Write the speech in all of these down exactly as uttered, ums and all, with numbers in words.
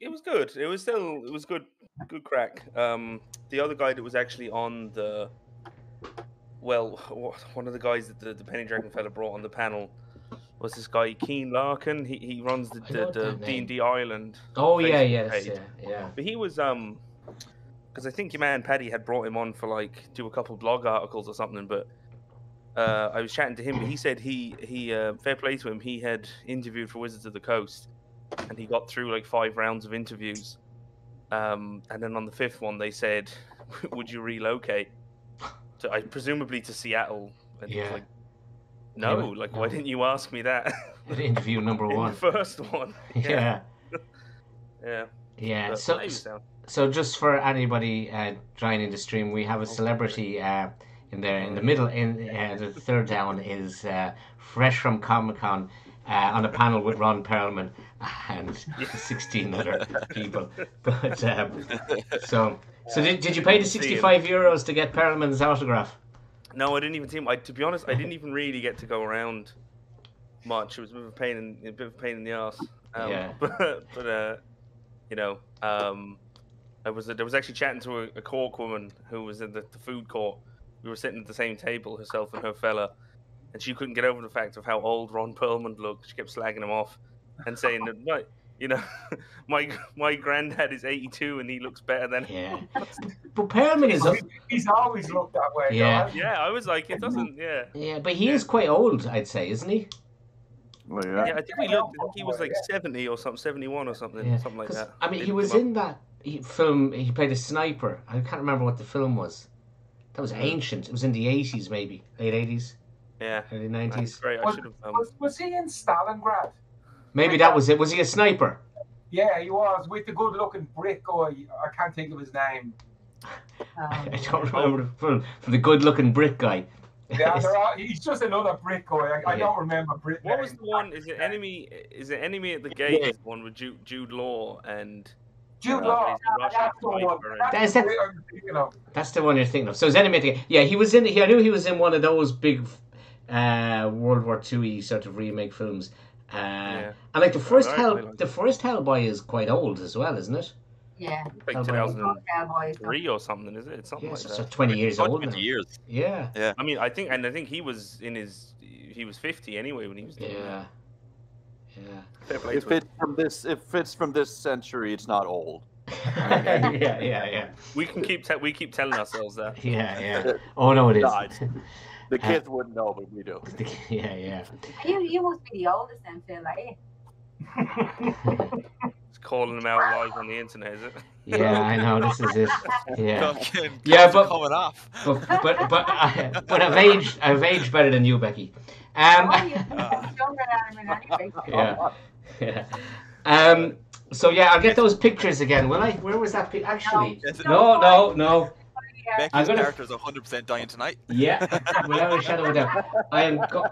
it was good. It was still it was good good crack. Um, the other guy that was actually on the well, one of the guys that the, the Penny Dragon fella brought on the panel was this guy Keen Larkin. He he runs the the D and D Island. Oh yeah, yes, yeah, yeah. But he was um, because I think your man Paddy had brought him on for like do a couple blog articles or something, but. Uh, I was chatting to him, but he said he, he uh, fair play to him, he had interviewed for Wizards of the Coast, and he got through like five rounds of interviews. Um, and then on the fifth one, they said, would you relocate? To, I presumably to Seattle. And yeah. He was like, no, yeah, like, no. Why didn't you ask me that? At interview number one. The first one. Yeah. Yeah. Yeah. Yeah. So, so, so just for anybody uh, joining the stream, we have a celebrity... Uh, In the in the middle in uh, the third down is uh, fresh from Comic Con uh, on a panel with Ron Perlman and sixteen other people. But um, so so did did you pay the sixty-five euros to get Perlman's autograph? No, I didn't even see him. I, to be honest, I didn't even really get to go around much. It was a bit of a pain in a bit of a pain in the ass. Um, yeah. But, but uh, you know, um, I was I was actually chatting to a, a Cork woman who was in the, the food court. We were sitting at the same table, herself and her fella, and she couldn't get over the fact of how old Ron Perlman looked. She kept slagging him off and saying that, my, you know, my my granddad is eighty-two and he looks better than yeah. him. But Perlman is... He's, he's always looked that way. Yeah, God. Yeah. I was like, it doesn't, yeah. Yeah, but he yeah. is quite old, I'd say, isn't he? Well, yeah. yeah, I think he looked, I think he was like yeah. seventy or something, seventy-one or something, yeah. something like that. I mean, he was in that film, he played a sniper. I can't remember what the film was. That was ancient. It was in the eighties, maybe late eighties. Yeah, early nineties. Was, was, was he in Stalingrad? Maybe that was it. Was he a sniper? Yeah, he was with the good-looking brick guy. I can't think of his name. Um, I don't remember from from the good-looking brick guy. Yeah, there are, he's just another brick guy. I, yeah. I don't remember brick. What name. Was the one? Is it enemy? Is it enemy at the gate? Yeah. One with Jude, Jude Law and. Jude Law. That's the one. That's the one you're thinking of. So his enemy, yeah, he was in. He, I knew he was in one of those big uh, World War Two-y sort of remake films. Uh, yeah. And like the first yeah, Hell, like the first Hellboy is quite old as well, isn't it? Yeah, like two thousand three or something, is it? It's something yeah, like so, that. So twenty years old. Twenty years. Yeah. Yeah. I mean, I think, and I think he was in his. He was fifty anyway when he was. Doing yeah. That. Yeah. If it's from this, if it's from this century, it's not old. Yeah, yeah, yeah. We can keep we keep telling ourselves that. Yeah, yeah. Oh no, it is. No, the kids uh, wouldn't know, but we do. Yeah, yeah. You you must be the oldest then, Phil, eh? It's calling them out live on the internet, is it? Yeah, I know. This is it. Yeah. Yeah, but coming off. But but but, uh, but I've aged I've aged better than you, Becky. Um, yeah, yeah. Um, so yeah, I'll get those pictures again, will I? Where was that? Actually, no, no, no. Becky's I'm gonna... character is one hundred percent dying tonight. Yeah, without a shadow of a doubt. I am. Go...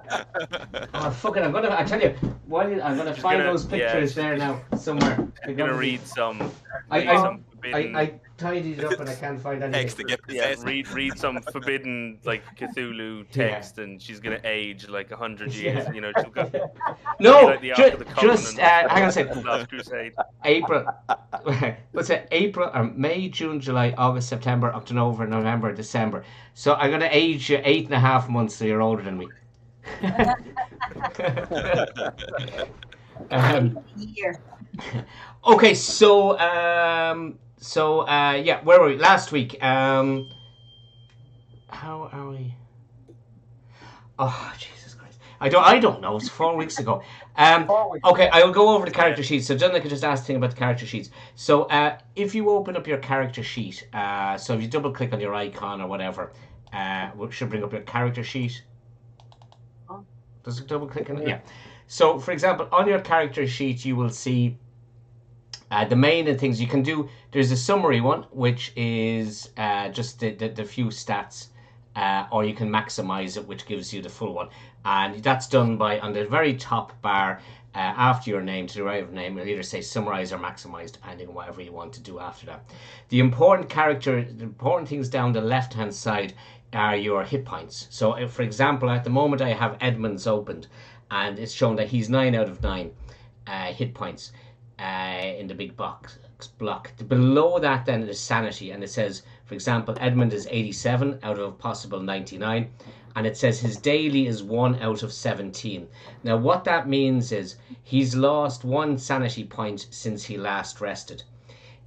Oh, fucking! I'm gonna. I tell you, what is... I'm gonna Just find gonna, those pictures yeah. there now somewhere. I'm gonna, gonna read be... some. I, I, some I, I tidied it up and I can't find anything. Text to get yeah, read read some forbidden like Cthulhu text, yeah. and she's gonna age like a hundred years. Yeah. You know, she'll go. No, like the ju just uh, hang on a second. Last Crusade. April. What's it? April or May, June, July, August, September, October, November, December. So I'm gonna age you eight and a half months, so you're older than me. um, okay, so um. So, uh, yeah, where were we? Last week, um, how are we? Oh, Jesus Christ. I don't, I don't know. It's four weeks ago. Um, okay, I'll go over the character sheets. So, John, I could just ask a thing about the character sheets. So, uh, if you open up your character sheet, uh, so if you double click on your icon or whatever, uh, it should bring up your character sheet. Does it double click on it? Yeah. So, for example, on your character sheet, you will see... Uh, the main and things you can do, there's a summary one, which is uh, just the, the, the few stats, uh, or you can maximize it, which gives you the full one. And that's done by, on the very top bar, uh, after your name, to the right of name, you'll either say summarize or maximize, depending on whatever you want to do after that. The important character, the important things down the left-hand side are your hit points. So, if, for example, at the moment I have Edmunds opened, and it's shown that he's nine out of nine uh, hit points. uh, in the big box block. Below that then is sanity, and it says, for example, Edmund is eighty-seven out of possible ninety-nine, and it says his daily is one out of seventeen. Now what that means is he's lost one sanity point since he last rested.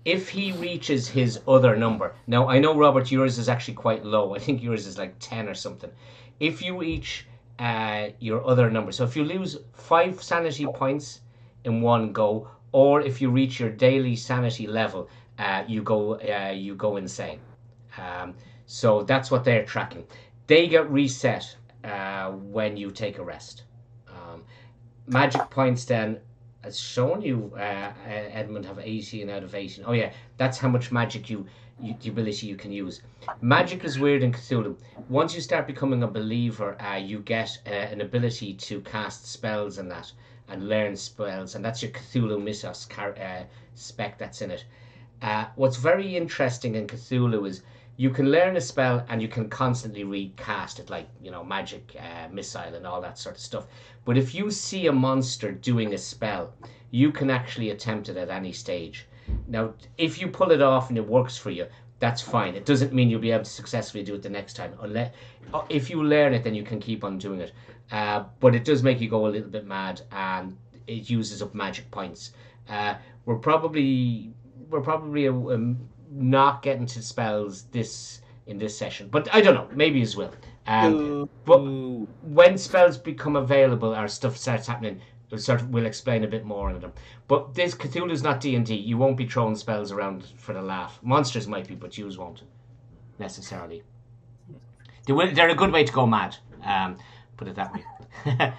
If he reaches his other number, now I know, Robert, yours is actually quite low. I think yours is like ten or something. If you reach uh, your other number, so if you lose five sanity points in one go, or if you reach your daily sanity level, uh, you go uh, you go insane. Um, so that's what they're tracking. They get reset uh, when you take a rest. Um, magic points then, as shown you, uh, Edmund, have eighteen out of eighteen. Oh yeah, that's how much magic you, you, the ability you can use. Magic is weird in Cthulhu. Once you start becoming a believer, uh, you get uh, an ability to cast spells and that, and learn spells, and that's your Cthulhu Mythos car uh, spec that's in it. Uh, what's very interesting in Cthulhu is you can learn a spell and you can constantly recast it, like, you know, magic, uh, missile and all that sort of stuff. But if you see a monster doing a spell, you can actually attempt it at any stage. Now, if you pull it off and it works for you, that's fine. It doesn't mean you'll be able to successfully do it the next time. Unless, if you learn it, then you can keep on doing it. Uh, but it does make you go a little bit mad, and it uses up magic points. Uh, we're probably, we're probably... A, a, not getting to spells this in this session, but I don't know, maybe as well. Um, ooh, but ooh. When spells become available or stuff starts happening, we'll, sort of, we'll explain a bit more on them. But this Cthulhu's not D and D. You won't be throwing spells around for the laugh. Monsters might be, but yous won't necessarily. They will, they're a good way to go mad, um, put it that way.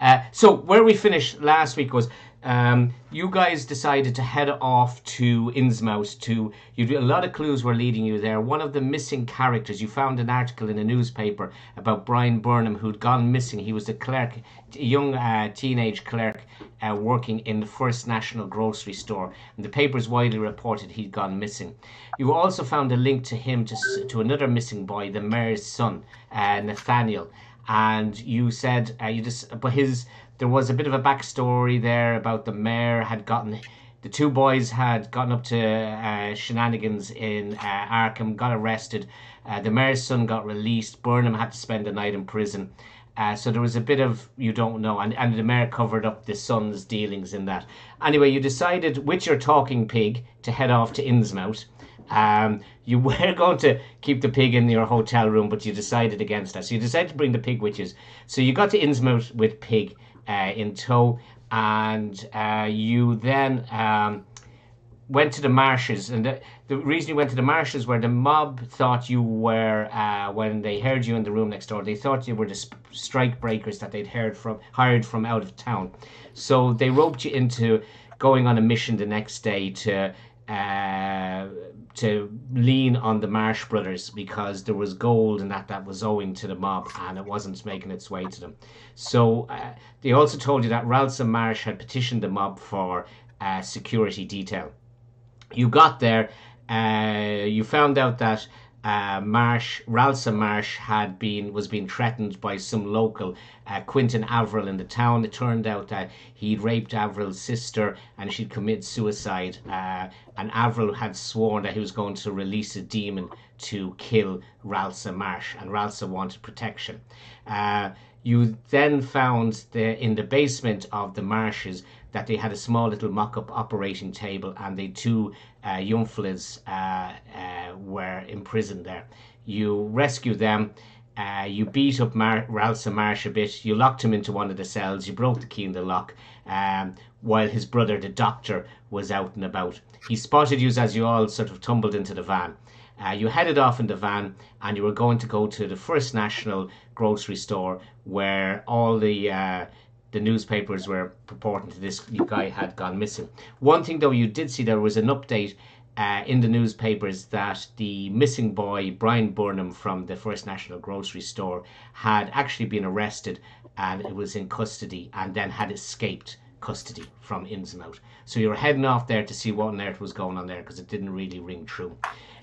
uh, so where we finished last week was, Um, you guys decided to head off to Innsmouth. To you, a lot of clues were leading you there. One of the missing characters, you found an article in a newspaper about Brian Burnham, who'd gone missing. He was the clerk, a young uh, teenage clerk uh, working in the First National grocery store, and the papers widely reported he'd gone missing. You also found a link to him to to another missing boy, the mayor's son, uh, Nathaniel, and you said uh, you just but his. There was a bit of a backstory there about the mayor had gotten, the two boys had gotten up to uh, shenanigans in uh, Arkham, got arrested. Uh, the mayor's son got released. Burnham had to spend the night in prison. Uh, so there was a bit of, you don't know, and, and the mayor covered up the son's dealings in that. Anyway, you decided with your talking pig to head off to Innsmouth. Um, you were going to keep the pig in your hotel room, but you decided against that. So you decided to bring the pig with you. So you got to Innsmouth with pig. Uh, in tow, and uh, you then um, went to the marshes, and the, the reason you went to the marshes where the mob thought you were, uh, when they heard you in the room next door, they thought you were the strike breakers that they'd heard from, hired from out of town, so they roped you into going on a mission the next day to uh, to lean on the Marsh brothers, because there was gold and that that was owing to the mob and it wasn't making its way to them. So uh, they also told you that Ralsa Marsh had petitioned the mob for uh, security detail. You got there, uh, you found out that uh, Marsh, Ralsa Marsh had been, was being threatened by some local, uh, Quentin Avril in the town. It turned out that he'd raped Avril's sister and she'd committed suicide. Uh, And Avril had sworn that he was going to release a demon to kill Ralsa Marsh, and Ralsa wanted protection. Uh, you then found the, in the basement of the Marshes that they had a small little mock-up operating table, and the two uh, young fellas uh, uh, were imprisoned there. You rescued them. Uh, you beat up Mar Ralsa Marsh a bit. You locked him into one of the cells. You broke the key in the lock. Um, while his brother, the doctor, was out and about. He spotted you as you all sort of tumbled into the van. Uh, you headed off in the van, and you were going to go to the First National grocery store, where all the uh, the newspapers were purporting to this guy had gone missing. One thing, though, you did see there was an update uh, in the newspapers that the missing boy, Brian Burnham, from the First National grocery store, had actually been arrested, and it was in custody, and then had escaped custody from Innsmouth. So you were heading off there to see what on earth was going on there, because it didn't really ring true.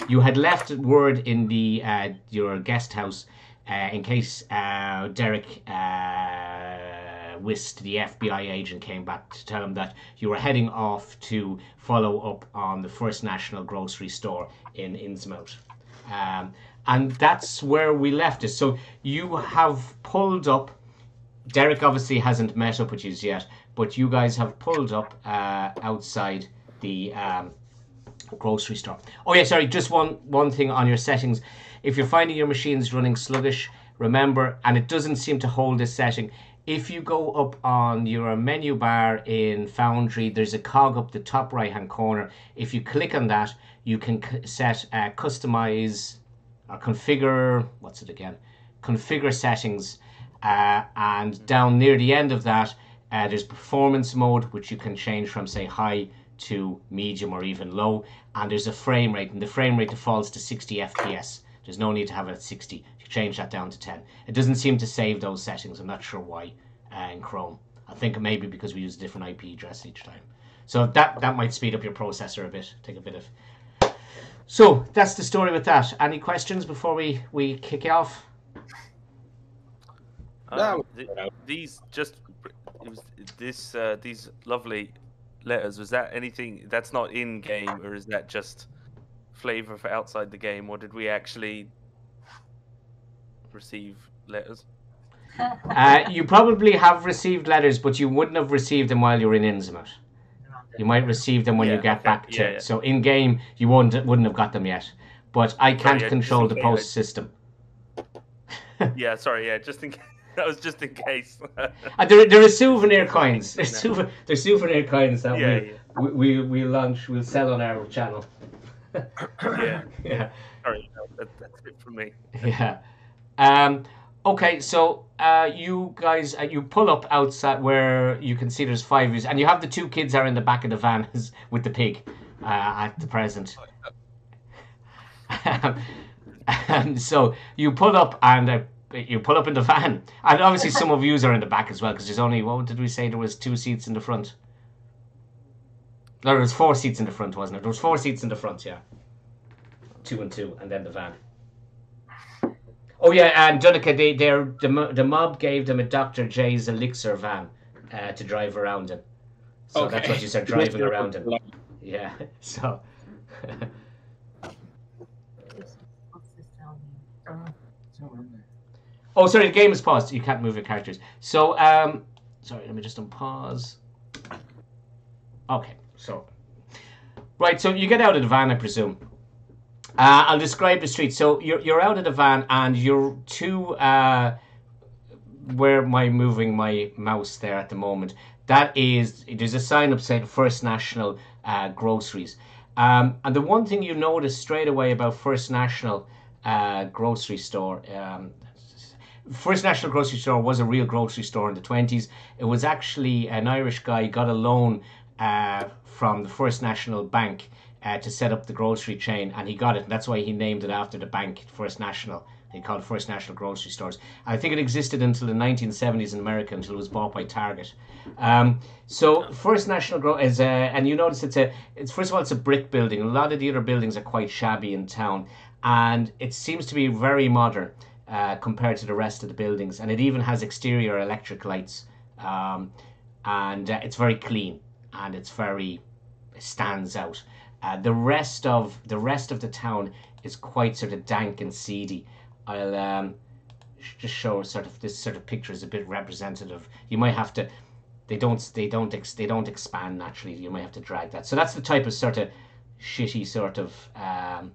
You had left word in the uh, your guest house uh, in case uh, Derek uh, Whist, the F B I agent, came back to tell him that you were heading off to follow up on the First National grocery store in Innsmouth. Um, and that's where we left it. So you have pulled up. Derek obviously hasn't met up with you yet, but you guys have pulled up uh, outside the um, grocery store. Oh yeah, sorry, just one, one thing on your settings. If you're finding your machines running sluggish, remember, and it doesn't seem to hold this setting, if you go up on your menu bar in Foundry, there's a cog up the top right-hand corner. If you click on that, you can set uh, customize or configure, what's it again? Configure settings. Uh, and down near the end of that, uh, there's performance mode, which you can change from, say, high to medium or even low. And there's a frame rate, and the frame rate defaults to sixty F P S. There's no need to have it at sixty. You change that down to ten. It doesn't seem to save those settings. I'm not sure why uh, in Chrome. I think maybe because we use a different I P address each time. So that, that might speed up your processor a bit, take a bit of... So that's the story with that. Any questions before we, we kick it off? Um, th these just it was this uh, these lovely letters. Was that anything that's not in game, or is that just flavor for outside the game, or did we actually receive letters? Uh, you probably have received letters, but you wouldn't have received them while you were in Innsmouth. You might receive them when yeah, you get okay. back to. Yeah, yeah. So in game, you won't wouldn't have got them yet. But I can't oh, yeah, control the post it. system. yeah, sorry. Yeah, just in case. That was just in case. And there, there are souvenir coins. There's, souver there's souvenir coins that yeah, we, yeah. we we we launch. We'll sell on our channel. yeah, yeah. Sorry, no, that, that's it for me. yeah. Um. Okay, so uh, you guys, uh, you pull up outside where you can see there's five views, and you have the two kids are in the back of the van with the pig uh, at the present. um, and so you pull up and. Uh, You pull up in the van, and obviously some of yous are in the back as well, because there's only, what did we say, there was two seats in the front? No, there was four seats in the front, wasn't it? There was four seats in the front, yeah. Two and two, and then the van. Oh yeah, and Dunica, they, the, the mob gave them a Doctor J's elixir van uh, to drive around in. So okay. that's what you said, driving around in. Yeah, so... Oh, sorry, the game is paused. You can't move your characters. So, um, sorry, let me just unpause. Okay, so. Right, so you get out of the van, I presume. Uh, I'll describe the street. So you're, you're out of the van, and you're two, uh, where am I moving my mouse there at the moment? That is, there's a sign up saying First National uh, Groceries. Um, and the one thing you notice straight away about First National uh, Grocery Store... Um, First National Grocery Store was a real grocery store in the twenties. It was actually an Irish guy got a loan uh, from the First National Bank uh, to set up the grocery chain, and he got it. And that's why he named it after the bank, First National. They called it First National Grocery Stores. I think it existed until the nineteen seventies in America, until it was bought by Target. Um, so First National Gro is, a, and you notice it's a, it's first of all, it's a brick building. A lot of the other buildings are quite shabby in town, and it seems to be very modern. Uh, compared to the rest of the buildings, and it even has exterior electric lights, um, and uh, it's very clean, and it's very it stands out. Uh, the rest of the rest of the town is quite sort of dank and seedy. I'll um, just show sort of this sort of picture is a bit representative. You might have to. They don't. They don't. Ex, they don't expand naturally. You might have to drag that. So that's the type of sort of shitty sort of. Um,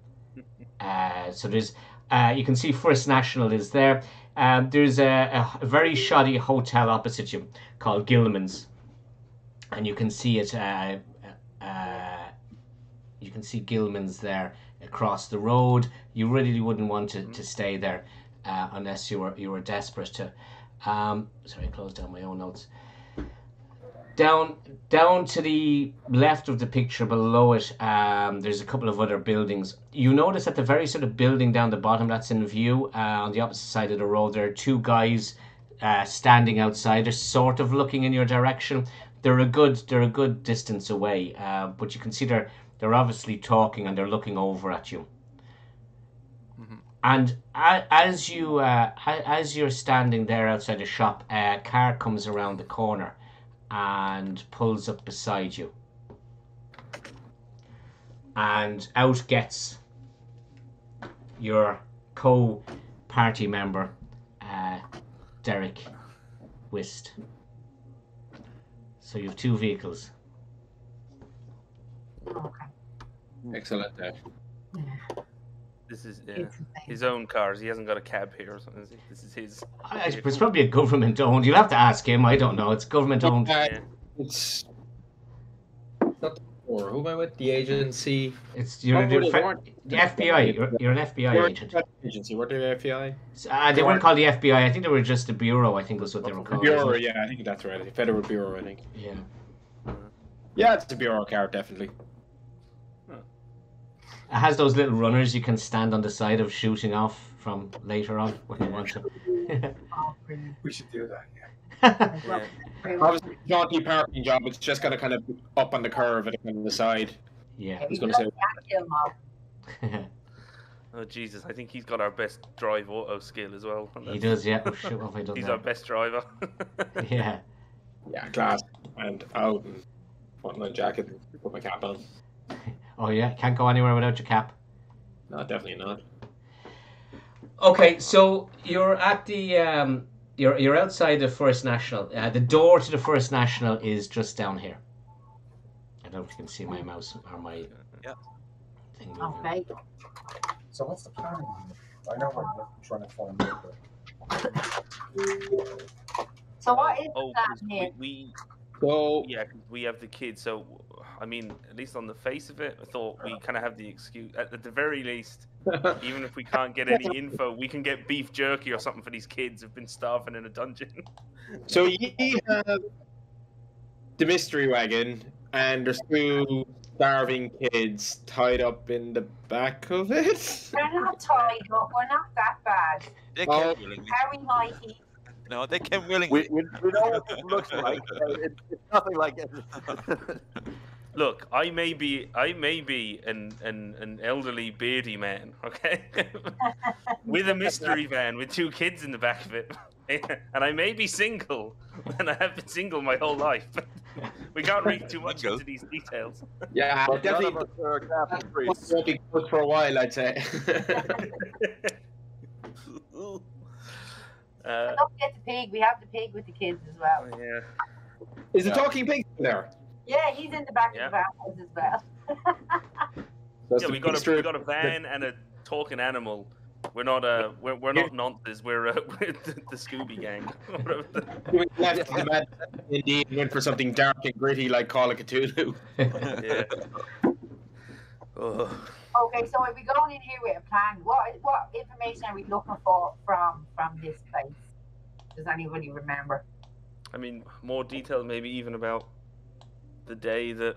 uh, so there's. Uh, you can see First National is there. Um, there's a, a very shoddy hotel opposite you called Gilman's, and you can see it. Uh, uh, you can see Gilman's there across the road. You really wouldn't want to, to stay there uh, unless you were you were desperate to. Um, sorry, I closed down my own notes. Down, down to the left of the picture, below it, um, there's a couple of other buildings. You notice that the very sort of building down the bottom that's in view, uh, on the opposite side of the road, there are two guys uh, standing outside. They're sort of looking in your direction. They're a good, they're a good distance away, uh, but you can see they're they're obviously talking and they're looking over at you. Mm-hmm. And as you uh, as you're standing there outside the shop, a car comes around the corner and pulls up beside you. And out gets your co-party member, uh, Derek Whist. So you have two vehicles. Okay. Excellent, Dash. Yeah. This is uh, his own cars. He hasn't got a cab here or something. Is he? This is his. I, it's probably a government owned. You'll have to ask him. I don't know. It's government owned. Uh, it's not the war. Who am I with? The agency. It's you're, you're, you're, the F B I. You're, you're an F B I you're agent. Agency. What did the F B I? Uh, they weren't called the F B I. I think they were just the bureau. I think was what they were called. Bureau. Yeah, I think that's right. The Federal Bureau. I think. Yeah. Yeah, it's a bureau car, definitely. It has those little runners you can stand on the side of shooting off from later on when you want to. We should do that, yeah. Yeah. Obviously, jaunty parking job, it's just got to kind of up on the curve and on the side. Yeah. I was going to say. Oh, Jesus. I think he's got our best drive auto skill as well. He does, yeah. Oh, shit, what have I done he's that? Our best driver. Yeah. Yeah, class. And out and put my jacket and put my cap on. Oh yeah, can't go anywhere without your cap. No, definitely not. Okay, so you're at the um, you're you're outside the First National. Uh, the door to the First National is just down here. I don't know if you can see my mouse or my yeah. thing moving. Okay. So what's the plan? I know what I'm trying to find. But... So what is oh, that here? We, we... So yeah, we have the kids. So. I mean, at least on the face of it, I thought we kind of have the excuse. At, at the very least, even if we can't get any info, we can get beef jerky or something for these kids who've been starving in a dungeon. So you have the mystery wagon, and there's two starving kids tied up in the back of it. We're not tied up. We're not that bad. They oh, Harry Mikey. No, they came willingly. We, we know what it looks like. It's nothing like it. Look, I may be, I may be an, an, an elderly beardy man, okay, with a mystery van with two kids in the back of it, and I may be single, and I have been single my whole life. But we can't read too much into these details. Yeah, well, definitely won't be good for a while, I'd say. Uh, don't forget the pig. We have the pig with the kids as well. Yeah. Is the yeah. talking pig there? Yeah, he's in the back yeah. of the house as well. Yeah, we got a we got a van and a talking animal. We're not uh we're we're not nonces. We're uh, we're the, the Scooby Gang. We left the man indeed went for something dark and gritty like Call of Cthulhu. Yeah. Oh. Okay, so if we go in here with a plan, what what information are we looking for from from this place? Does anybody remember? I mean, more details maybe even about the day that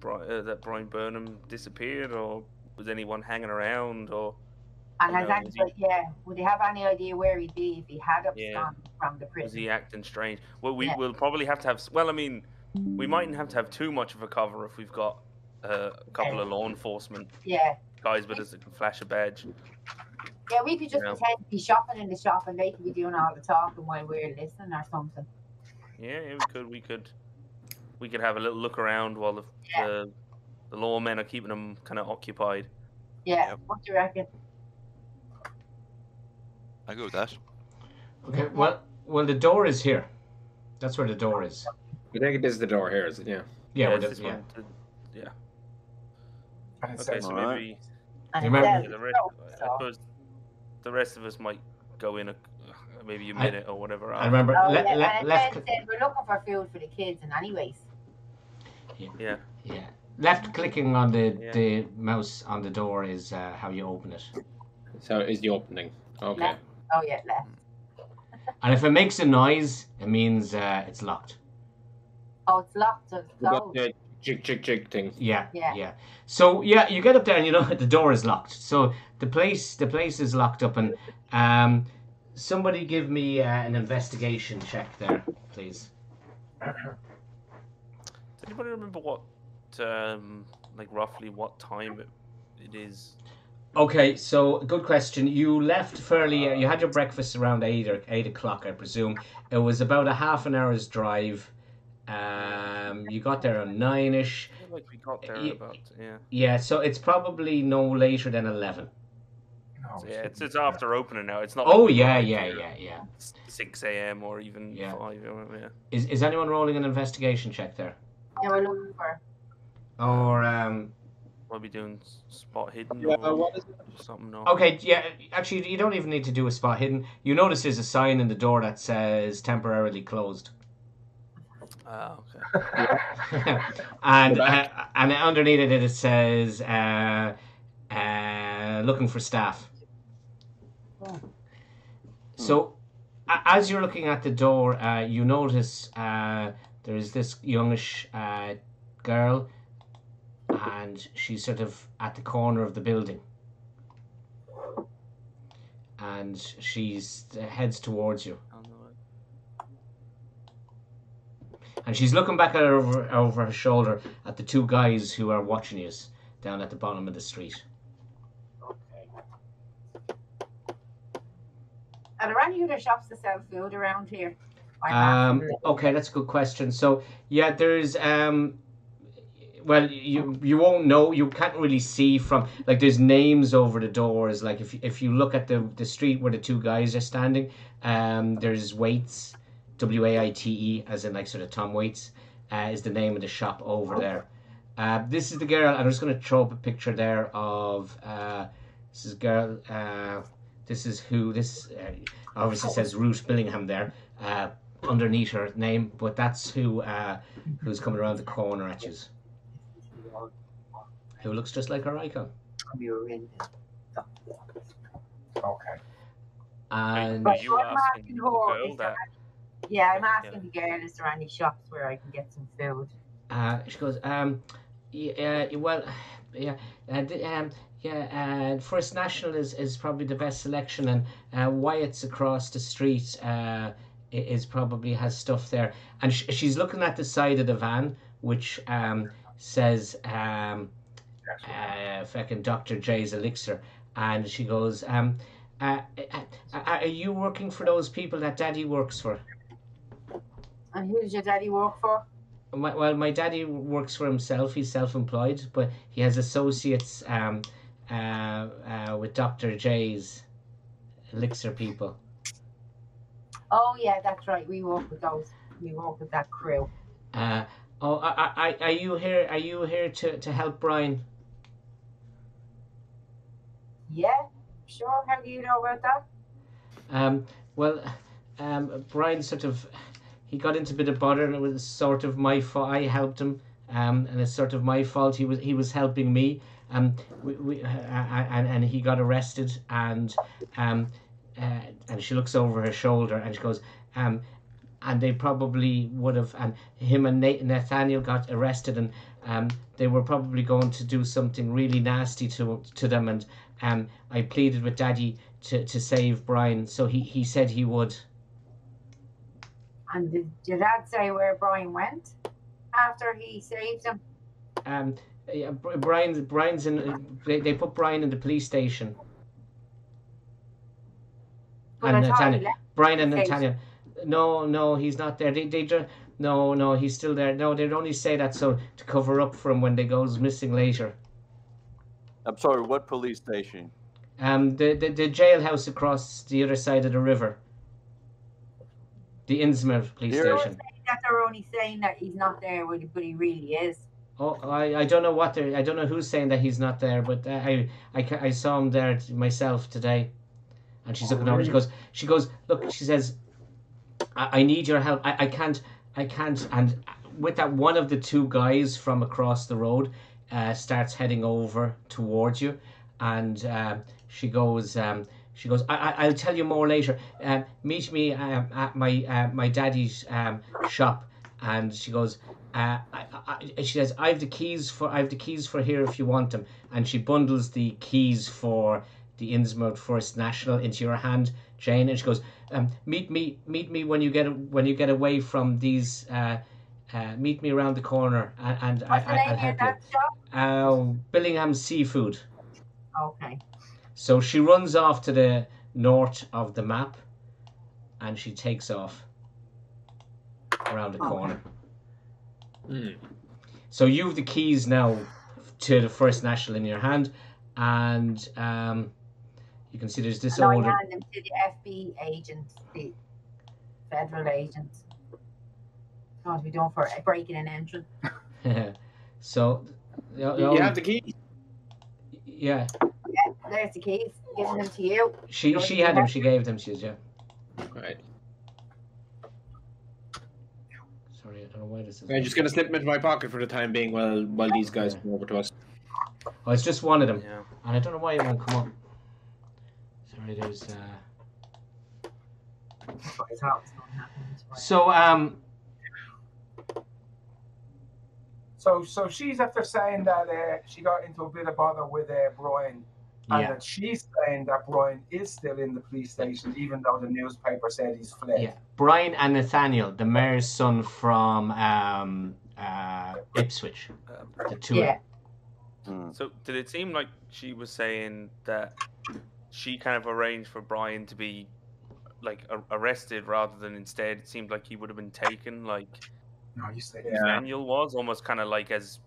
Brian, uh, that Brian Burnham disappeared, or was anyone hanging around, or and has know, actually, he, yeah, would he have any idea where he'd be if he had absconded yeah. from the prison? Was he acting strange? Well, we yeah. will probably have to have. Well, I mean, we mightn't have to have too much of a cover if we've got uh, a couple yeah. of law enforcement yeah. guys with us that can flash a badge. Yeah, we could just you pretend to be shopping in the shop, and they could be doing all the talking while we're listening or something. Yeah, yeah, we could. We could. We could have a little look around while the yeah. uh, the lawmen are keeping them kind of occupied. Yeah. Yep. What do you reckon? I go with that. Okay. Well, well, the door is here. That's where the door is. You think it is the door here? Is it? Yeah. Yeah. Yeah. Well, yeah. One, the, yeah. Okay. So right. maybe. And remember, yeah, the rest. Of, I suppose the rest of us might go in a. Maybe a minute I, or whatever. I remember. Oh, le, yeah. le, and left, said we're looking for food for the kids, and anyways. Yeah. Yeah. yeah. Left clicking on the yeah. the mouse on the door is uh, how you open it. So is the opening. Okay. Left. Oh yeah, left. And if it makes a noise, it means uh, it's locked. Oh, it's locked. So it's closed. The chick chick chick thing. Yeah. Yeah. Yeah. So yeah, you get up there and you know the door is locked. So the place the place is locked up and um. Somebody give me uh, an investigation check there, please. Does anybody remember what, um, like roughly what time it, it is? Okay, so good question. You left fairly, uh, you had your breakfast around eight or eight o'clock, I presume. It was about a half an hour's drive. Um, you got there on nine-ish. I feel like we got there you, about, yeah. Yeah, so it's probably no later than eleven. So yeah, it's it's after opening now. It's not. Like oh yeah, yeah, yeah, yeah. six a m or even yeah. five. Yeah. Is is anyone rolling an investigation check there? Yeah, we're looking for. Or um. We'll be doing spot hidden. Yeah, or what is it? Something. Or... Okay, yeah. Actually, you don't even need to do a spot hidden. You notice there's a sign in the door that says temporarily closed. Oh, okay. and uh, and underneath it, it says uh, uh, looking for staff. So, as you're looking at the door, uh, you notice uh, there is this youngish uh, girl, and she's sort of at the corner of the building, and she's uh, heads towards you, and she's looking back over over her shoulder at the two guys who are watching you down at the bottom of the street. Are there any other shops that sell food around here? Um, okay, that's a good question. So, yeah, there's, um, well, you you won't know. You can't really see from, like, there's names over the doors. Like, if if you look at the, the street where the two guys are standing, um, there's Waits, W A I T E, as in, like, sort of Tom Waits, uh, is the name of the shop over there. Uh, this is the girl. I'm just going to throw up a picture there of, uh, this is girl, uh... This is who, this uh, obviously says Ruth Billingham there, uh, underneath her name, but that's who uh, who's coming around the corner at you. Who looks just like her icon. Okay. And but you I'm asking the girl that? Yeah, I'm asking the girl, is there any shops where I can get some food? Uh, she goes, um, yeah, well, yeah, and um, yeah, and uh, First National is, is probably the best selection, and uh, Wyatt's across the street uh, is probably has stuff there. And sh she's looking at the side of the van, which um, says um, uh, fucking Doctor J's elixir, and she goes, um, uh, uh, "Are you working for those people that Daddy works for?" And who does your daddy work for? My, well, my daddy works for himself. He's self-employed, but he has associates. Um, Uh, uh, with Doctor J's elixir people. Oh yeah, that's right. We work with those. We work with that crew. Uh, oh, I, I, are you here? Are you here to to help Brian? Yeah, sure. How do you know about that? Um, well, um, Brian sort of he got into a bit of bother, and it was sort of my fault. I helped him, um, and it's sort of my fault. He was he was helping me. Um, we, we, uh, and, and he got arrested, and um, uh, and she looks over her shoulder and she goes, um, and they probably would have, and him and Nathaniel got arrested, and um, they were probably going to do something really nasty to to them, and um, I pleaded with Daddy to, to save Brian, so he, he said he would. And did your dad say where Brian went after he saved him? Um. Yeah, Brian's Brian's in. They, they put Brian in the police station. But and Nathaniel, Brian and Nathaniel. No, no, he's not there. They, they, just, no, no, he's still there. No, they'd only say that so to cover up for him when they goes missing later. I'm sorry. What police station? Um, the the, the jailhouse across the other side of the river. The Innsmouth police Here? station. That they're only saying that he's not there, but he really is. Oh, I, I don't know what they're... I don't know who's saying that he's not there, but I I, I saw him there myself today. And she's looking over. She goes, she goes, look, she says, I, I need your help. I, I can't, I can't. And with that, one of the two guys from across the road uh, starts heading over towards you. And uh, she goes, um, she goes, I, I, I'll tell you more later. Uh, meet me um, at my, uh, my daddy's um, shop. And she goes... Uh, I, I, she says, "I have the keys for. I have the keys for here if you want them." And she bundles the keys for the Innsmouth First National into your hand, Jane. And she goes, um, "Meet me, meet me when you get when you get away from these. Uh, uh, meet me around the corner, and, and I, I, I'll help you." What's the name of that shop? Uh, Billingham Seafood. Okay. So she runs off to the north of the map, and she takes off around the corner. Mm. So you have the keys now to the First National in your hand, and um, you can see there's this and order. I hand them to the F B agents, the federal agents. Not to be done for breaking an engine. So you, know, you have the keys. Yeah. Yeah, there's the keys. Giving them to you. She she had them. She gave them to you. Yeah. Right. Sorry, I don't know why this is. I'm just gonna slip them into my pocket for the time being while while these guys yeah. come over to us. Oh, it's just one of them, yeah. And I don't know why it won't come up. Sorry, there's. Uh... so um. So, so she's after saying that uh, she got into a bit of bother with uh, Brian, and yeah. that she's saying that Brian is still in the police station, even though the newspaper said he's fled. Yeah. Brian and Nathaniel, the mayor's son from um, uh, Ipswich, the two. Yeah. Mm. So, did it seem like she was saying that she kind of arranged for Brian to be like arrested rather than instead it seemed like he would have been taken, like? No, you said yeah. Nathaniel was almost kind of like as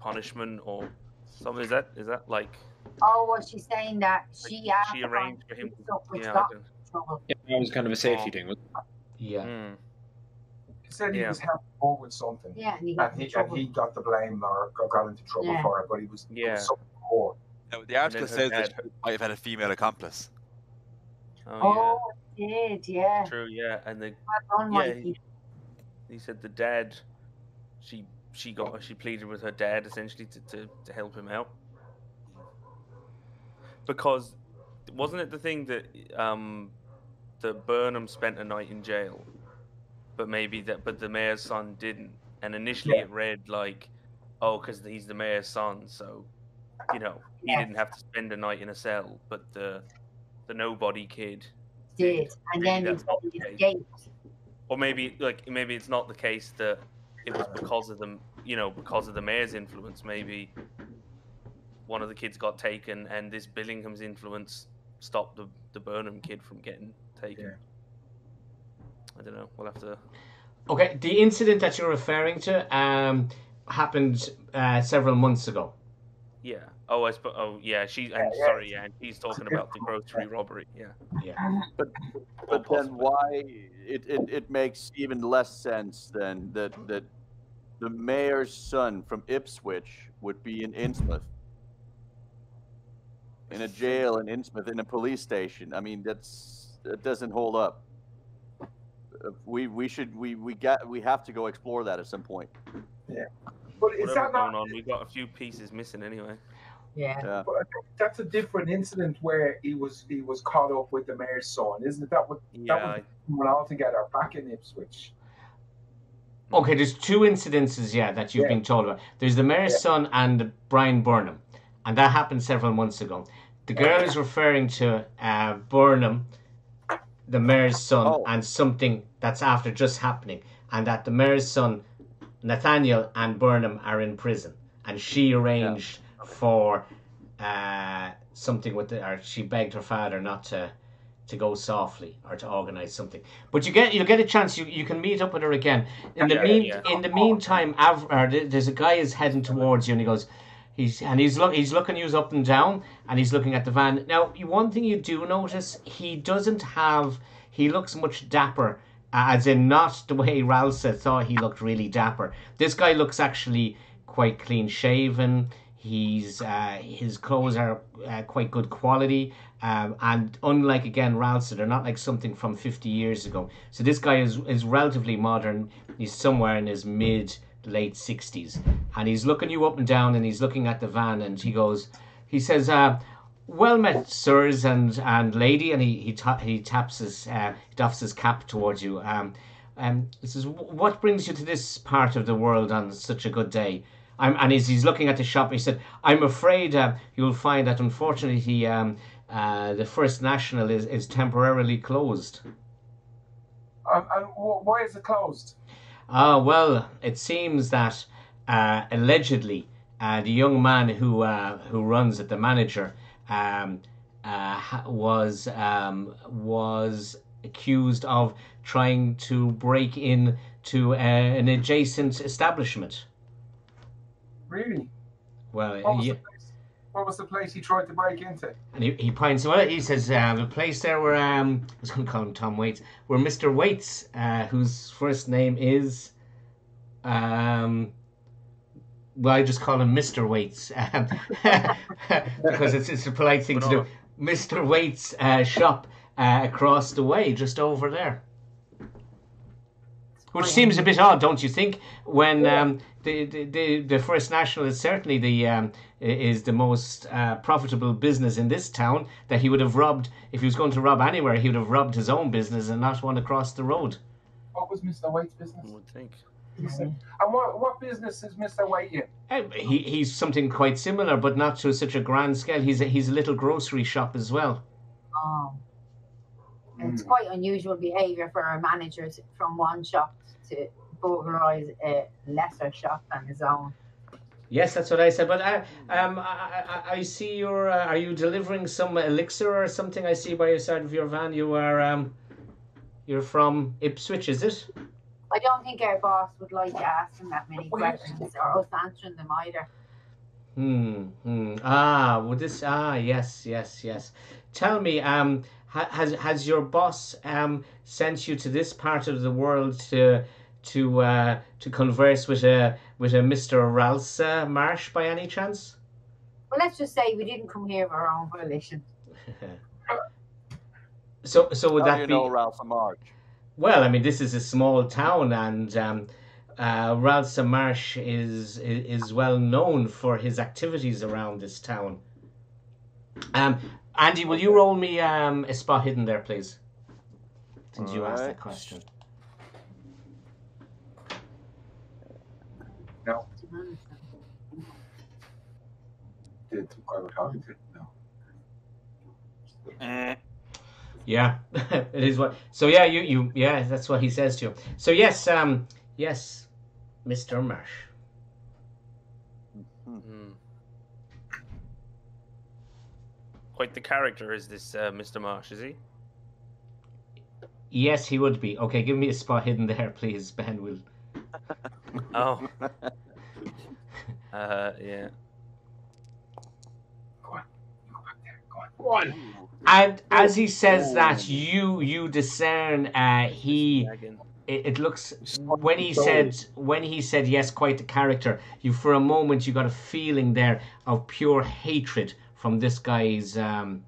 punishment or something. Is that is that like? Oh, was she saying that she like she arranged for him? Yeah, like a, yeah, it was kind of a safety oh. thing. Wasn't it? Yeah. Mm. He said he yeah. was helpful with something. Yeah, and he got, and he, and he got the blame or got into trouble yeah. for it, but he was yeah. so poor. No, the article says that she might have had a female accomplice. Oh, oh yeah. It did yeah. True, yeah, and the. He said the dad, she she got she pleaded with her dad essentially to, to, to help him out, because wasn't it the thing that um the Burnham spent a night in jail, but maybe that but the mayor's son didn't, and initially yeah. it read like, oh, because he's the mayor's son, so you know he yeah. didn't have to spend a night in a cell, but the the nobody kid did, and then he escaped. Or maybe like maybe it's not the case that it was because of them, you know, because of the mayor's influence. Maybe one of the kids got taken, and this Billingham's influence stopped the the Burnham kid from getting taken. Yeah. I don't know. We'll have to. Okay, the incident that you're referring to um, happened uh, several months ago. Yeah. Oh, I suppose. Oh, yeah. She. I'm yeah, sorry. Yeah. And he's talking about the grocery robbery. Yeah. Yeah. But but then why? It, it, it makes even less sense than that that the mayor's son from Ipswich would be in Innsmouth, in a jail in Innsmouth, in a police station. I mean, that's that doesn't hold up. We we should we we got we have to go explore that at some point. Yeah, but is that not going on? We got a few pieces missing anyway. Yeah, yeah. But that's a different incident where he was he was caught up with the mayor's son, isn't it? That would yeah. that would Well, altogether back in Ipswich. Okay, there's two incidences, yeah, that you've yeah. been told about. There's the mayor's yeah. son and Brian Burnham, and that happened several months ago. The girl yeah. is referring to uh, Burnham, the mayor's son, oh. and something that's after just happening, and that the mayor's son, Nathaniel and Burnham, are in prison, and she arranged yeah. okay. for uh, something with the, or she begged her father not to. to go softly or to organize something, but you get you'll get a chance. You you can meet up with her again. In the yeah, mean yeah. in the meantime, Av, or there's a guy is heading towards you, and he goes, he's and he's look he's looking you up and down, and he's looking at the van. Now, one thing you do notice, he doesn't have. He looks much dapper, as in not the way Ralsa thought he looked really dapper. This guy looks actually quite clean shaven. He's uh, his clothes are uh, quite good quality, um, and unlike again Ralsa, they're not like something from fifty years ago. So this guy is is relatively modern. He's somewhere in his mid late sixties, and he's looking you up and down, and he's looking at the van, and he goes, he says, uh, "Well met, sirs and and lady," and he he ta he taps his uh, he doffs his cap towards you. Um, um, he says, "What brings you to this part of the world on such a good day?" I'm, and as he's looking at the shop, he said, "I'm afraid uh, you'll find that unfortunately he, um, uh, the First National is, is temporarily closed." Um, and why is it closed? Ah, uh, well, it seems that uh, allegedly uh, the young man who uh, who runs it, the manager, um, uh, was um, was accused of trying to break in to uh, an adjacent establishment. Really? Well, what was, yeah. what was the place he tried to break into? And he, he points out, he says, uh, the place there where, um, I was going to call him Tom Waits, where Mister Waits, uh, whose first name is, um, well, I just call him Mister Waits, um, because it's, it's a polite thing but to do. Mister Waits' uh, shop uh, across the way, just over there. Which seems a bit odd, don't you think? When um, the, the the First National is certainly the um, is the most uh, profitable business in this town, that he would have robbed, if he was going to rob anywhere, he would have robbed his own business and not one across the road. What was Mister White's business? I would think. And what what business is Mister White in? Uh, he he's something quite similar, but not to such a grand scale. He's a, he's a little grocery shop as well. Oh. It's quite unusual behaviour for our managers from one shop to burglarise a lesser shop than his own. Yes, that's what I said. But I, um, I, I, I see you're. Uh, are you delivering some elixir or something? I see by the side of your van you are. Um, you're from Ipswich, is it? I don't think our boss would like to ask him that many questions, or us answering them either. Hmm. hmm. Ah. Well, this. Ah. Yes. Yes. Yes. Tell me. Um. Has has your boss um sent you to this part of the world to to uh, to converse with a with a Mister Ralsa Marsh by any chance? Well, let's just say we didn't come here of our own volition. so so would How that do you be know Ralsa Marsh? Well, I mean, this is a small town, and um, uh, Ralsa Marsh is, is is well known for his activities around this town. Um. Andy, will you roll me um, a spot hidden there, please? Since All you asked right. that question. No. Did I were talking to? No. Yeah, it is what. So yeah, you you yeah, that's what he says to you. So yes, um, yes, Mister Marsh. Mm-hmm. Quite the character is this uh, Mister Marsh, is he? Yes, he would be. Okay, give me a spot hidden there, please, Ben. Will. oh. uh, yeah. Go on, go back there. Go on. Go on. And as he says oh. that, you you discern uh, he. It, it looks when he said when he said yes, quite the character. You for a moment you got a feeling there of pure hatred from this guy's um,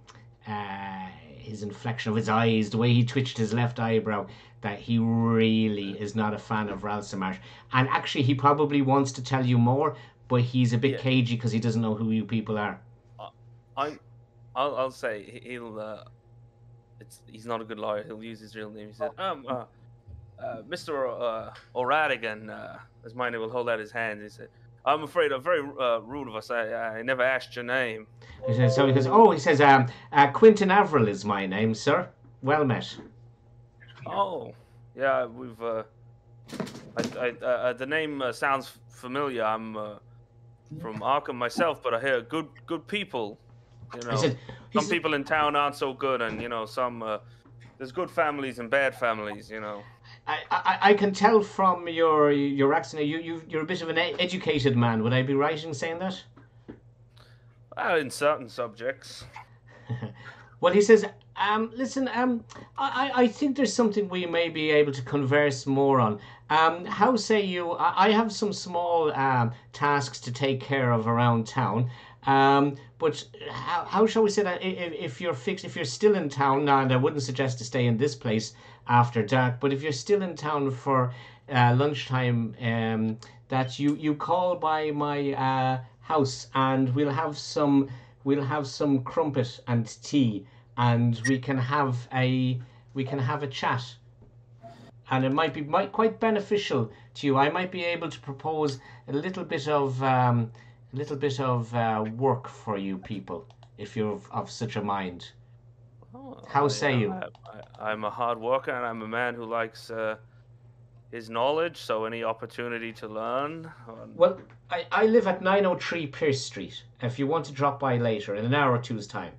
uh, his inflection of his eyes, the way he twitched his left eyebrow, that he really is not a fan of Ralsa Marsh. And actually, he probably wants to tell you more, but he's a bit yeah. cagey because he doesn't know who you people are. I, I I'll, I'll say he'll. Uh, it's he's not a good lawyer. He'll use his real name. He said, "Um, uh, uh, Mister O'Radigan, uh, as mine will hold out his hand." He said, "I'm afraid I'm very uh, rude of us. I, I never asked your name." He says, so he goes, oh, he says, um, uh, Quentin Avril is my name, sir. Well met. Oh, yeah, we've, uh, I, I, uh, the name uh, sounds familiar. I'm uh, from Arkham myself, but I hear good, good people, you know. He said, some said, people in town aren't so good, and, you know, some, uh, there's good families and bad families, you know. I, I, I can tell from your your accent, you, you, you're a bit of an educated man. Would I be right in saying that? Well, in certain subjects. Well, he says, um, listen, um, I, I think there's something we may be able to converse more on. Um, how say you, I, I have some small um, tasks to take care of around town. Um, but how, how shall we say that if, if you're fixed, if you're still in town now, and I wouldn't suggest to stay in this place after dark, but if you're still in town for uh, lunchtime, um, that you, you call by my uh, house, and we'll have some we'll have some crumpet and tea, and we can have a we can have a chat, and it might be might quite beneficial to you. I might be able to propose a little bit of. Um, little bit of uh, work for you people, if you're of, of such a mind. Oh, How say yeah, you? I, I, I'm a hard worker, and I'm a man who likes uh, his knowledge, so any opportunity to learn... On... Well, I, I live at nine oh three Pierce Street, if you want to drop by later, in an hour or two's time.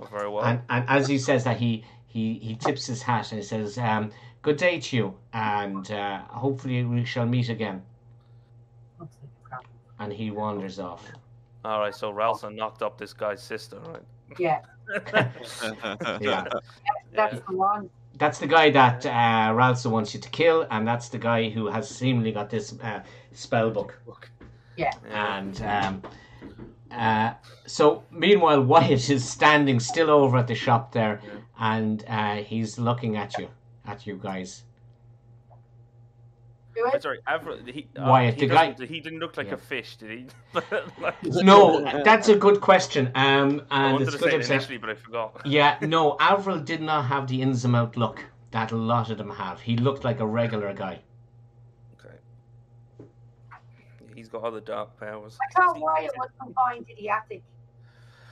Oh, very well. And, and as he says that, he, he, he tips his hat and he says, um, good day to you, and uh, hopefully we shall meet again. And he wanders off. All right, so Ralsa knocked up this guy's sister, right? Yeah. Yeah. That's the one. That's the guy that uh, Ralsa wants you to kill, and that's the guy who has seemingly got this uh, spell book. Yeah. And um, uh, so, meanwhile, Wyatt is standing still over at the shop there, and uh, he's looking at you, at you guys. I'm sorry, Avril, he, uh, Wyatt, he, the guy, he didn't look like yeah. a fish, did he? Like, no, that's a good question. Um, and I wanted it's to good say it initially, but I forgot. Yeah, no, Avril did not have the Innsmouth look that a lot of them have. He looked like a regular guy. Okay. He's got other dark powers. I thought Wyatt was confined to the attic.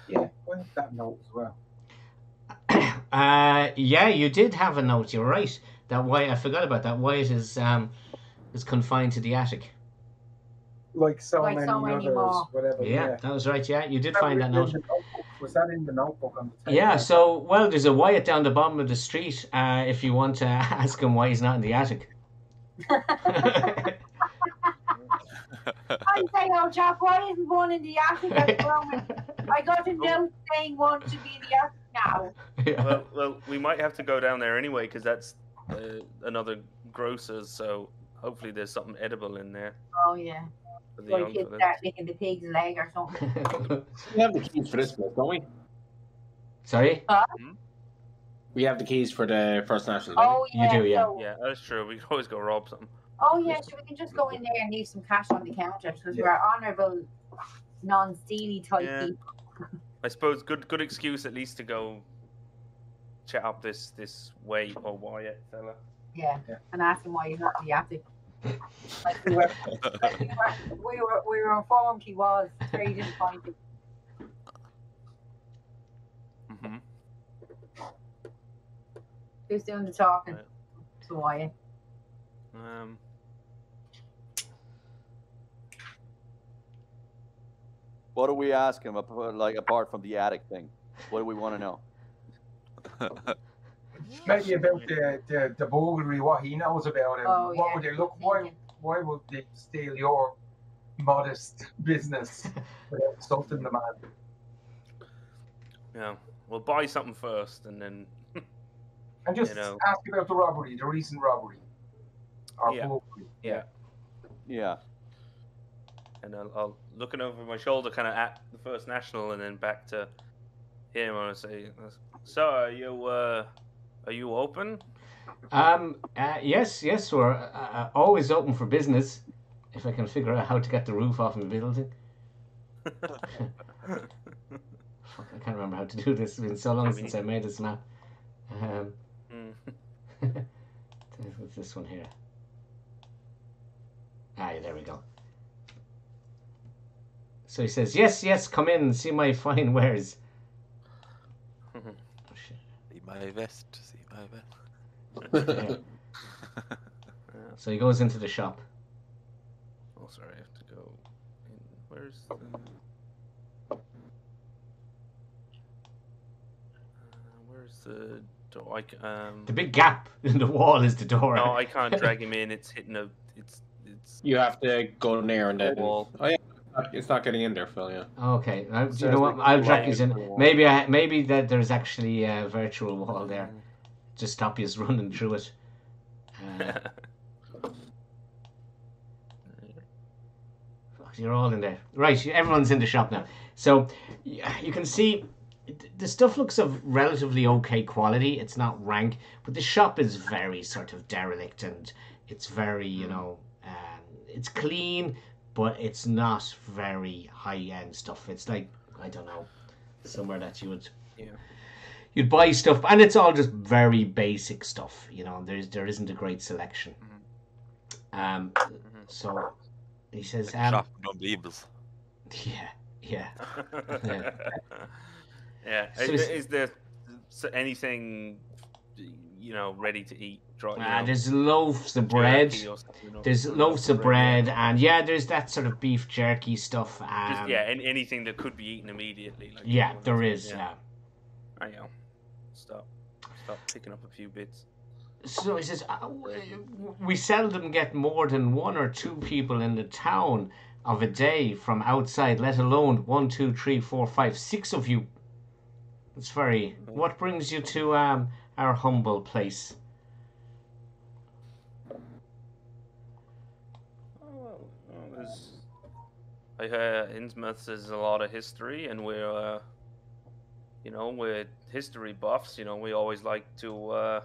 Yeah, where's that note as well? uh, yeah, you did have a note, you're right. That Wyatt, I forgot about that. Wyatt is... Um, is confined to the attic. Like so like many so others, many whatever. Yeah, yeah, that was right, yeah. You did that find that note. Was that in the notebook on the table? Yeah, so, well, there's a Wyatt down the bottom of the street uh, if you want to ask him why he's not in the attic. I say, old chap, why isn't one in the attic at the moment? I got a note saying one to be in the attic now. Yeah. Well, well, we might have to go down there anyway, because that's uh, another grocer's, so... Hopefully there's something edible in there. Oh, yeah. Well, you could start making the pig's leg or something. We have the keys for this place, don't we? Sorry? Huh? We have the keys for the First National. Oh, yeah. You do, yeah. So... yeah, that's true. We can always go rob something. Oh, yeah, so we can just go in there and leave some cash on the counter because yeah. we're honourable, non-steely type yeah. people. I suppose good good excuse at least to go chat up this, this way or Wyatt fella. Yeah. yeah, and ask him why he's not in the attic. Like we were, like we, were, we were, we were informed he was, so he didn't find him. Mhm. Who's doing the talking? Yeah. To Wyatt. Um. What do we ask him? Like apart from the attic thing, what do we want to know? Maybe about the the, the burglary, what he knows about it. Oh, what yeah. would they look? Why why would they steal your modest business without insulting the man? Yeah, we'll buy something first, and then. And just you know. ask about the robbery, the recent robbery. Or yeah. burglary. Yeah. Yeah. And I'll, I'll looking over my shoulder, kind of at the First National, and then back to him, and I say, "So are you uh." Are you open? Um, uh, yes, yes, we're uh, always open for business. If I can figure out how to get the roof off the building. Fuck, I can't remember how to do this. It's been so long I mean... since I made this map. Um, mm. This one here. Ah, yeah, there we go. So he says, yes, yes, come in and see my fine wares. My vest, see my vest. Yeah. Yeah. So he goes into the shop. Oh, sorry, I have to go. In. Where's the? Uh, where's the door? I, um... The big gap in the wall is the door. No, I can't drag him in. It's hitting a. It's it's. You have to go near and that wall. Oh yeah. It's not getting in there, Phil. Yeah. Okay. Uh, do so you know what? I'll drag his in. Maybe, I, maybe that there's actually a virtual wall there. Just stop you running through it. Uh, you're all in there, right? Everyone's in the shop now. So you can see the stuff looks of relatively okay quality. It's not rank, but the shop is very sort of derelict, and it's very, you know, um, it's clean. But it's not very high-end stuff. It's like, I don't know, somewhere that you would yeah. you'd buy stuff. And it's all just very basic stuff. You know, there's, there isn't a great selection. Mm-hmm. Um, mm-hmm. So he says... Like um, shop on the evils. Yeah, yeah. Yeah. Yeah. So is, is there anything, you know, ready to eat? Uh, there's loaves of bread. There's loaves of bread, and yeah, there's that sort of beef jerky stuff. Um, Just, yeah, and anything that could be eaten immediately. Like yeah, there is. Yeah. I know. Stop. Stop picking up a few bits. So he says, we seldom get more than one or two people in the town of a day from outside, let alone one, two, three, four, five, six of you. It's very... What brings you to um, our humble place? I heard Innsmouth is a lot of history, and we're, uh, you know, we're history buffs. You know, we always like to uh,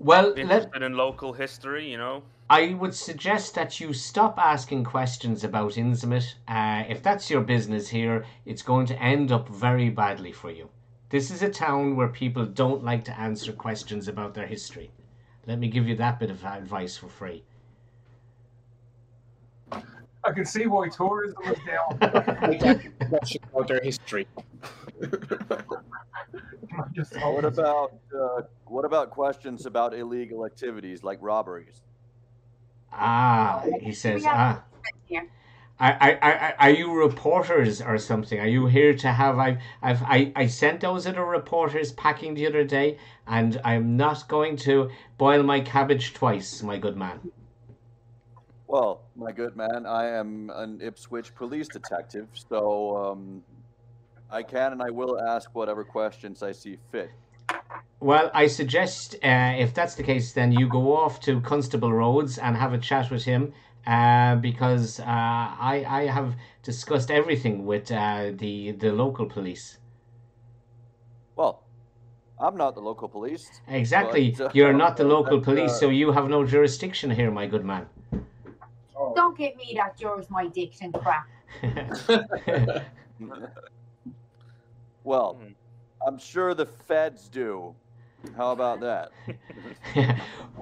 well, be interested in local history, you know. I would suggest that you stop asking questions about Innsmouth. Uh, if that's your business here, it's going to end up very badly for you. This is a town where people don't like to answer questions about their history. Let me give you that bit of advice for free. I can see why tourism is down. That's about their history. Oh, what about uh, what about questions about illegal activities like robberies? Ah, he says. Ah, I, I, I, are you reporters or something? Are you here to have? I've, I've, I, I sent those other reporters packing the other day, and I'm not going to boil my cabbage twice, my good man. Well, my good man, I am an Ipswich police detective, so um, I can and I will ask whatever questions I see fit. Well, I suggest uh, if that's the case, then you go off to Constable Rhodes and have a chat with him, uh, because uh, I, I have discussed everything with uh, the, the local police. Well, I'm not the local police. Exactly. But, uh, you're not the local police, uh, so you have no jurisdiction here, my good man. Don't give me that yours, my dicks and crap. Well, I'm sure the feds do. How about that?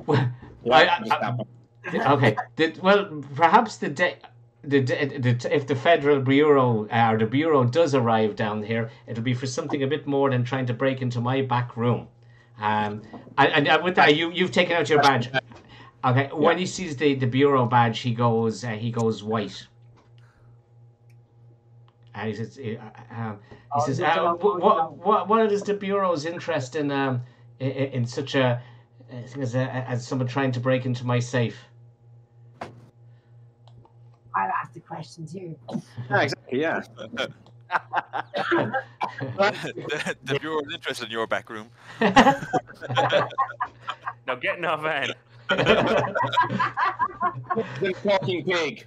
well, yeah, I, I, okay. The, well, perhaps the day, the, the, the if the Federal Bureau uh, or the Bureau does arrive down here, it'll be for something a bit more than trying to break into my back room. Um, and, and with that, you you've taken out your badge. Okay, when yeah. he sees the, the Bureau badge, he goes uh, he goes white. And he says, uh, uh, he says uh, what, what, what is the Bureau's interest in um, in, in such a thing as, as someone trying to break into my safe? I'll ask the question too. Yeah, exactly, yeah. the, the Bureau's interest in your back room. Now get in our van. The talking pig.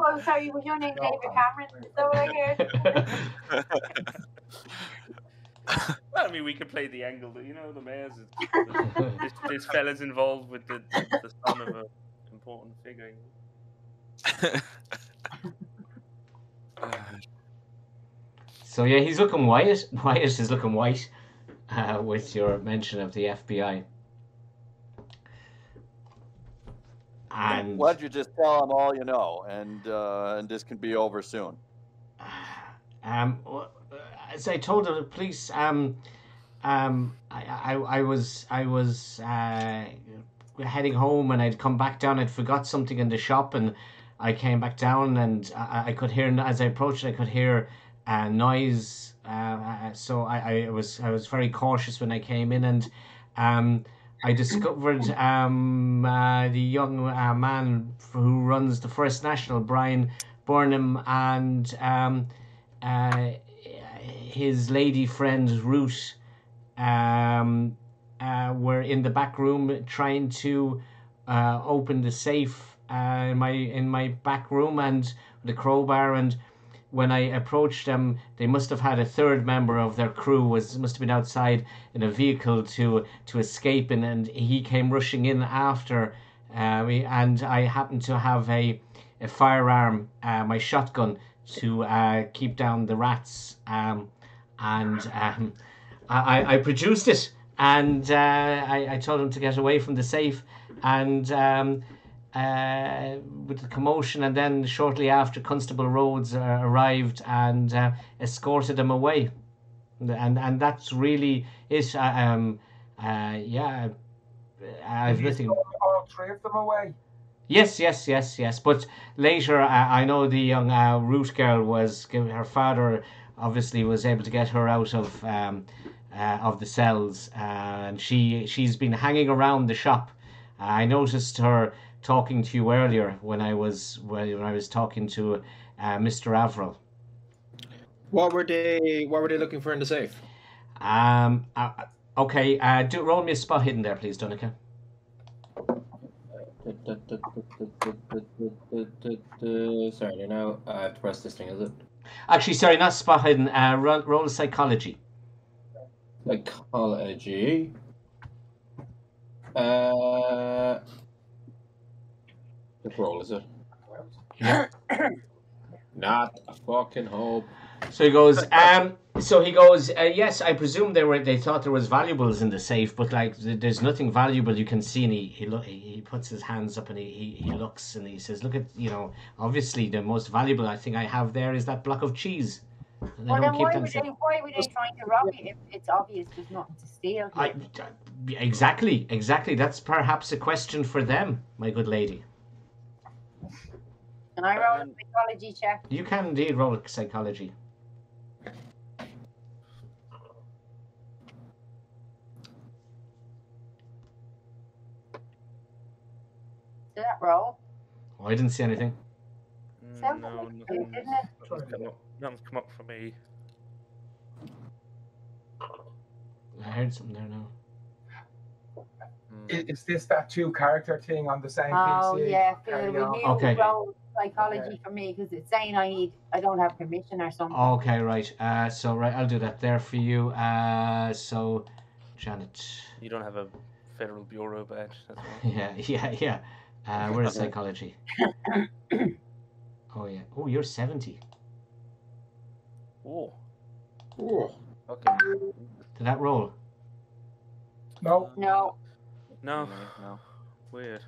Oh, sorry, was your name David Cameron? Is that what I heard? Well, I mean, we could play the angle, but you know, the mayor's. This, this fella's involved with the, the son of an important figure. So, yeah, he's looking Wyatt. Wyatt is looking white. Uh, with your mention of the F B I. And why don't you just tell them all you know, and uh, and this can be over soon. Um, as I told the police, um, um, I, I, I was I was uh, heading home, and I'd come back down. I'd forgot something in the shop, and I came back down, and I, I could hear as I approached. I could hear uh, noise. Uh, so I, I was I was very cautious when I came in, and um, I discovered um, uh, the young uh, man who runs the First National, Brian Burnham, and um, uh, his lady friend Ruth um, uh, were in the back room trying to uh, open the safe uh, in my in my back room and the crowbar and. When I approached them, they must have had a third member of their crew was must have been outside in a vehicle to to escape, and, and he came rushing in after uh, me. And I happened to have a a firearm, uh, my shotgun, to uh, keep down the rats. Um, and um, I, I produced it, and uh, I, I told him to get away from the safe, and. Um, Uh, with the commotion, and then shortly after, Constable Rhodes uh, arrived and uh, escorted him away, and and, and that's really it. Uh, um, uh, yeah, I've nothing. All three of them away. Yes, yes, yes, yes. But later, uh, I know the young uh, Root girl was her father obviously was able to get her out of um, uh, of the cells, uh, and she she's been hanging around the shop. Uh, I noticed her talking to you earlier when I was when I was talking to uh, Mister Avril. What were they What were they looking for in the safe? Um. Uh, okay. Uh. Do roll me a spot hidden there, please, Dunica. Sorry, now I have to press this thing, is it? Actually, sorry, not spot hidden. Uh, roll, roll psychology. Psychology. Uh, what roll is it? Yeah. Not a fucking hope. So he goes. Um. So he goes. Uh, yes, I presume they were. They thought there was valuables in the safe, but like, there's nothing valuable you can see. And he he lo he puts his hands up and he, he he looks and he says, "Look at you know. Obviously, the most valuable I think I have there is that block of cheese." And well, then why would, they, why would they try to rob it if it's obvious it's not to steal? I, I, exactly, exactly. That's perhaps a question for them, my good lady. Can I roll a psychology check? You can indeed roll a psychology. Did that roll? Oh, I didn't see anything. Mm, no, nothing, didn't it? Nothing's come up for me. I heard something there now. Is, is this that two character thing on the same oh, P C? Oh yeah, Phil, we knew okay. roll psychology okay. for me because it's saying I need, I don't have permission or something. Okay, right. Uh, so right, I'll do that there for you. Uh, so, Janet, you don't have a Federal Bureau badge. That's right. Yeah, yeah, yeah. Uh, where is psychology? Oh yeah. Oh, you're seventy. Oh. Oh. Okay. Did that roll? No. No. No, no, weird.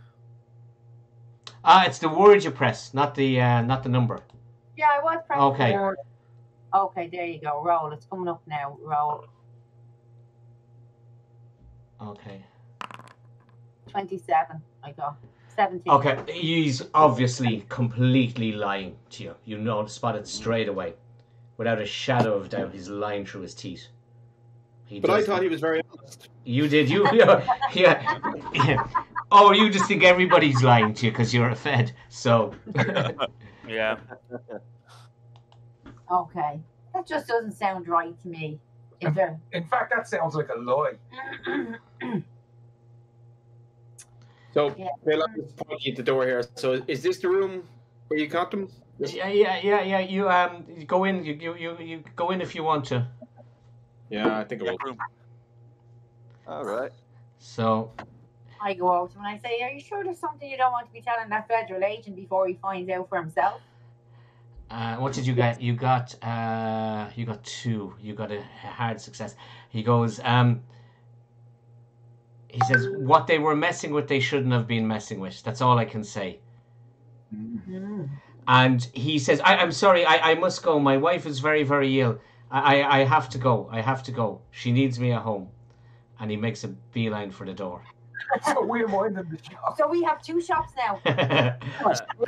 Ah, it's the word you press, not the uh, not the number. Yeah, I was pressing. Okay. The word. Okay, there you go. Roll. It's coming up now. Roll. Okay. Twenty-seven. I got seventeen. Okay, he's obviously completely lying to you. You know, spotted straight away, without a shadow of doubt. He's lying through his teeth. He but I thought he was very honest. You did, you, yeah, yeah, yeah. Oh, you just think everybody's lying to you because you're a Fed, so. Yeah. Okay, that just doesn't sound right to me. In, in fact, that sounds like a lie. So, yeah. Bill, I'm just pointing at the door here. So, is this the room where you got them? Yeah, yeah, yeah, yeah. You um, go in. You you you, you go in if you want to. Yeah, I think it will. All right. So I go out and I say, "Are you sure there's something you don't want to be telling that federal agent before he finds out for himself?" Uh, what did you get? You got uh, you got two. You got a hard success. He goes. Um, he says, "What they were messing with, they shouldn't have been messing with. That's all I can say." Mm-hmm. And he says, I, "I'm sorry. I, I must go. My wife is very, very ill. I, I have to go. I have to go. She needs me at home." And he makes a beeline for the door. So we're more than the shop. So we have two shops now.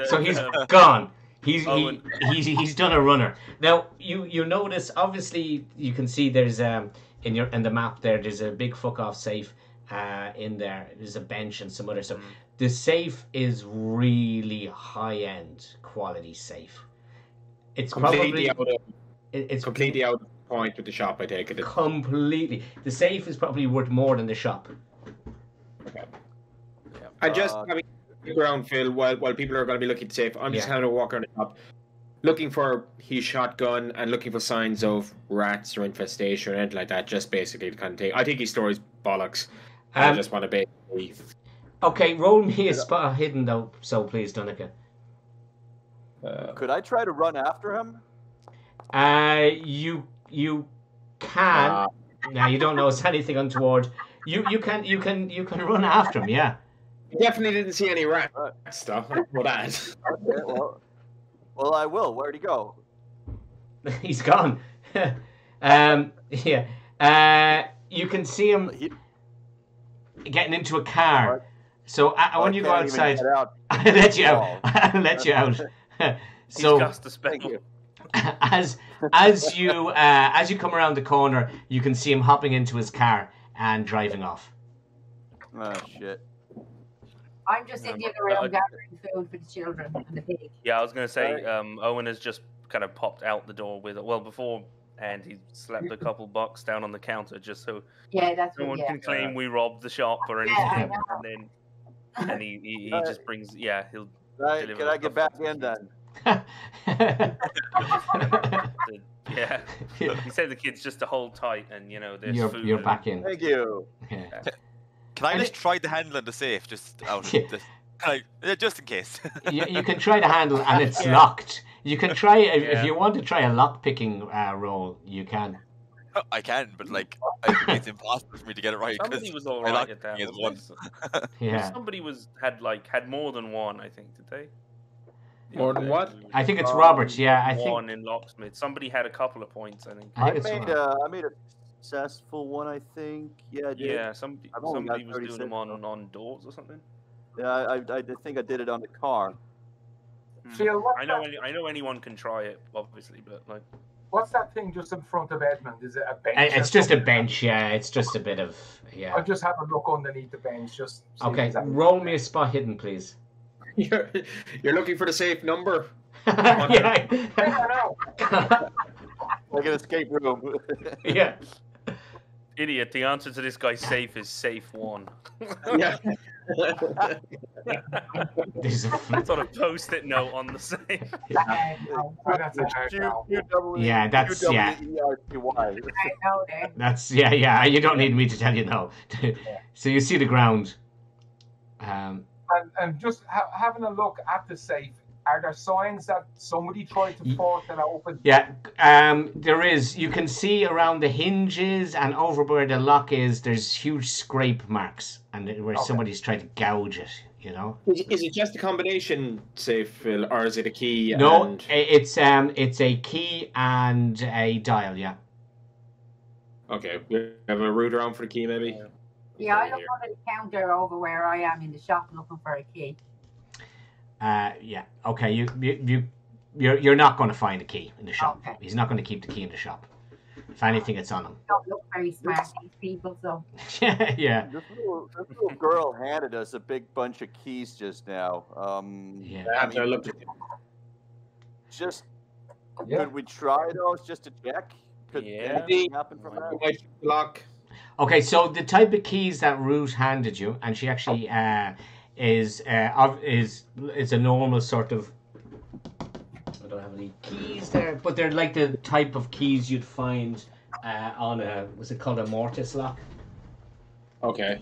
So he's gone. He's he, he's he's done a runner. Now you you notice obviously you can see there's um in your in the map there there's a big fuck off safe uh in there. There's a bench and some other stuff. The safe is really high end quality safe. It's completely probably out of It's completely out of point with the shop, I take it. Completely. The safe is probably worth more than the shop. Okay. Yeah, I just, I mean, look around, Phil, while, while people are going to be looking at the safe, I'm yeah. just having a walk around the shop, looking for his shotgun and looking for signs of rats or infestation or anything like that, just basically the kind of thing. I think his story's bollocks. Um, I just want to basically... Okay, roll me a spot hidden, though, so please, Dunica. Uh, Could I try to run after him? Uh, you you can uh, now you don't notice anything untoward. You you can you can you can run after him. Yeah, I definitely didn't see any rat right. stuff. Well, that. Okay, well, well, I will. Where'd he go? He's gone. um, yeah. Uh, you can see him getting into a car. Right. So I, I when you go outside, out. I'll let you out. I'll let you out. So. He's just a speck. as as you uh, as you come around the corner, you can see him hopping into his car and driving off. Oh shit! I'm just in the other room gathering food for the children and the pig. Yeah, I was going to say um, Owen has just kind of popped out the door with it. Well, before. And he slapped a couple bucks down on the counter just so yeah, that's no one yeah. can claim we robbed the shop or anything. Yeah, and then and he, he, he right. just brings yeah he'll. Right, can I get back in then? yeah, he said the kids just to hold tight and you know there's you're, food. You're back in. Thank you. Yeah. Can I just try the handle in the safe just out of this? Like, just in case. you, you can try the handle and it's yeah. locked. You can try if, yeah. if you want to try a lock picking uh, roll. You can. I can, but like I, it's impossible for me to get it right. Somebody was all right at that one. yeah. Somebody was had like had more than one. I think did they? More than what? I think it's um, Robert. Yeah, I think one in locksmith. Somebody had a couple of points. I think. I, think I made. Uh, I made a successful one. I think. Yeah. I did. Yeah. Somebody. Somebody was doing them on on doors or something. Yeah, I, I think I did it on the car. Mm. See, I know any, I know anyone can try it, obviously, but like, what's that thing just in front of Edmund? Is it a bench? It's just a bench, yeah. It's just a bit of yeah. I'll just have a look underneath the bench. Just okay. Exactly. Roll me a spot hidden, please. You're you're looking for the safe number. yeah. Like an escape room. yeah. Idiot. The answer to this guy's safe is safe one. yeah. There's a sort of post-it note on the safe. yeah, that's yeah. That's yeah, yeah. You don't need me to tell you no. So you see the ground. Um, and, and just ha having a look at the safe. Are there signs that somebody tried to force and I opened? Yeah, um, there is. You can see around the hinges and over where the lock is, there's huge scrape marks and where okay. somebody's tried to gouge it, you know? Is, is it just a combination safe, or is it a key? No, and... it's, um, it's a key and a dial, yeah. Okay, we have a route around for the key, maybe? Yeah, yeah I look over the counter over where I am in the shop looking for a key. Uh, yeah. Okay. You you you you're you're not going to find the key in the shop. Okay. He's not going to keep the key in the shop. If anything, it's on him. Don't look very smart, these people. So. yeah. Yeah. This little, this little girl handed us a big bunch of keys just now. Um, yeah. I mean, I looked at it. Just yeah. could we try those just to check? Could yeah. anything happen from that? Lock. Okay. So the type of keys that Ruth handed you, and she actually. Uh, Is uh is is a normal sort of. I don't have any keys there, but they're like the type of keys you'd find uh, on a what's it called a mortise lock. Okay.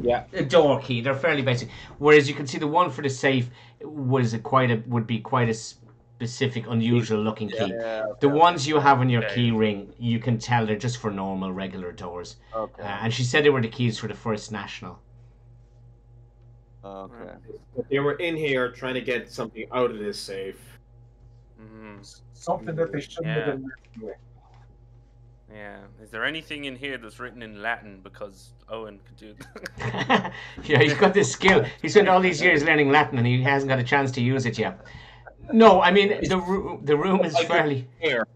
Yeah. A door key. They're fairly basic. Whereas you can see the one for the safe was a quite a would be quite a specific, unusual looking key. Yeah, yeah, okay. The ones you have on your okay. key ring, you can tell they're just for normal, regular doors. Okay. Uh, and she said they were the keys for the First National. Okay. They were in here trying to get something out of this safe. Mm-hmm. Something that they shouldn't yeah. have been. Yeah. Is there anything in here that's written in Latin? Because Owen could do that. yeah, he's got this skill. He spent all these years learning Latin and he hasn't got a chance to use it yet. No, I mean the ro the room is fairly. Here.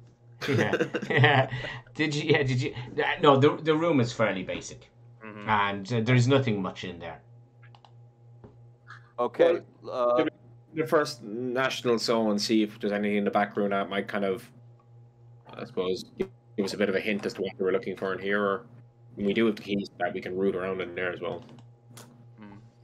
yeah. yeah. Did you? Yeah. Did you? No, the the room is fairly basic, mm-hmm. and uh, there's nothing much in there. Okay. Uh, the First National so and see if there's anything in the back room that might kind of, I suppose, give us a bit of a hint as to what we were looking for in here. Or we do have the keys that we can root around in there as well.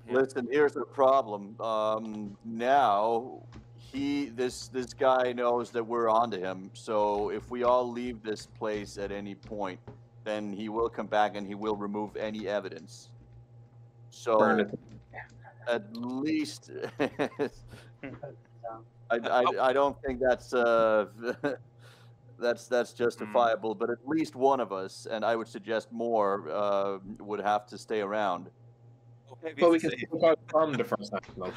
Listen, here's the problem. Um, now, he this this guy knows that we're onto him. So if we all leave this place at any point, then he will come back and he will remove any evidence. So. Burn it. At least, I, I I don't think that's uh that's that's justifiable. Mm. But at least one of us, and I would suggest more, uh, would have to stay around. Well, maybe well we can look out from the First National.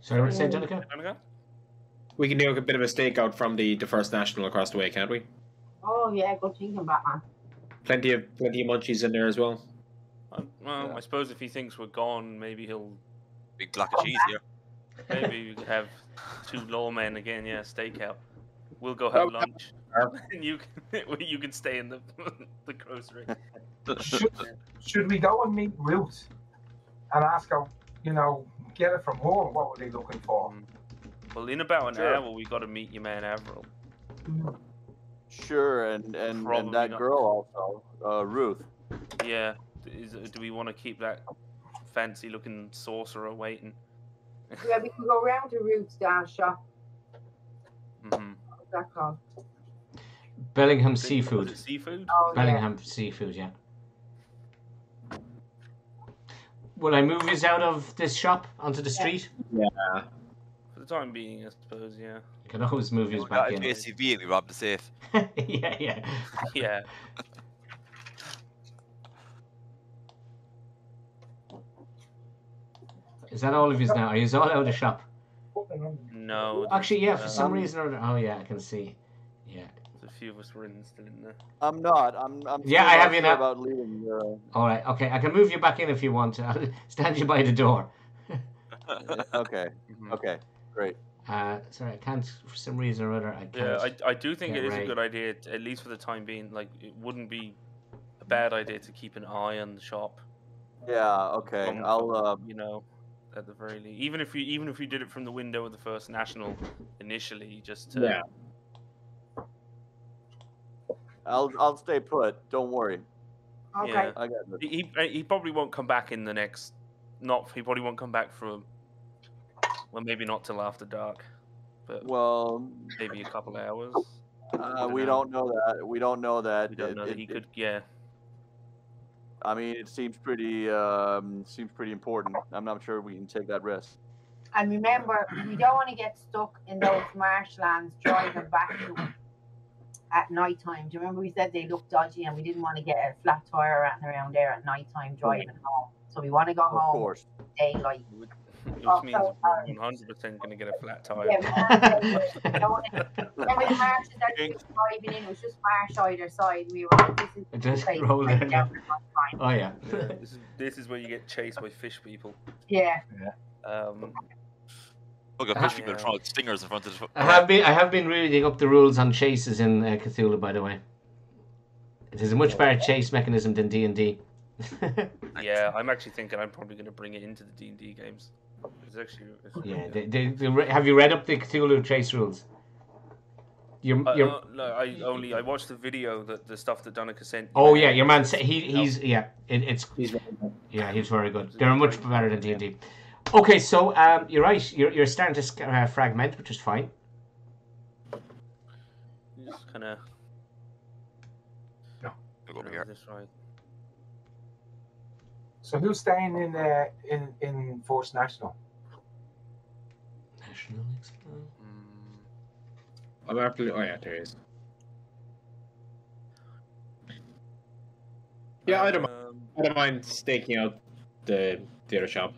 Sorry, what did you say, Jenica? We can do a bit of a stakeout from the the First National across the way, can't we? Oh yeah, good thinking, Batman. Plenty of plenty of munchies in there as well. Um, well, yeah. I suppose if he thinks we're gone, maybe he'll big block of cheese here. Maybe you have two lawmen again. Yeah, stakeout. We'll go have no, lunch, no. and you can you can stay in the the grocery. Should, should we go and meet Ruth and ask her, you know, get it from her? What were they looking for? Well, in about an sure. hour, we got to meet your man Avril. Sure, and and, and that not. girl also, uh, Ruth. Yeah, Is, do we want to keep that fancy-looking sorcerer waiting? Yeah, we can go round to Ruth's down shop. Mm-hmm. What's that called? Billingham Seafood. Seafood? Oh, Billingham yeah. Seafood, yeah. Will I move us out of this shop onto the street? Yeah. For the time being, I suppose, yeah. You can always move us back in. Basically, we robbed the safe. Yeah, yeah. Yeah. Is that all of you now? Are you all out of the shop? No. Actually, yeah, for some um, reason or oh yeah, I can see. Yeah. A few of us were in, still in there. I'm not. I'm. I'm yeah, I have you now. About leaving. Your... All right. Okay. I can move you back in if you want to. I'll stand you by the door. Okay. Mm-hmm. Okay. Great. Uh, sorry, I can't. For some reason or other, I can't. Yeah, I, I do think it is right. a good idea, at least for the time being. Like, it wouldn't be a bad idea to keep an eye on the shop. Yeah. Okay. From, I'll. Uh, you know. At the very least, even if you even if you did it from the window of the First National initially, just to... yeah. I'll I'll stay put. Don't worry. Okay. Yeah. I got it. He, he he probably won't come back in the next. Not he probably won't come back for. Well, maybe not till after dark. But well, maybe a couple of hours. Uh, we don't know that. We don't know that. We don't know that he could. Yeah. I mean, it seems pretty um, seems pretty important. I'm not sure we can take that risk. And remember, we don't want to get stuck in those marshlands driving back to it at night time. Do you remember we said they looked dodgy and we didn't want to get a flat tire running around there at night time driving home? So we want to go of home course. daylight. Which also, means one hundred percent um, going to get a flat tire. Yeah, we don't want to, remember the marshes that we were driving in, it was just marsh either side. We were like, this is just place, roll like, down the Oh, yeah. yeah this, is, this is where you get chased by fish people. Yeah. yeah. Um, Look, okay, fish people yeah. throwing stingers in front of the... I have, been, I have been reading up the rules on chases in uh, Cthulhu, by the way. It is a much better chase mechanism than D and D. Yeah, I'm actually thinking I'm probably going to bring it into the D and D games. It's actually, it's yeah, they, they, they re have you read up the Cthulhu chase rules? You're, uh, you're... No, no, I only I watched the video that the stuff that Danica sent. Oh yeah, your man said he he's yeah it, it's he's yeah he's very good. They're much better than D and D. Okay, so um, you're right. You're you're starting to uh, fragment, which is fine. Just kind of yeah. over here. This right. So who's staying in uh, in in First National? National, mm. I'm actually. Oh yeah, there is. Yeah, um, I don't mind. I don't mind staking out the the other shop,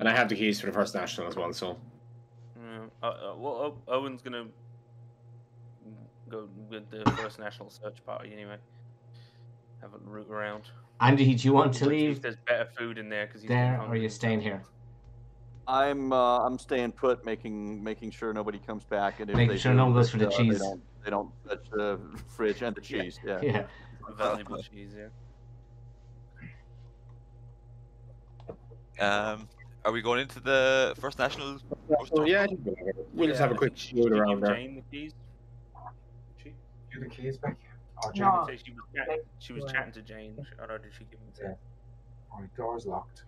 and I have the keys for the First National as well. So, yeah. uh, uh, well, Owen's gonna go with the First National search party anyway. Have a root around. Andy, do you want to leave? There's better food in there. Cause he's there, or are you staying here? I'm uh, I'm staying put, making making sure nobody comes back, and if making they sure do, no one goes for the uh, cheese. They don't, they don't touch the fridge and the cheese. Yeah, yeah. yeah. Valuable cheese. Yeah. Um, are we going into the First National? Oh, yeah, we'll yeah, just have a quick shoot around there. Jane the keys. Give the keys back. Oh, Jane. No. She, was chatting, she was chatting to Jane. Oh no, did she give it to her? Yeah. My door's locked.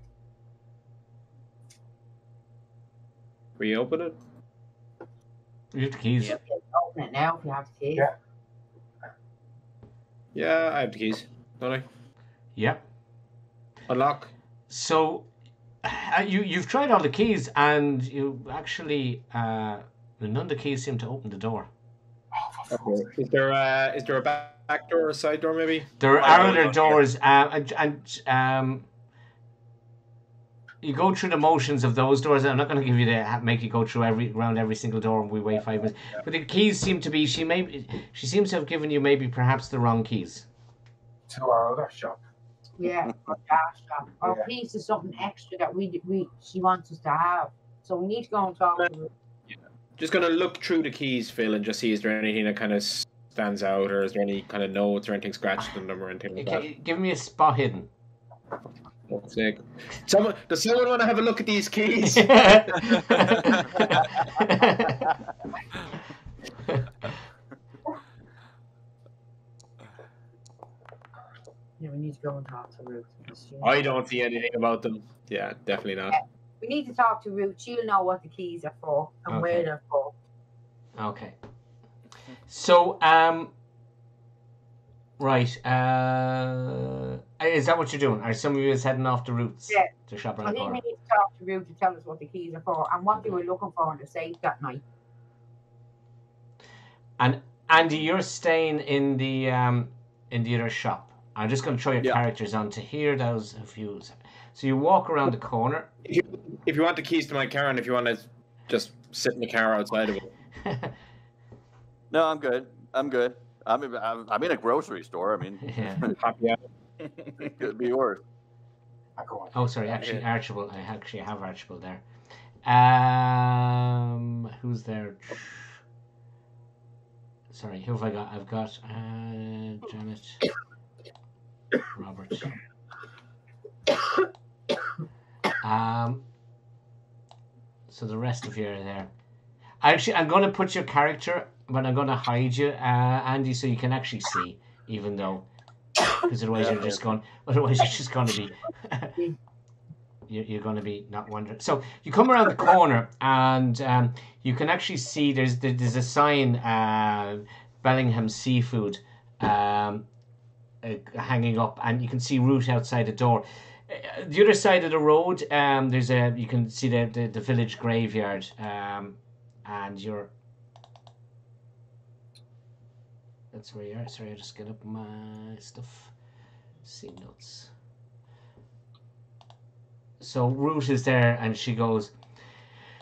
Will you open it? You have the keys. Yeah. Open it now if you have the keys. Yeah. Yeah, I have the keys. Don't I? Yeah. Unlock. So, uh, you, you've tried all the keys and you actually, uh, none of the keys seem to open the door. Okay. Is there a, is there a back door or a side door maybe? There are other doors, um, and, and um, you go through the motions of those doors. I'm not going to give you the make you go through every round every single door, and we wait five minutes. Yeah. But the keys seem to be she may she seems to have given you maybe perhaps the wrong keys. To our other shop. Yeah, our shop. Our yeah. keys is something extra that we we she wants us to have. So we need to go and talk to Ruth. Yeah. Just going to look through the keys, Phil, and just see is there anything that kind of stands out, or is there any kind of notes or anything scratched on them or anything like okay, that? Give me a spot hidden. What's sake. Someone, does someone want to have a look at these keys? Yeah, we need to go and talk to Ruth. I don't see anything about them. Yeah, definitely not. We need to talk to Ruth. She'll know what the keys are for and okay. where they're for. Okay. So, um, right. Uh, is that what you're doing? Are some of you is heading off to Ruth's yeah. to shop around the corner? I think we need to talk to Ruth to tell us what the keys are for and what okay. they were looking for in the safe that night. And Andy, you're staying in the um in the other shop. I'm just going to throw your yeah. characters on to hear those of you. So you walk around the corner. If you, if you want the keys to my car, and if you want to just sit in the car outside of it. No, I'm good. I'm good. I'm in, I'm, I'm in a grocery store. I mean, yeah. Could be worse. Oh, sorry. Actually, Archibald. I actually have Archibald there. Um, who's there? Sorry, who have I got? I've got uh, Janet. Robert. Um, so the rest of you are there. Actually, I'm going to put your character, but I'm going to hide you, uh, Andy, so you can actually see, even though, because otherwise you're just going. Otherwise you're just going to be. you're, you're going to be not wondering. So you come around the corner, and um, you can actually see there's there's a sign, uh, Billingham Seafood. Um, hanging up, and you can see Ruth outside the door. The other side of the road, um, there's a you can see the the, the village graveyard, um, and you're that's where you are. Sorry, I just get up my stuff. See notes. So Ruth is there, and she goes,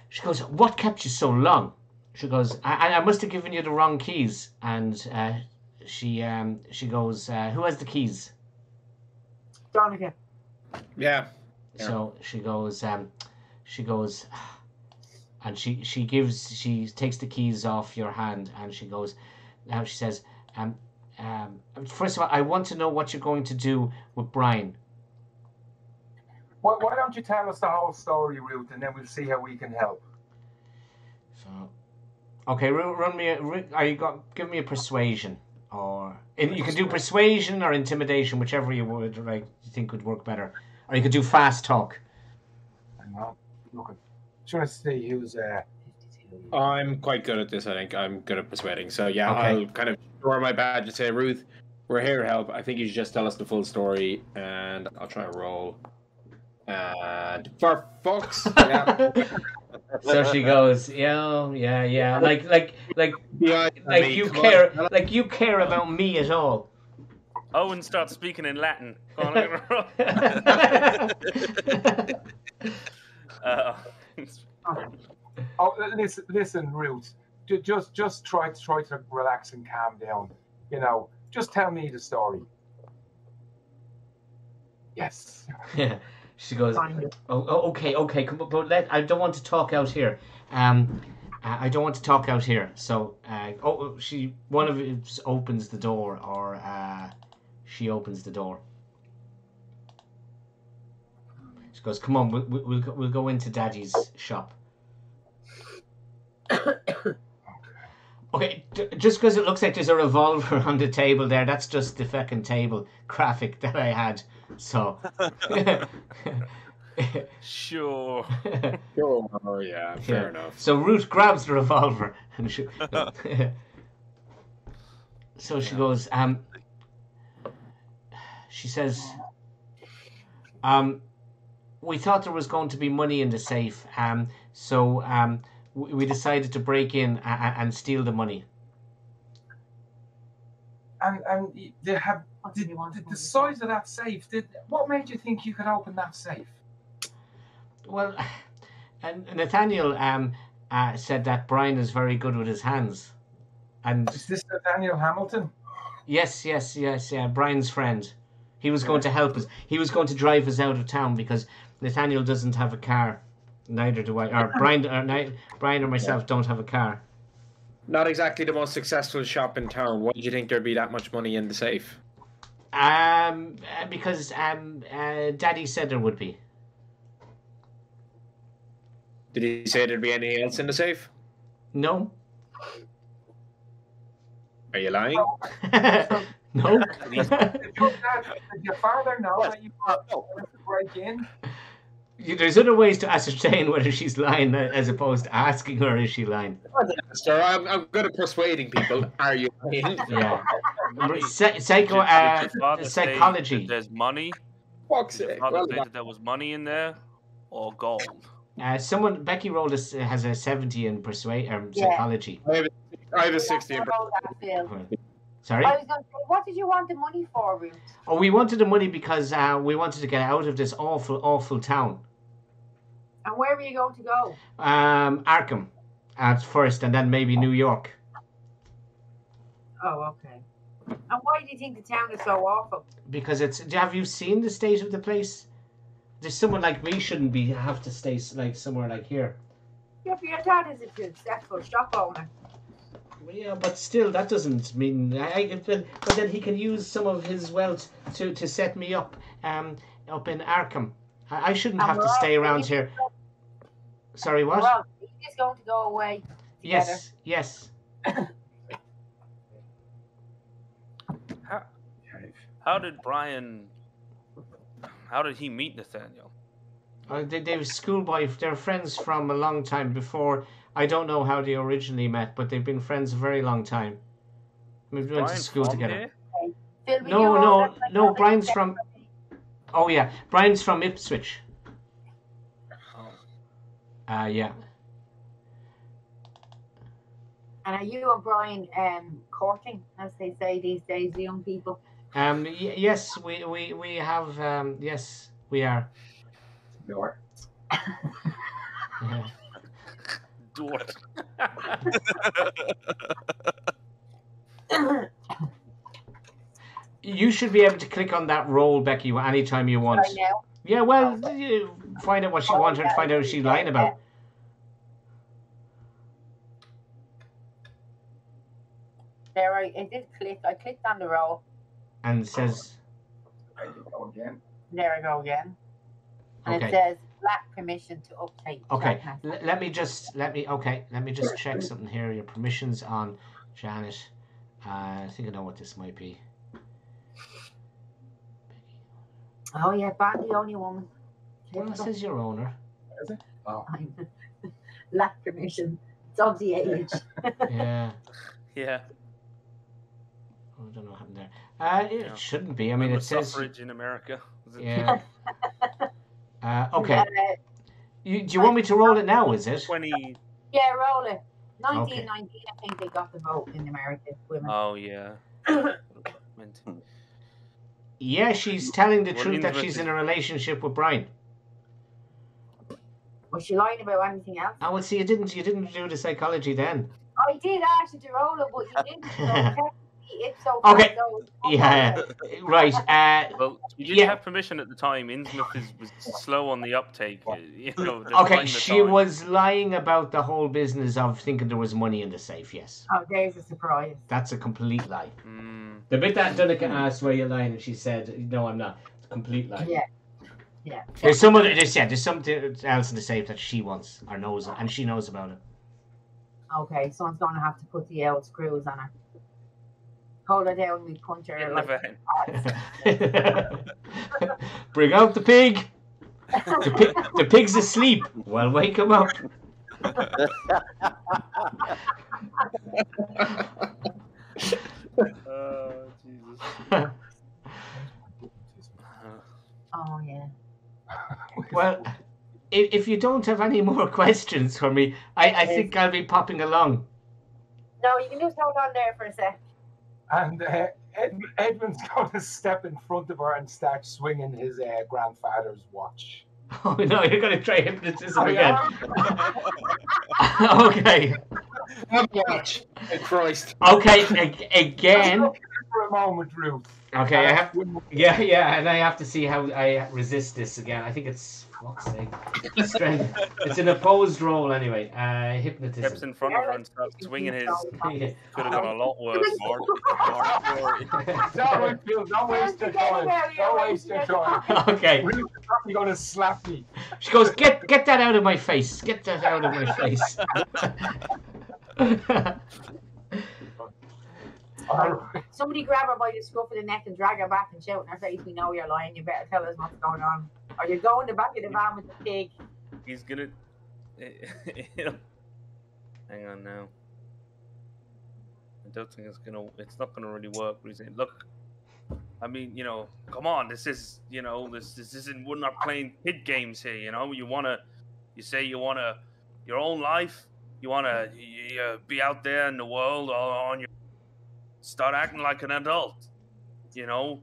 she goes, "What kept you so long?" She goes, "I, I must have given you the wrong keys," and. Uh, She um she goes, uh, who has the keys? Donegan. Yeah. yeah. So she goes, um she goes and she she gives she takes the keys off your hand, and she goes, now she says, um um first of all, I want to know what you're going to do with Brian. Well, why don't you tell us the whole story, Ruth, and then we'll see how we can help. So okay, run me a, are you got give me a persuasion. Or you can do persuasion or intimidation, whichever you would like. You think would work better, or you could do fast talk. I'm not looking. Trying to see who's. Uh... I'm quite good at this. I think I'm good at persuading. So yeah, okay. I'll kind of throw my badge and say, Ruth, we're here to help. I think you should just tell us the full story, and I'll try to roll. And for fucks. Yeah. So she goes, yeah, yeah, yeah, like, like, like, yeah, like me. you Come care, on. like you care about me at all. Owen starts speaking in Latin. uh, oh, listen, listen, Ruth, just, just try to try to relax and calm down. You know, just tell me the story. Yes. Yeah. She goes, oh, oh, okay, okay, come, but let, I don't want to talk out here. Um, I don't want to talk out here. So, uh, oh, she, one of you opens the door, or uh, she opens the door. She goes, come on, we'll, we'll, we'll go into Daddy's shop. Okay, just because it looks like there's a revolver on the table there, that's just the fucking table graphic that I had. So, sure, sure, yeah, fair yeah. enough. So Ruth grabs the revolver, and she, so she goes. Um, she says, um, we thought there was going to be money in the safe, um, so um, we decided to break in and, and steal the money. And and they have. Did, did the size of that safe, did, what made you think you could open that safe? Well, and Nathaniel um, uh, said that Brian is very good with his hands. And is this Nathaniel Hamilton? Yes, yes, yes, yeah, Brian's friend. He was going to help us. He was going to drive us out of town because Nathaniel doesn't have a car. Neither do I. Or Brian, or Brian or myself yeah. don't have a car. Not exactly the most successful shop in town. Why do you think there'd be that much money in the safe? Um, because um, uh, Daddy said there would be. Did he say there'd be anything else in the safe? No. Are you lying? No. Did your father know that you break in? There's other ways to ascertain whether she's lying as opposed to asking her, is she lying? Sir, I'm, I'm good at persuading people. Are you lying? Yeah. Psycho, uh, psychology. There's money. Fuck's sake. Well, that there was money in there or gold. Uh, someone, Becky rolled a, has a seventy in persuade, um, yeah. psychology. I have a, I have a sixty in persuade. Sorry? I was going to say, what did you want the money for, Ruth? Oh, we wanted the money because uh, we wanted to get out of this awful, awful town. And where were you going to go? Um, Arkham at first, and then maybe New York. Oh, okay. And why do you think the town is so awful? Because it's... Have you seen the state of the place? There's someone like me shouldn't be have to stay like somewhere like here. Yeah, but your dad is a successful shop owner. Yeah, but still, that doesn't mean. I, but, but then he can use some of his wealth to to set me up, um, up in Arkham. I, I shouldn't and have to stay around here. Sorry, what? Well, he's going to go away. Together. Yes, yes. how, how did Brian? How did he meet Nathaniel? Uh, they they were schoolboy. They're friends from a long time before. I don't know how they originally met, but they've been friends a very long time. We went Brian's to school together. Here? No, no, no, Brian's from... Oh, yeah. Brian's from Ipswich. Oh. Uh, yeah. And are you and Brian um, courting, as they say these days, the young people? Um, y yes, we, we, we have... Um, yes, we are. We are. Yeah. Dwarf. You should be able to click on that roll, Becky, anytime you want. Right now? Yeah, well, you find out what she oh, wanted, yeah. find out what she's lying about. There, I, I did click. I clicked on the roll. And it says... There you go again. There I go again. And okay. It says... Lack permission to update. Okay, L let me just let me. Okay, let me just check something here. Your permissions on Janet. Uh, I think I know what this might be. Oh yeah, Bad the only woman. Well, it says your owner. Is it? Oh. Lack permission. It's of the age. Yeah. Yeah. Oh, I don't know what happened there. Uh, it yeah. shouldn't be. I mean, it says suffrage in America. Is it? Yeah. Uh, okay. You, do you want me to roll it now, is it? twenty... Yeah, roll it. nineteen nineteen, okay. I think they got the vote in America. Women. Oh, yeah. Yeah, she's telling the what truth that she's in a relationship with Brian. Was she lying about anything else? Oh, well, see, you didn't, you didn't do the psychology then. I did ask you to roll it, but you didn't. So It's so okay. Yeah. Right. Uh, well, you didn't yeah. have permission at the time. Innsmouth is, was slow on the uptake. You know, okay. She time. was lying about the whole business of thinking there was money in the safe. Yes. Oh, there's a surprise. That's a complete lie. Mm. The bit that Dunica asked where you're lying, and she said, "No, I'm not." Complete lie. Yeah. Yeah. There's some other. There's yeah. There's something else in the safe that she wants or knows, and she knows about it. Okay. Someone's gonna have to put the old screws on her. Hold her down, we punch her. Like... Bring out the pig. The, pig. the pig's asleep. Well, wake him up. Oh, Jesus. Oh, yeah. Well, if, if you don't have any more questions for me, I, I think I'll be popping along. No, you can just hold on there for a sec. And uh, Ed, Edmund's going to step in front of her and start swinging his uh, grandfather's watch. Oh, no, you're going to try hypnotism oh, again. Yeah. Okay. Watch. Christ. Okay, again. For a moment, Ruth. Okay, I have. Yeah, yeah, and I have to see how I resist this again. I think it's fuck's sake. Strength. It's an opposed roll anyway. Uh, hypnotism. Steps in front of her and starts swinging his. Yeah. Could have done a lot worse, Mark. Don't feel. Don't waste your time. Don't waste your time. Okay. You're going to slap me. She goes, get get that out of my face. Get that out of my face. Somebody grab her by the scruff of the neck and drag her back and shout in her face, we know you're lying, you better tell us what's going on. Or you're going to the back of the van with the pig. He's gonna... Hang on now. I don't think it's gonna... It's not gonna really work. Look, I mean, you know, come on, this is, you know, this, this isn't... We're not playing kid games here, you know? You wanna... You say you wanna... Your own life? You wanna you, you be out there in the world or on your... Start acting like an adult, you know.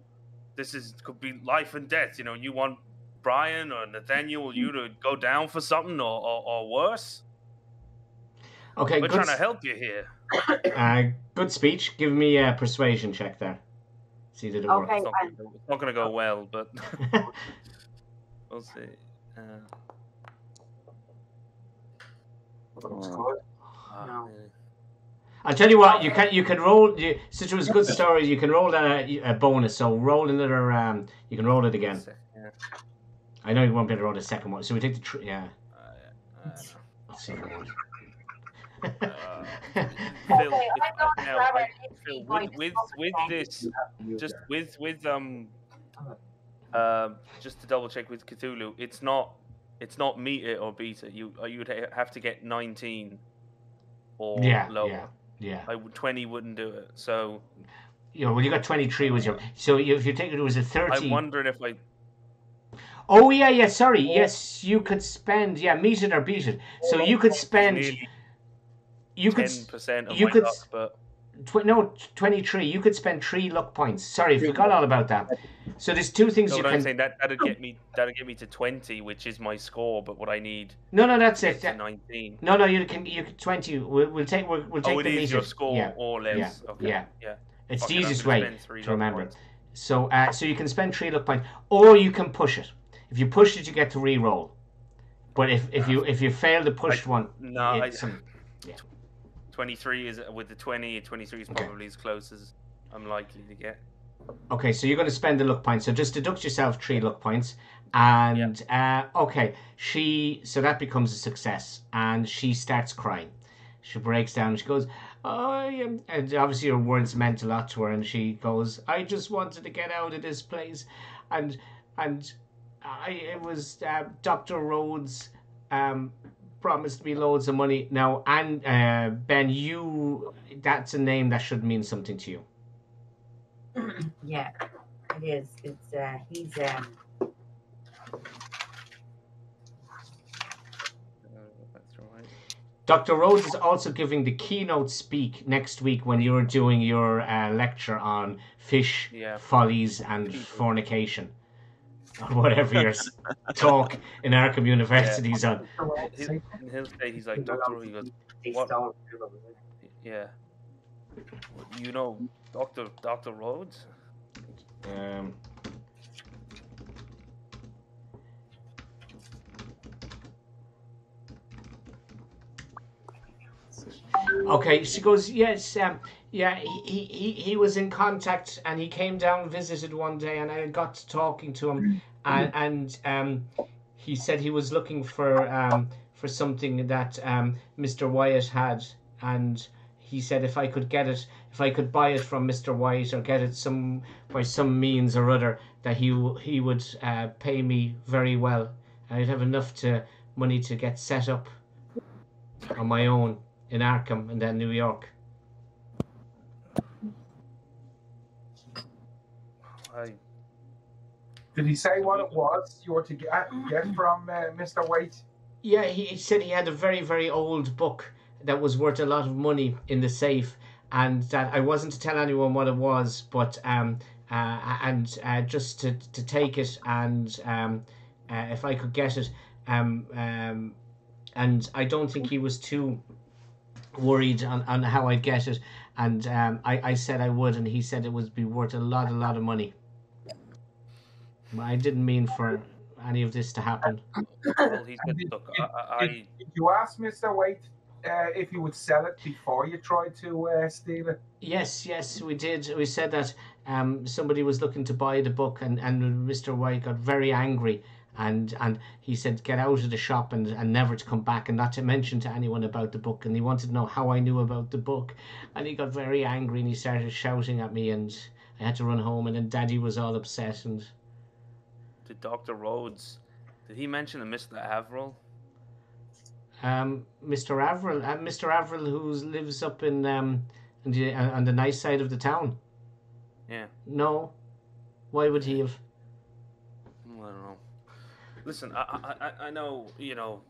This is could be life and death. You know, you want Brian or Nathaniel, you to go down for something or, or, or worse. Okay, we're trying to help you here. Uh, good speech. Give me a persuasion check there. See did it work. It's not going to go well, but we'll see. Uh, oh. uh, no. I'll tell you what, you can you can roll. You, since it was a good story, you can roll a, a bonus. So roll another. Um, you can roll it again. Yeah. I know you won't be able to roll the second one. So we take the tr yeah. Uh, uh, second one. Uh, Phil, okay, if, now, like, Phil, with, with with this, just with with um, uh, just to double check with Cthulhu, it's not it's not meet it or beat it. You you would have to get nineteen or yeah, lower. Yeah. Yeah, I would, twenty wouldn't do it. So, you know, well, you got twenty-three was your. So if you take it, it was a thirty. I'm wondering if I. Oh yeah, yeah. Sorry, oh. Yes, you could spend. Yeah, meet it or beat it. So oh, you could spend. You could. Ten percent of you my could, luck, but. Tw no, twenty-three. You could spend three luck points. Sorry, I forgot all about that. So there's two things no, you can. I'm saying that that'll get me. That'll get me to twenty, which is my score. But what I need. No, no, that's it. That... Nineteen. No, no, you can. You can twenty. We'll, we'll take. We'll, we'll take oh, it the is your score yeah. or less. Yeah. Okay. Yeah. Yeah. It's okay, the easiest way to remember it. So, uh, so you can spend three luck points, or you can push it. If you push it, you get to re-roll. But if if you if you fail the pushed I, one, no, it's, I. Um, yeah. twenty-three is with the twenty. twenty-three is probably okay. as close as I'm likely to get. Okay, so you're going to spend the luck point. So just deduct yourself three luck points, and yeah. uh, okay, she. So that becomes a success, and she starts crying. She breaks down. And she goes, "I am," and obviously her words meant a lot to her. And she goes, "I just wanted to get out of this place, and and I it was uh, Doctor Rhodes." Um, promised me loads of money now, and uh, Ben, you, that's a name that should mean something to you. Yeah, it is. It's uh, he's um, Doctor Rhodes is also giving the keynote speak next week when you're doing your uh, lecture on fish yeah. follies and fornication. Or whatever your talk in Arkham University's yeah. on. He'll, he'll say he's like Doctor Who. He goes, what? Yeah. You know, Doctor Doctor Rhodes. Um. Okay, she goes. Yes. Um. Yeah, he, he he was in contact, and he came down and visited one day, and I got to talking to him, and, and um, he said he was looking for um, for something that um, Mister Wyatt had, and he said if I could get it, if I could buy it from Mister Wyatt or get it some by some means or other, that he he would uh, pay me very well, and I'd have enough to money to get set up on my own in Arkham and then New York. I... Did he say what it was you were to get, get from uh, Mister White? Yeah, he, he said he had a very, very old book that was worth a lot of money in the safe, and that I wasn't to tell anyone what it was, but um, uh, and uh, just to to take it, and um, uh, if I could get it, um, um, and I don't think he was too worried on on how I'd get it, and um, I I said I would, and he said it would be worth a lot, a lot of money. I didn't mean for any of this to happen. Well, he's been, look, if, I, I... If you asked Mister White uh, if he would sell it before you tried to uh, steal it? Yes, yes, we did. We said that um, somebody was looking to buy the book, and, and Mister White got very angry. And and he said, get out of the shop and, and never to come back, and not to mention to anyone about the book. And he wanted to know how I knew about the book. And he got very angry and he started shouting at me, and I had to run home. And then Daddy was all upset. And did Doctor Rhodes, did he mention a Mister Avril? Um, Mister Avril, uh, Mister Avril, who lives up in um on the, on the nice side of the town. Yeah. No. Why would he have? I don't know. Listen, I, I I know, you know,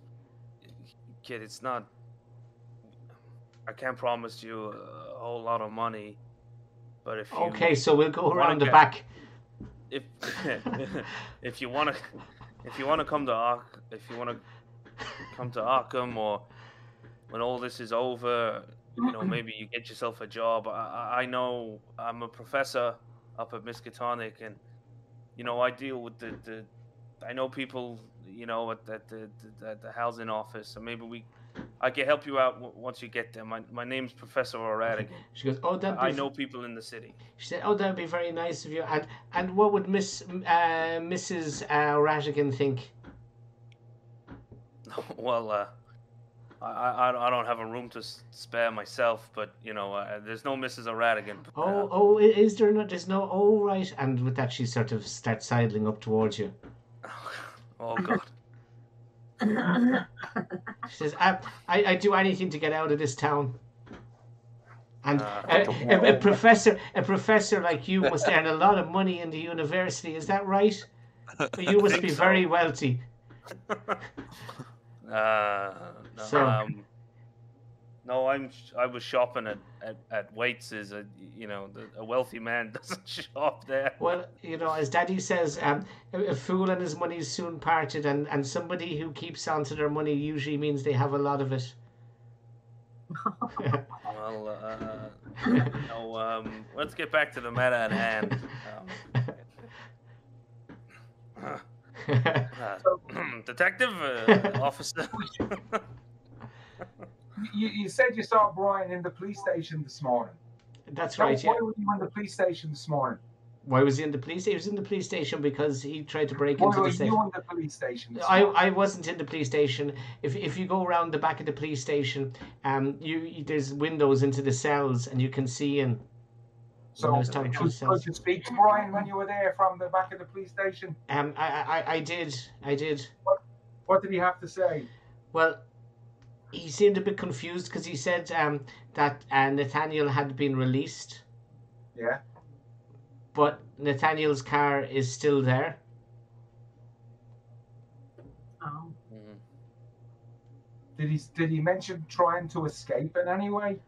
kid, it's not, I can't promise you a whole lot of money, but if you... Okay, so we'll go around the back. If if you want to, if you want to come to Ark, if you want to come to Arkham, or when all this is over, you know, maybe you get yourself a job. I I know I'm a professor up at Miskatonic, and you know I deal with the the. I know people, you know, at, at, the, at the housing office, so maybe we, I can help you out w once you get there. My, my name's Professor O'Radigan. She goes, oh, that. I know people in the city. She said, oh, that'd be very nice of you. And and what would Miss uh, Missus Uh, O'Radigan think? Well, uh, I, I I don't have a room to s spare myself, but you know, uh, there's no Missus O'Radigan. Uh, oh oh, is there not? There's no. Oh right. And with that, she sort of starts sidling up towards you. Oh God! She says, I, "I I do anything to get out of this town." And uh, a, a, a professor, a professor like you must earn a lot of money in the university. Is that right? But you must be so. very wealthy. Uh, no, so, um, no, I'm. I was shopping at at, at Waits's. A, you know, the, a wealthy man doesn't shop there. Well, you know, as Daddy says, um, a fool and his money is soon parted, and and somebody who keeps on to their money usually means they have a lot of it. Well, uh, no, um, let's get back to the matter at hand. Um, uh, detective, uh, officer. You, you said you saw Brian in the police station this morning. That's right, so why yeah. Why was he in the police station this morning? Why was he in the police station? He was in the police station because he tried to break why into the station. Why were you in the police station this morning? I, I wasn't in the police station. If if you go around the back of the police station, um, you there's windows into the cells and you can see in. So did you speak to Brian when you were there from the back of the police station? Um, I, I, I did. I did. What, what did he have to say? Well... He seemed a bit confused because he said um, that uh, Nathaniel had been released. Yeah. But Nathaniel's car is still there. Oh. Mm. Did he did he mention trying to escape in any way?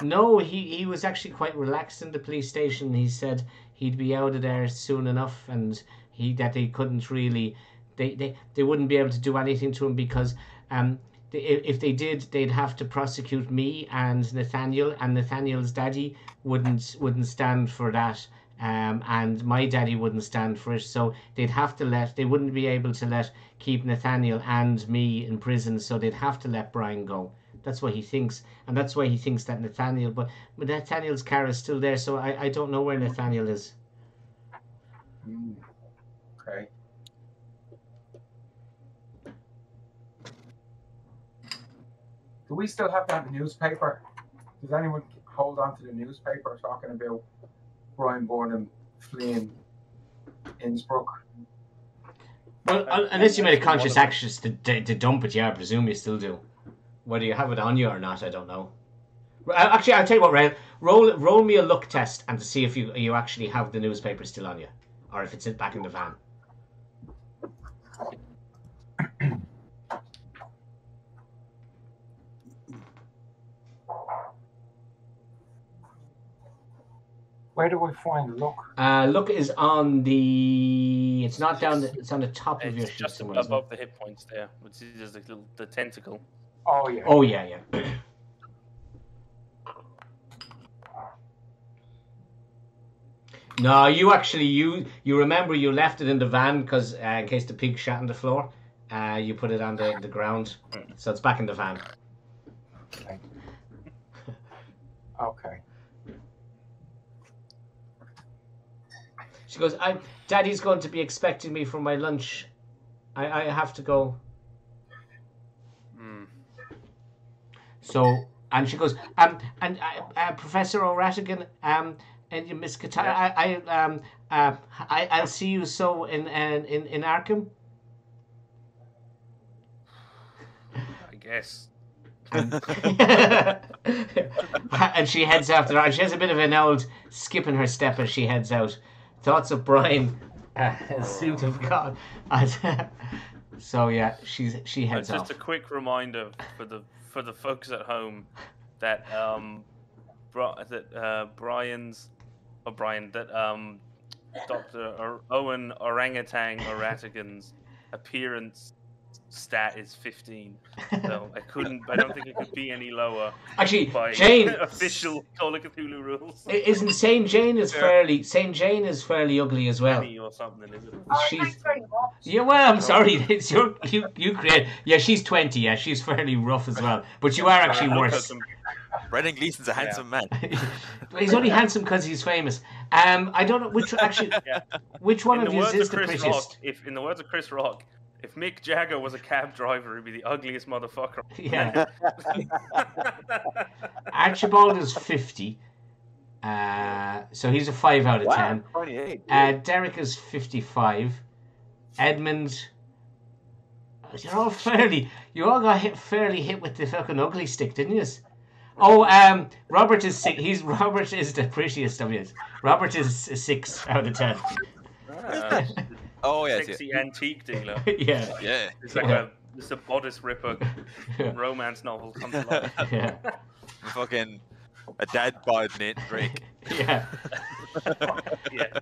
No, he he was actually quite relaxed in the police station. He said he'd be out of there soon enough, and he that they couldn't really, they they they wouldn't be able to do anything to him because um. If they did, they'd have to prosecute me and Nathaniel, and Nathaniel's daddy wouldn't wouldn't stand for that, um, and my daddy wouldn't stand for it. So they'd have to let they wouldn't be able to let keep Nathaniel and me in prison. So they'd have to let Brian go. That's what he thinks, and that's why he thinks that Nathaniel. But, but Nathaniel's car is still there, so I I don't know where Nathaniel is. Mm. Okay. Do we still have that newspaper? Does anyone hold on to the newspaper talking about Brian Burnham fleeing Innsbruck? Well, I, unless you made a conscious action to, to dump it, yeah, I presume you still do. Whether you have it on you or not, I don't know. Actually, I'll tell you what, Ray, roll, roll me a luck test and to see if you, you actually have the newspaper still on you, or if it's back in the van. Where do I find look? Uh, look is on the. It's not down. The, it's on the top it's of your. It's just somewhere, above the hit points there, which is just like the, the tentacle. Oh yeah. Oh yeah, yeah. No, you actually, you you remember you left it in the van because uh, in case the pig shat on the floor, uh, you put it on the, the ground. So it's back in the van. Okay. Okay. She goes, I, Daddy's going to be expecting me for my lunch. I, I have to go. Mm. So, and she goes, um, and uh, uh, Professor O'Ratigan, um, and you, Miss Katana, yeah. I, I, um, uh, I, I'll see you so in, in, in Arkham. I guess. And she heads after her. She has a bit of an old skip in her step as she heads out. Thoughts of Brian, uh, suit of God. So yeah, she's she heads off. Just a quick reminder for the for the folks at home that um that uh, Brian's or Brian that um Doctor or Owen Orangutan Oratigan's appearance stat is fifteen. So I couldn't. I don't think it could be any lower. Actually, by Jane, official Call of Cthulhu rules. Isn't Saint Jane is yeah. fairly Saint Jane is fairly ugly as well. Or something, isn't it? Oh, she's thanks very much. Yeah. Well, I'm sorry. It's your you you create. Yeah, she's twenty. Yeah, she's fairly rough as well. But you are actually worse. Brendan Gleeson's a handsome yeah. man. He's only handsome because he's famous. Um, I don't know which actually. Yeah. Which one in of you is the prettiest? Rock, if in the words of Chris Rock. If Mick Jagger was a cab driver, he'd be the ugliest motherfucker. Yeah. Archibald is fifty. Uh, so he's a five out of ten. Wow, twenty-eight. Uh, Derek is fifty-five. Edmunds. You're all fairly... You all got hit, fairly hit with the fucking ugly stick, didn't you? Oh, um, Robert is six. He's, Robert is the prettiest of you. Robert is six out of ten. Uh, oh yeah, sexy yeah. antique dealer. Yeah, yeah. It's like yeah. a it's a bodice ripper yeah. romance novel comes along. Yeah, fucking a dad bod knit drink. Yeah, yeah.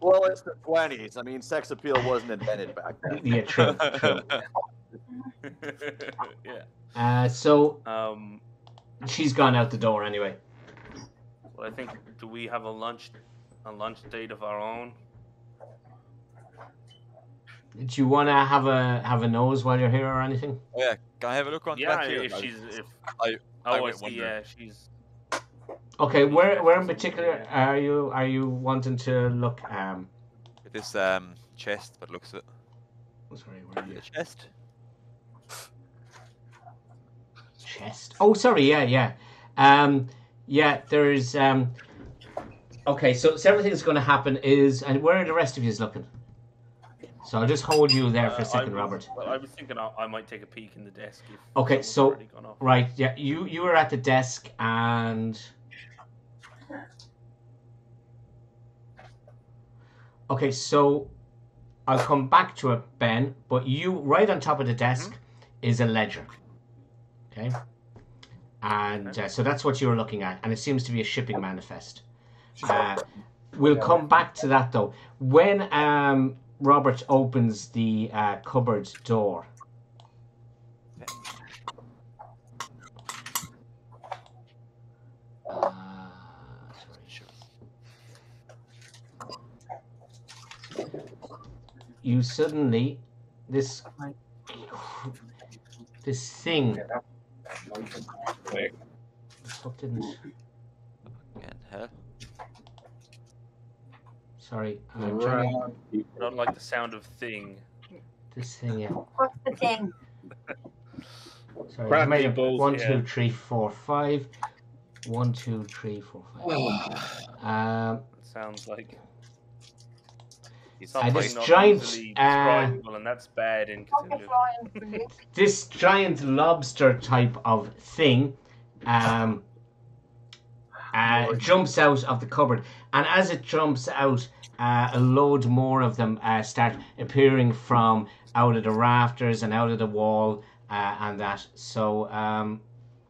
Well, it's the twenties. I mean, sex appeal wasn't invented back then. Yeah, true. true. Yeah. Uh, so um, she's gone out the door anyway. Well, I think do we have a lunch? A lunch date of our own. Do you want to have a have a nose while you're here or anything? Oh, yeah, can I have a look on? Yeah, if here? she's if I, I, I see, yeah, she's. Okay, where where in particular are you are you wanting to look? Um, at this um chest that looks at. Oh, sorry, where are you? The chest. Chest. Oh, sorry. Yeah, yeah. Um, yeah. There is um. Okay, so, so everything that's going to happen is... And where are the rest of you looking? So I'll just hold you there for a second, uh, I was, Robert. Well, I was thinking I'll, I might take a peek in the desk. If okay, so... Right, yeah. You, you were at the desk and... Okay, so... I'll come back to it, Ben. But you, right on top of the desk, mm-hmm. is a ledger. Okay? And okay. Uh, so that's what you were looking at. And it seems to be a shipping manifest. Uh, we'll come back to that though. When um, Robert opens the uh, cupboard door, uh, you suddenly this this thing. What didn't? Her. Sorry, I'm trying. I don't like the sound of thing. This thing, yeah. What's the thing? Sorry, I made it balls, one, yeah. two, three, four, five. One, two, three, four, five. Oh. Um, it sounds like. It's uh, this not giant, uh, and that's bad in Cthulhu. This giant lobster type of thing. Um, Uh, jumps out of the cupboard, and as it jumps out, uh, a load more of them uh, start appearing from out of the rafters and out of the wall uh, and that. So um,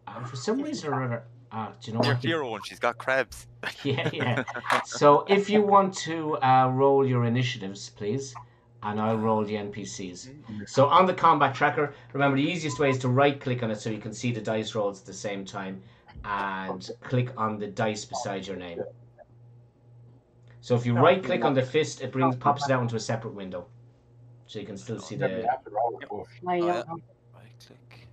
uh, for some reason or other, uh, do you know what? Your hero one, she's got crabs. Yeah, yeah. So if you want to uh, roll your initiatives, please, and I'll roll the N P Cs. So on the combat tracker, remember the easiest way is to right-click on it so you can see the dice rolls at the same time. And click on the dice beside your name. So if you no, right click no. on the fist, it brings pops it down to a separate window, so you can still see the. Yep. Oh, yeah. Right click.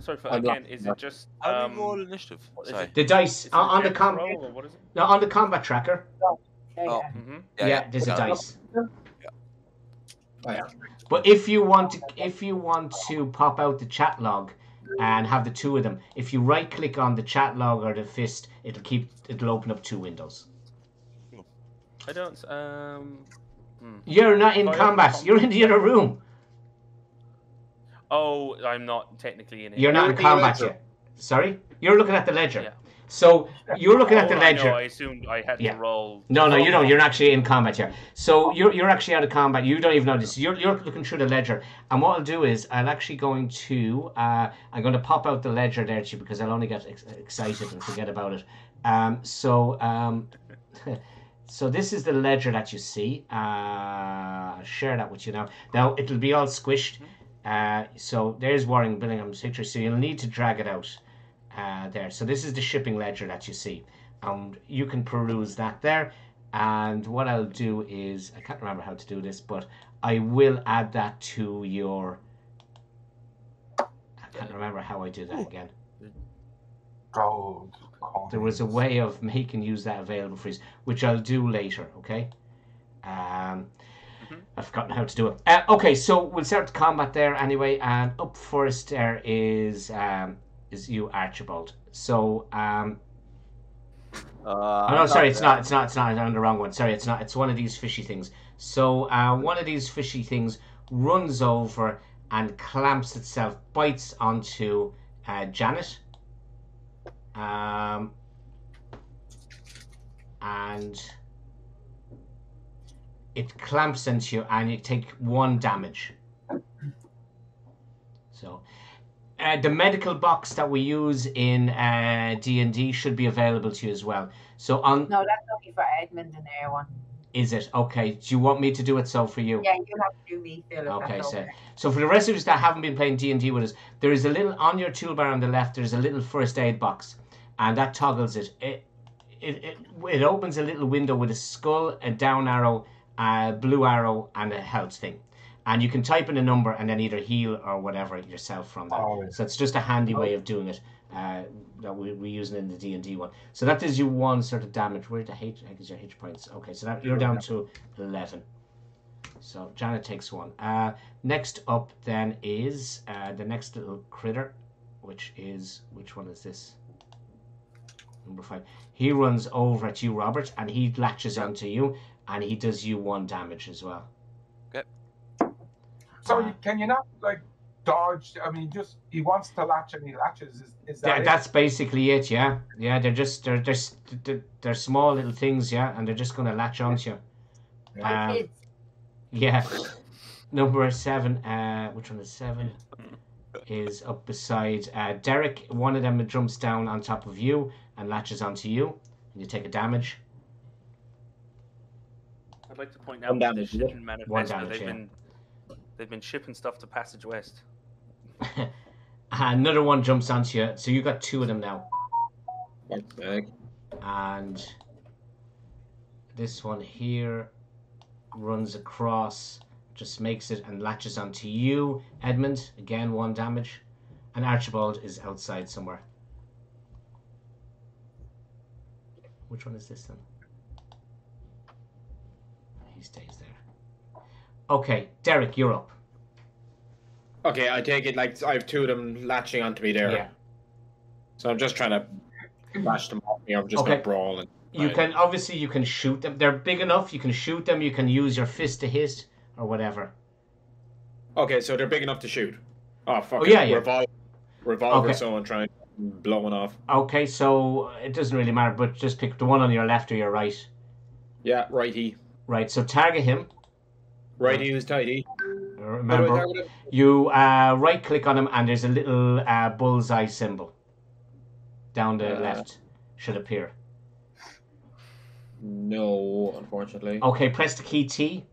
Sorry for again. Is it just um, roll initiative? Sorry. The dice on, on the combat. No, on the combat tracker. Oh. Yeah, mm-hmm. yeah, yeah. There's a dice. Yeah. Oh, yeah. But if you want to, if you want to pop out the chat log and have the two of them, if you right click on the chat log or the fist, it'll keep it'll open up two windows. I don't. Um, hmm. You're not in combat. You're in the other room. Oh, I'm not technically in it. You're not in combat yet. Sorry, you're looking at the ledger. Yeah. So you're looking oh, at the ledger. No, I assumed I had yeah. to roll. No, no, you know, you're actually in combat here. So you're you're actually out of combat. You don't even know this. You're you're looking through the ledger. And what I'll do is I'm actually going to uh, I'm going to pop out the ledger there to you because I'll only get ex excited and forget about it. Um, so. Um, So this is the ledger that you see. Uh, I'll share that with you now. Now, it'll be all squished. Uh, so there's Warren Billingham's picture. So you'll need to drag it out uh, there. So this is the shipping ledger that you see. Um, you can peruse that there. And what I'll do is, I can't remember how to do this, but I will add that to your... I can't remember how I do that again. Gold. There was a way of making use that available for you, which I'll do later, okay? Um, mm-hmm. I've forgotten how to do it. Uh, okay, so we'll start the combat there anyway, and up first there is um, is you, Archibald. So, um, uh, oh no, sorry, it's not, it's not, it's not, I'm on the wrong one. Sorry, it's not, it's one of these fishy things. So, uh, one of these fishy things runs over and clamps itself, bites onto uh, Janet. Um, and it clamps into you and you take one damage. So uh, the medical box that we use in uh, D and D should be available to you as well. So on no, that's only for Edmund and Erwan. Is it? Okay. Do you want me to do it so for you? Yeah, you have to do me, Philip. Okay, so, so for the rest of us that haven't been playing D and D with us, there is a little, on your toolbar on the left, there's a little first aid box. And that toggles it. It it it, it opens a little window with a skull, a down arrow, a blue arrow, and a health thing. And you can type in a number and then either heal or whatever yourself from that. Oh. So it's just a handy oh. way of doing it uh, that we, we're using in the D and D one. So that does you one sort of damage. Where the H, heck is your H points? Okay, so that, you're down to eleven. So Janet takes one. Uh, next up then is uh, the next little critter, which is, which one is this? Number five. He runs over at you, Robert, and he latches onto you, and he does you one damage as well. Okay. So uh, can you not like dodge? I mean, just he wants to latch and he latches. Is, is that? Yeah, it? That's basically it. Yeah, yeah. They're just they're just they're, they're small little things. Yeah, and they're just going to latch onto you. Yeah. Um, yeah. Number seven. Uh, which one is seven? Is up beside uh, Derek. One of them jumps down on top of you and latches onto you, and you take a damage. I'd like to point out one that damage, they've been, yeah. one damage, they've, yeah. been, they've been shipping stuff to Passage West. Another one jumps onto you, so you've got two of them now. Okay. And this one here runs across, just makes it and latches onto you, Edmund. Again, one damage. And Archibald is outside somewhere. Which one is this then? He stays there. Okay, Derek, you're up. Okay, I take it like I have two of them latching onto me there. Yeah. So I'm just trying to lash them off me. I'm just okay. going to brawl. And you can, obviously, you can shoot them. They're big enough. You can shoot them. You can use your fist to hit. Or whatever. Okay, so they're big enough to shoot. Oh, fuck oh, yeah, yeah. Revolver, revolver okay. someone trying to blow one off. Okay, so it doesn't really matter, but just pick the one on your left or your right. Yeah, righty. Right, so target him. Righty who's tighty. Remember, you uh, right-click on him and there's a little uh, bullseye symbol down the uh, left. Should appear. No, unfortunately. Okay, press the key T.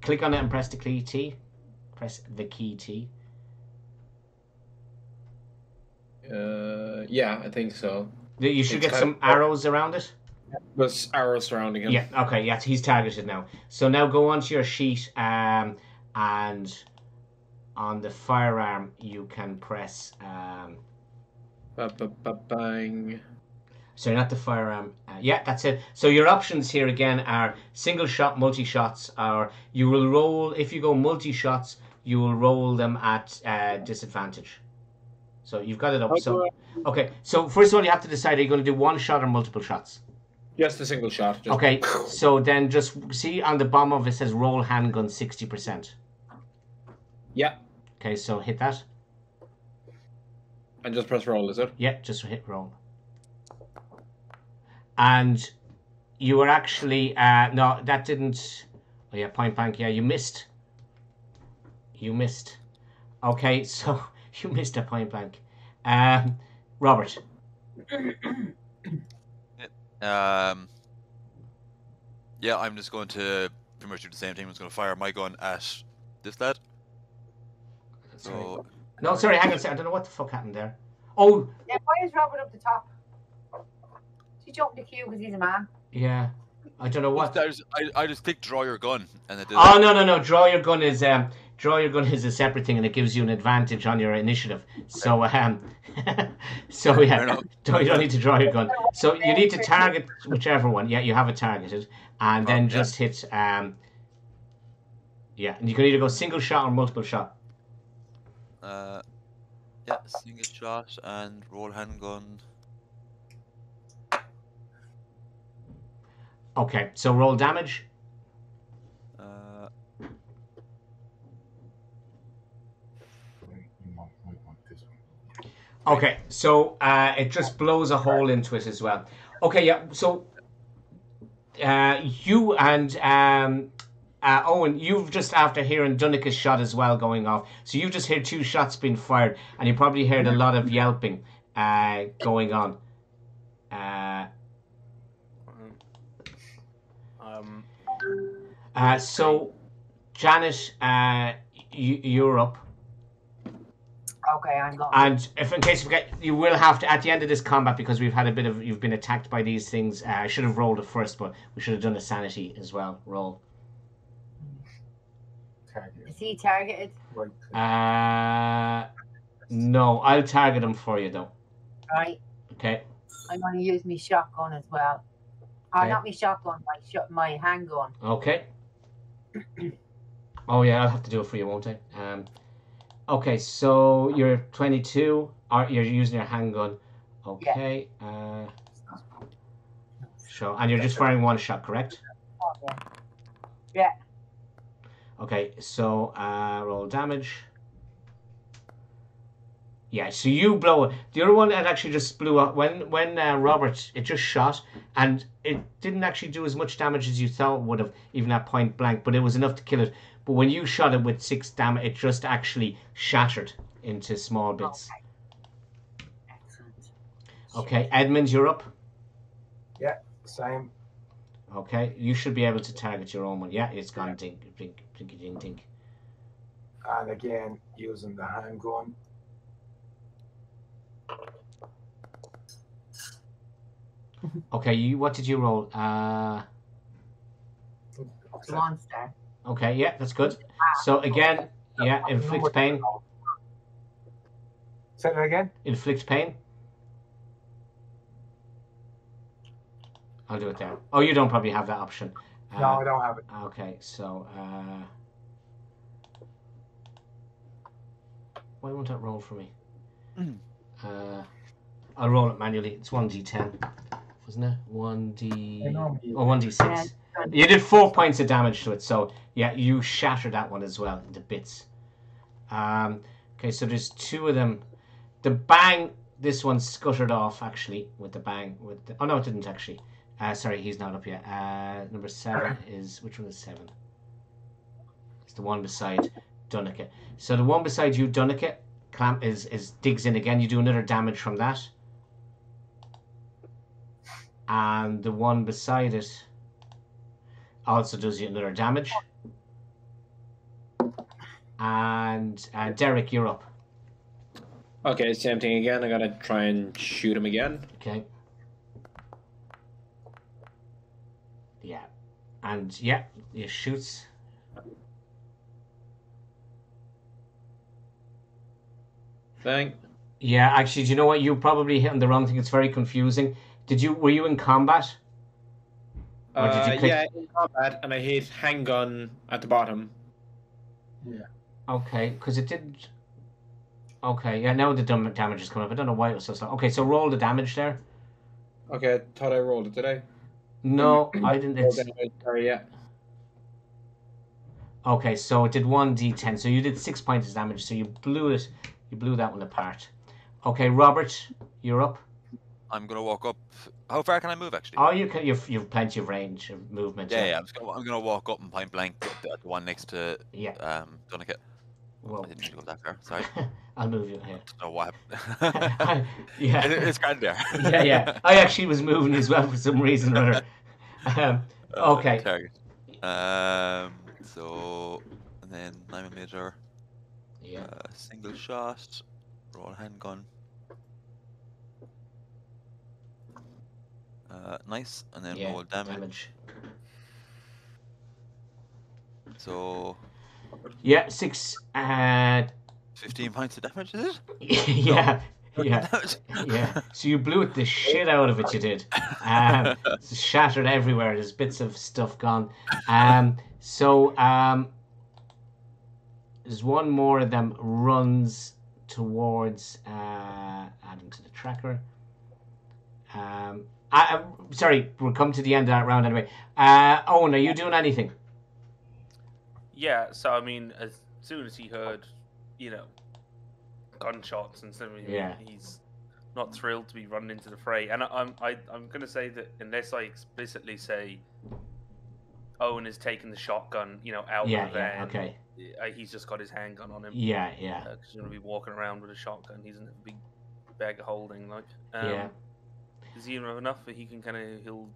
Click on it and press the key T. Press the key T. Uh, yeah, I think so. You should it's get some of... arrows around it. this arrow surrounding him. Yeah, okay, yeah, he's targeted now. So now go onto your sheet, um, and on the firearm you can press... Um, Ba-ba-ba-bang. So not the firearm. Uh, yeah, that's it. So your options here again are single shot, multi shots, or you will roll. If you go multi shots, you will roll them at uh, disadvantage. So you've got it up. So okay. So first of all, you have to decide: are you going to do one shot or multiple shots? Yes, the single shot. Just... Okay. So then, just see on the bottom of it says roll handgun sixty percent. Yeah. Okay. So hit that. And just press roll, is it? Yeah, just hit roll. And you were actually... Uh, no, that didn't... Oh, yeah, point blank. Yeah, you missed. You missed. Okay, so you missed a point blank. Um, Robert. um, yeah, I'm just going to pretty much do the same thing. I'm just going to fire my gun at this lad. Sorry. So... No, sorry, hang on a second. I don't know what the fuck happened there. Oh! Yeah, why is Robert up the top? He jumped the queue because he's a man. Yeah. I don't know what... I just, I, I just clicked draw your gun. And it did oh, no, no, no. Draw your gun is um, draw your gun is a separate thing, and it gives you an advantage on your initiative. So, um, so yeah. So you don't need to draw your gun. So you need to target whichever one. Yeah, you have it targeted. And then oh, just yeah. hit... Um, yeah, and you can either go single shot or multiple shot. Uh, yeah, single shot and roll handgun. Okay, so roll damage. Uh, okay, so uh, it just blows a hole into it as well. Okay, yeah, so uh, you and... Um, Uh, Owen, you've just after hearing Dunica's shot as well going off, so you've just heard two shots being fired, and you probably heard a lot of yelping uh, going on. Uh, um. Uh, so, Janet, uh, you, you're up. Okay, I'm gone. And if in case you forget, you will have to at the end of this combat, because we've had a bit of you've been attacked by these things. Uh, I should have rolled it first, but we should have done a sanity as well roll. Target. Is he targeted? Uh, no, I'll target him for you though. Right. Okay. I'm going to use my shotgun as well. Okay. Oh, not my shotgun, my, sh my handgun. Okay. Oh yeah, I'll have to do it for you, won't I? Um, okay, so you're twenty-two, or you're using your handgun. Okay. Yeah. Uh, so, and you're just firing one shot, correct? Oh, yeah. Yeah. Okay, so uh, roll damage. Yeah, so you blow it. The other one that actually just blew up when when uh, Robert, it just shot, and it didn't actually do as much damage as you thought it would have, even at point blank, but it was enough to kill it. But when you shot it with six damage, it just actually shattered into small bits. Okay. Excellent. Okay, Edmunds, you're up. Yeah, same. Okay, you should be able to target your own one. Yeah, it's gone. Ding, ding, ding, ding, ding. And again, using the handgun. Okay, you. What did you roll? Uh, Monster. Okay, yeah, that's good. So again, yeah, inflict pain. Say that again. Inflict pain. I'll do it there. Oh, you don't probably have that option. Uh, no, I don't have it. Okay, so... Uh, why won't that roll for me? Mm. Uh, I'll roll it manually. It's one d ten, wasn't it? one d... Or one d six. You did four points of damage to it, so yeah, you shattered that one as well into bits. Um, okay, so there's two of them. The bang, this one scuttered off, actually, with the bang. With the, oh, no, it didn't, actually. Uh, sorry, he's not up yet. Uh, number seven is... Which one is seven? It's the one beside Dunica. So the one beside you, Dunica, clamp is, is digs in again. You do another damage from that. And the one beside it also does you another damage. And uh, Derek, you're up. Okay, same thing again. I'm going to try and shoot him again. Okay. Yeah. And yeah, you shoot. Thank. Yeah, actually, do you know what? You probably hit on the wrong thing. It's very confusing. Did you? Were you in combat? Or did you click? Uh, yeah, in combat, and I hit handgun at the bottom. Yeah. Okay, because it didn't. Okay, yeah, now the damage is coming up. I don't know why it was so slow. Okay, so roll the damage there. Okay, I thought I rolled it, did I? No, I didn't. It's... Sorry, yeah. Okay, so it did one d ten. So you did six points of damage. So you blew it. You blew that one apart. Okay, Robert, you're up. I'm gonna walk up. How far can I move, actually? Oh, you can. You've you've plenty of range of movement. Yeah, yeah. yeah I'm, just gonna, I'm gonna walk up and point blank at the one next to yeah. um Dunicott. Well, I didn't mean to go that far. Sorry. I'll move you here. I don't know what happened. yeah, it, it's grand there. yeah, yeah. I actually was moving as well for some reason or other. Um, okay. Uh, target. Um. So, and then nine millimeter. Yeah. Uh, single shot. Roll handgun. Uh, nice, and then yeah, roll damage. damage. So. Yeah, six. Uh, Fifteen points of damage, is it? yeah, no. yeah, yeah. So you blew the shit out of it. You did. Um, it's shattered everywhere. There's bits of stuff gone. Um, so um, there's one more of them runs towards. Uh, adding to the tracker. Um. I, I'm sorry, we'll come to the end of that round anyway. Uh, Owen, are you doing anything? Yeah, so I mean, as soon as he heard, you know, gunshots and something, yeah. he's not thrilled to be running into the fray. And I, I'm, I, I'm going to say that unless I explicitly say Owen has taken the shotgun, you know, out yeah, of there, yeah, okay. he's just got his handgun on him. Yeah, yeah. Because uh, you're going to be walking around with a shotgun. He's in a big bag of holding, like. Um, yeah. Does he even have enough that he can kind of he'll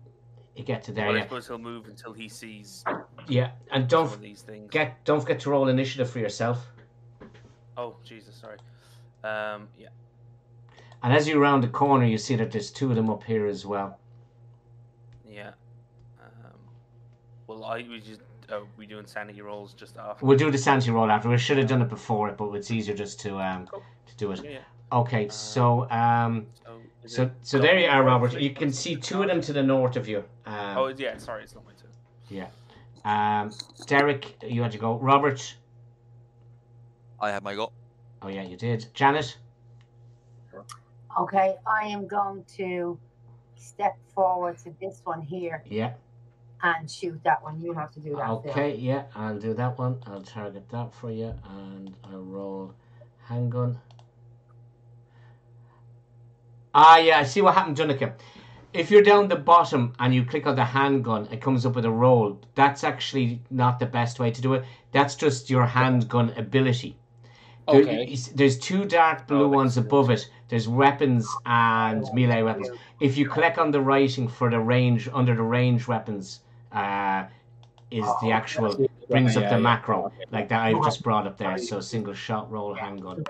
he get to there? Well, yeah. I suppose he'll move until he sees. Yeah, and don't some of these things. Get don't forget to roll initiative for yourself. Oh Jesus, sorry. Um, yeah. And as you round the corner, you see that there's two of them up here as well. Yeah. Um, well, I we just uh, we doing sanity rolls just after. We'll do the sanity roll after. We should have done it before it, but it's easier just to um cool. to do it. Yeah. yeah. Okay, so um, so so, so there you are, Robert. You can see two of them to the north of you. Um, oh yeah, sorry, it's not my turn. Yeah, um, Derek, you had to go. Robert, I had my go. Oh yeah, you did. Janet. Okay, I am going to step forward to this one here. Yeah. And shoot that one. You'll have to do that. Okay, there. yeah, I'll do that one. I'll target that for you, and I'll roll handgun. Ah, yeah, I see what happened, Dunica. If you're down the bottom and you click on the handgun, it comes up with a roll. That's actually not the best way to do it. That's just your handgun ability. Okay. There, there's two dark blue oh, ones above it. There's weapons and melee weapons. If you click on the writing for the range, under the range weapons, uh, is oh, the actual, brings yeah, up the yeah, macro, yeah. Okay. like that I've just brought up there. So single shot, roll, handgun.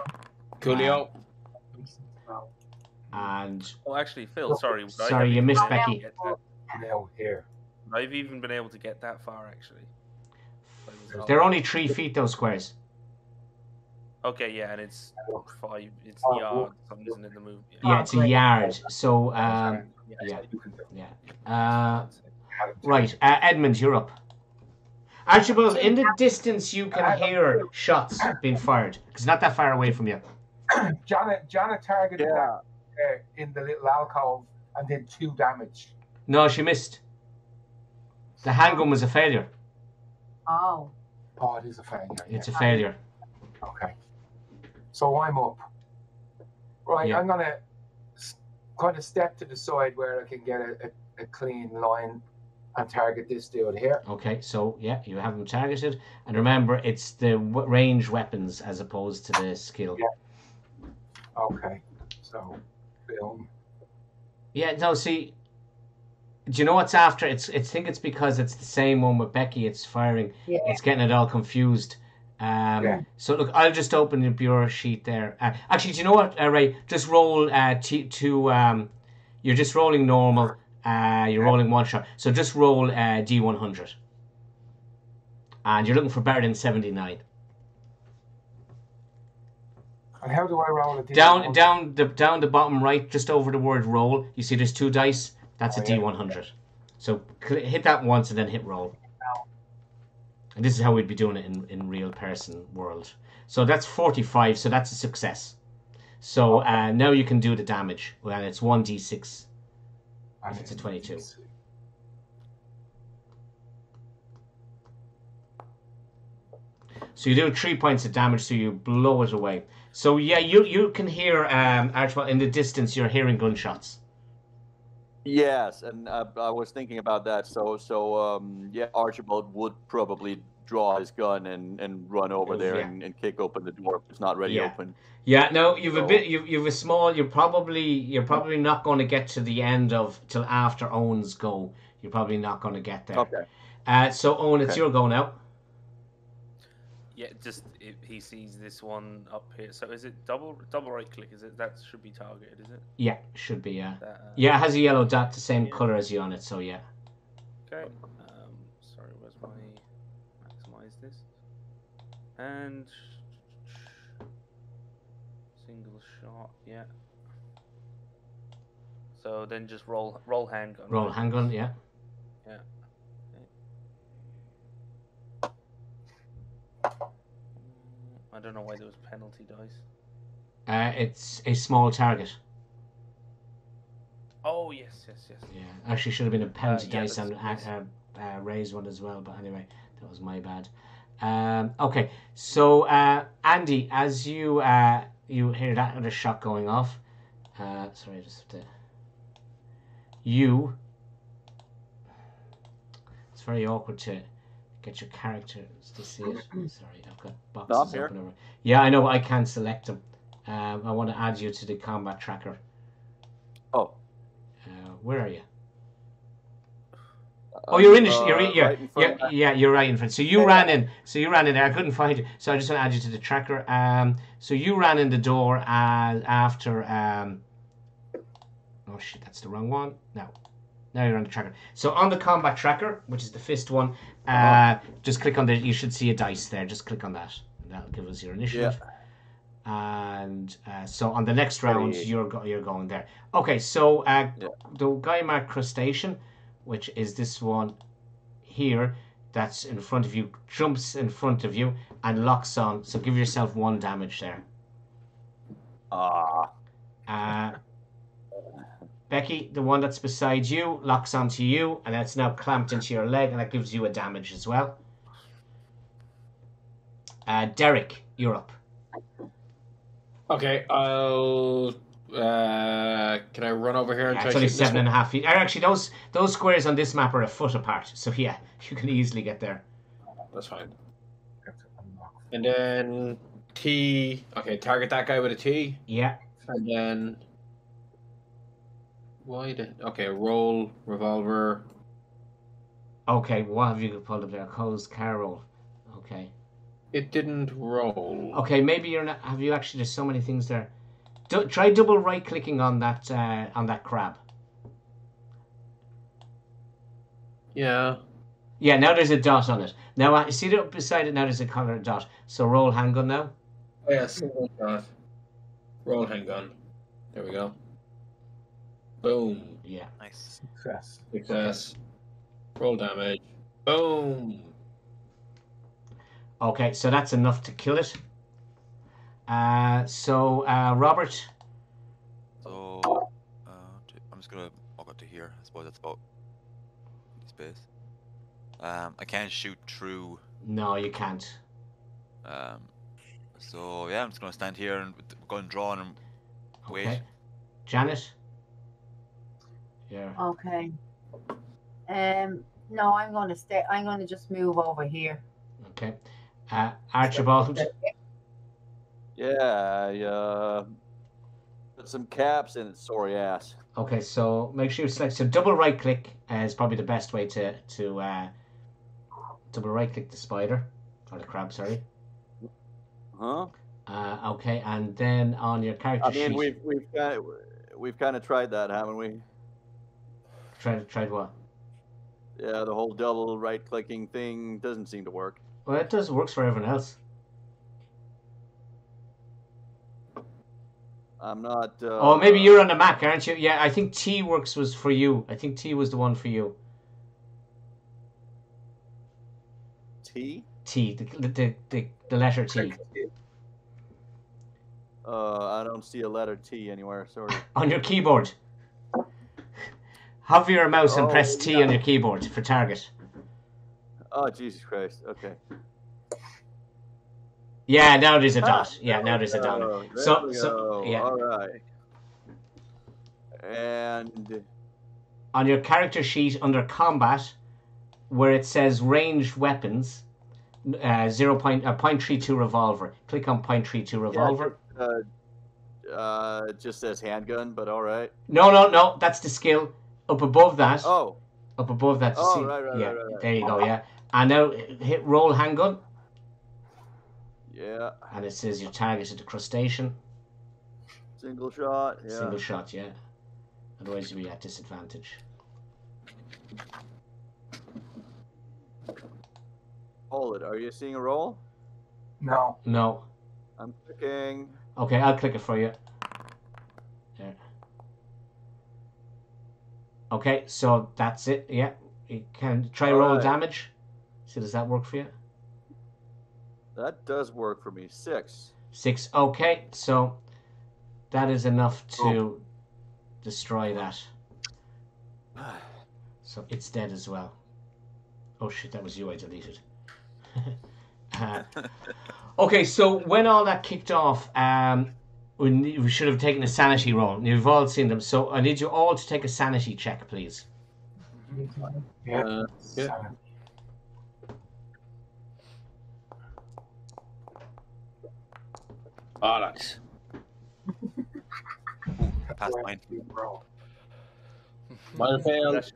Coolio. Um, And well, actually, Phil, sorry. Sorry, you missed Becky. Now here. I've even been able to get that far, actually. They're only three feet, those squares. Okay, yeah, and it's five. It's a yard, isn't it? The move. Yeah. yeah, it's a yard. So, um, yeah, yeah. Uh, right, uh, Edmunds, you're up. Archibald, in the distance, you can hear shots being fired. It's not that far away from you. Janet, Janet targeted that. Uh, in the little alcove and did two damage. No, she missed. The handgun was a failure. Oh. Oh, it is a failure. Yeah. It's a failure. Okay. So I'm up. Right, yeah. I'm going to kind of step to the side where I can get a, a, a clean line and target this dude here. Okay, so yeah, you have him targeted. And remember, it's the w range weapons as opposed to the skill. Yeah. Okay. So... Film. Yeah, no, see, do you know what's after? It's, it's, I think it's because it's the same one with Becky, it's firing, yeah. it's getting it all confused. Um, yeah. So, look, I'll just open the bureau sheet there. Uh, actually, do you know what, uh, Ray? Just roll uh, t to, um, you're just rolling normal, Uh, you're rolling one shot. So just roll uh, D one hundred. And you're looking for better than seventy-nine. And how do I roll a D one hundred? Down, down, the, down the bottom right, just over the word roll, you see there's two dice. That's oh, a D one hundred. Yeah. So hit that once and then hit roll. And this is how we'd be doing it in, in real person world. So that's forty-five, so that's a success. So okay. uh, now you can do the damage. Well, it's one D six. If it's a twenty-two. So you do three points of damage, so you blow it away. So yeah, you you can hear um, Archibald in the distance. You're hearing gunshots. Yes, and uh, I was thinking about that. So so um, yeah, Archibald would probably draw his gun and, and run over was, there yeah. and, and kick open the door if it's not ready yeah. open. Yeah, no, you've so. a bit, you've, you've a small, you're probably, you're probably not going to get to the end of, till after Owen's go. You're probably not going to get there. Okay. Uh, so Owen, it's okay. your go now. Yeah, just, it, he sees this one up here. So is it double, double right click? Is it, that should be targeted, is it? Yeah, should be, yeah. That, uh, yeah, it has a yellow dot, the same yeah. color as you on it, so yeah. Okay. And single shot, yeah. So then just roll, roll handgun. Roll handgun, yeah. Yeah. Okay. I don't know why there was penalty dice. Uh, it's a small target. Oh yes, yes, yes. Yeah, actually should have been a penalty uh, yeah, dice and uh, uh, raise one as well. But anyway, that was my bad. Um, okay, so uh, Andy, as you uh, you hear that other shot going off, uh, sorry, I just have to. You. It's very awkward to get your characters to see it. Sorry, I've got boxes up and over. Yeah, I know. I can't select them. Um, I want to add you to the combat tracker. Oh. Uh, where are you? Oh, you're in the uh, you're in, you're, right in front you're, yeah you're right in front. So you yeah. ran in, so you ran in there. I couldn't find you, so I just want to add you to the tracker. Um, so you ran in the door and after um. Oh shit, that's the wrong one. No, now you're on the tracker. So on the combat tracker, which is the fist one, uh, oh. just click on the. You should see a dice there. Just click on that. And that'll give us your initiative. Yeah. And uh, so on the next round, hey. you're go you're going there. Okay, so uh, yeah. the guy marked crustacean, which is this one here that's in front of you, jumps in front of you and locks on. So give yourself one damage there. Ah. Uh, Becky, the one that's beside you, locks onto you and that's now clamped into your leg and that gives you a damage as well. Uh, Derek, you're up. Okay, I'll... Uh, can I run over here and yeah, try to shoot seven and a half feet? Actually, those those squares on this map are a foot apart, so yeah, you can easily get there. That's fine. And then T. Okay, target that guy with a T. Yeah. And then why did? Okay, roll revolver. Okay, what have you pulled up there? Cole's car roll. Okay. It didn't roll. Okay, maybe you're not. Have you actually? There's so many things there. Do, try double right clicking on that uh, on that crab. Yeah. Yeah. Now there's a dot on it. Now I see it beside it. Now there's a colored dot. So roll handgun now. Oh, yeah, single shot. Roll handgun. There we go. Boom. Yeah. Nice. Success. Success. Roll damage. Boom. Okay, so that's enough to kill it. Uh, so, uh, Robert. So, uh, I'm just gonna walk up to here. I suppose that's about space. Um, I can't shoot through. No, you can't. Um, so yeah, I'm just gonna stand here and go and draw and wait. Okay. Janet. Yeah. Okay. Um, no, I'm gonna stay. I'm gonna just move over here. Okay. Uh, Archibald. Yeah, I, uh, put some caps in its sorry ass. Okay, so make sure you select. So double right click is probably the best way to to uh, double right click the spider or the crab, sorry. Huh? Uh, okay, and then on your character sheet. I mean, sheet, we've we've kind of, we've kind of tried that, haven't we? Tried, tried what? Yeah, the whole double right-clicking thing doesn't seem to work. Well, it just works for everyone else. I'm not... Uh, oh, maybe you're on the Mac, aren't you? Yeah, I think T works was for you. I think T was the one for you. T? T, the, the, the, the letter T. Uh, I don't see a letter T anywhere, sorry. On your keyboard. Hover your mouse oh, and press T yeah. on your keyboard for target. Oh, Jesus Christ. Okay. Yeah, now there's a dot. Yeah, now there's a dot. Oh, there so, so yeah. All right. And on your character sheet under combat, where it says ranged weapons, uh, zero point uh, point three two revolver. Click on point three two revolver. Yeah, uh, uh, it just says handgun, but all right. No, no, no. That's the skill. Up above that. Oh. Up above that. Oh, see, right, right, yeah, right, right, right. There you go. Yeah. And now hit roll handgun. Yeah. And it says you're targeted to crustacean. Single shot. Yeah. Single shot. Yeah. Otherwise, you'll be at disadvantage. Hold it. Are you seeing a roll? No. No. I'm clicking. Okay, I'll click it for you. There. Okay, so that's it. Yeah. You can try All roll right. damage. So does that work for you? That does work for me. Six. Six. Okay, so that is enough to oh. destroy that. So it's dead as well. Oh shit, that was you I deleted. uh, okay, so when all that kicked off, um, we, we should have taken a sanity roll. You've all seen them, so I need you all to take a sanity check, please. Yeah. Uh, yeah. Oh, nice. Pass mine. Mine failed.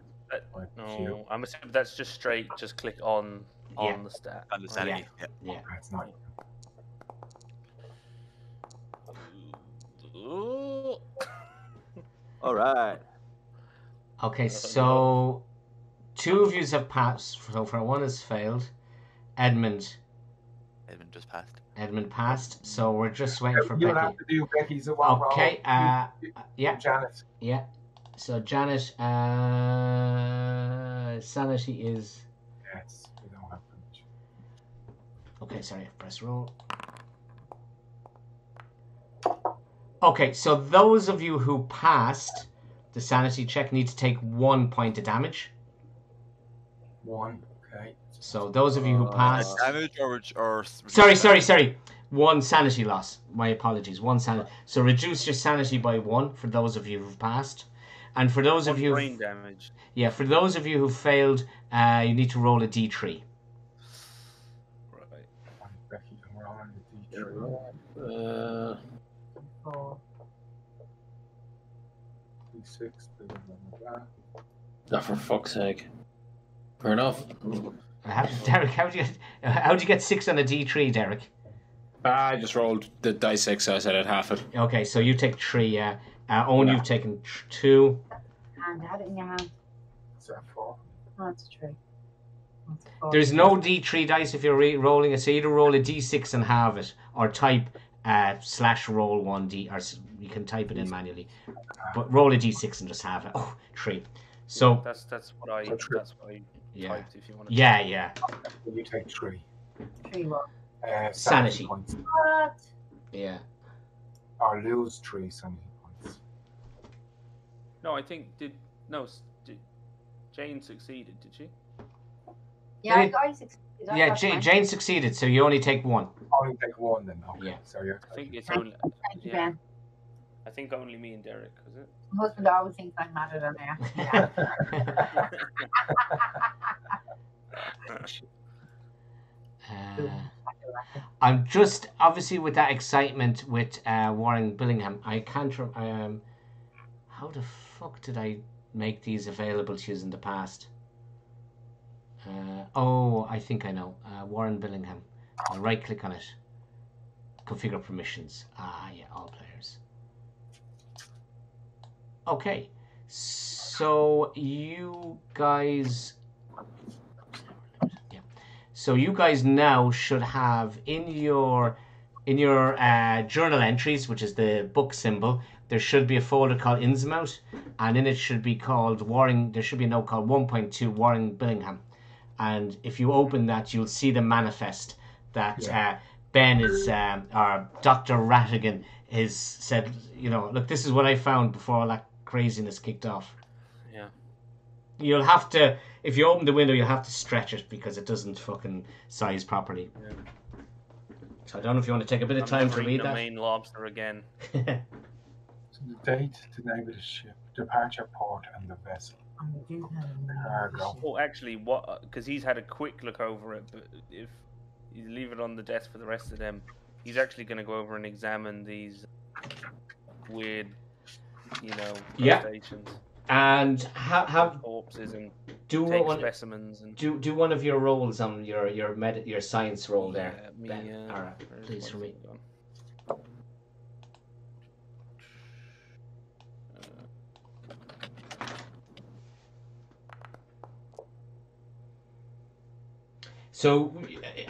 No, I'm assuming that's just straight. Just click on on yeah. the stat. On the sanity. Yeah. yeah. yeah. That's not. All right. Okay, so two of you have passed. So far, one has failed. Edmund. Edmund just passed. Edmund passed, so we're just waiting for you Becky. You have to do Becky's a while. Okay, uh, yeah. Janet. Yeah. So Janet, uh, sanity is. Yes, we don't have much. Okay, sorry. Press roll. Okay, so those of you who passed the sanity check need to take one point of damage. One. Okay. So those of you who passed, uh, damage or, or sorry, sorry, sorry, one sanity loss. My apologies, one sanity. So reduce your sanity by one for those of you who've passed, and for those one of you brain damage. Yeah, for those of you who failed, uh, you need to roll a d three. Right. Uh, d six. That for fuck's sake. Fair enough. How, Derek, how do you how do you get six on a D three, Derek? I just rolled the dice six, so I said I'd half it. Okay, so you take three. Yeah, uh, Owen, yeah. you've taken two. And had it in your hand. Is that four? Oh, that's true. That's four. There's no D three dice if you're re rolling it. So either roll a D six and halve it, or type uh, slash roll one D, or you can type it in manually. But roll a D six and just halve it. Oh, three. So yeah, that's that's what I that's, that's what I. Yeah. Typed, if you want to yeah, type. yeah. You take three. Three what? Uh, sanity. sanity points. What? Yeah. Or lose three sanity points. No, I think did no. Did, Jane succeeded? Did she? Yeah, did, I succeeded. I yeah, Jane, Jane succeeded. So you only take one. Only take one then. Okay. Yeah. So you. I think it's only. Thank you, yeah. Ben. I think only me and Derek, was it? My husband always thinks I'm madder than I am. uh, I'm just obviously with that excitement with uh, Warren Billingham. I can't. Um, how the fuck did I make these available to you in the past? Uh, oh, I think I know. Uh, Warren Billingham. I'll right click on it. Configure permissions. Ah, yeah, all players. Okay, So you guys, yeah. So you guys now should have in your in your uh, journal entries, which is the book symbol, there should be a folder called Innsmouth, and in it should be called Warring. There should be a note called one point two Warring Billingham, and if you open that, you'll see the manifest that yeah. uh, Ben is um, or Doctor Rattigan is said. You know, look, this is what I found before all that craziness kicked off. Yeah. You'll have to, if you open the window, you'll have to stretch it because it doesn't fucking size properly. Yeah. So I don't know if you want to take a bit of time to read that. Main lobster again. The date, the name of the ship, departure port, and the vessel. Oh, well, actually, what? Because he's had a quick look over it, but if you leave it on the desk for the rest of them, he's actually going to go over and examine these weird, you know, yeah. And have have corpses and do take one, specimens and do do one of your rolls on your your med your science roll there. Yeah, me, uh, all right, please for me. Uh, So,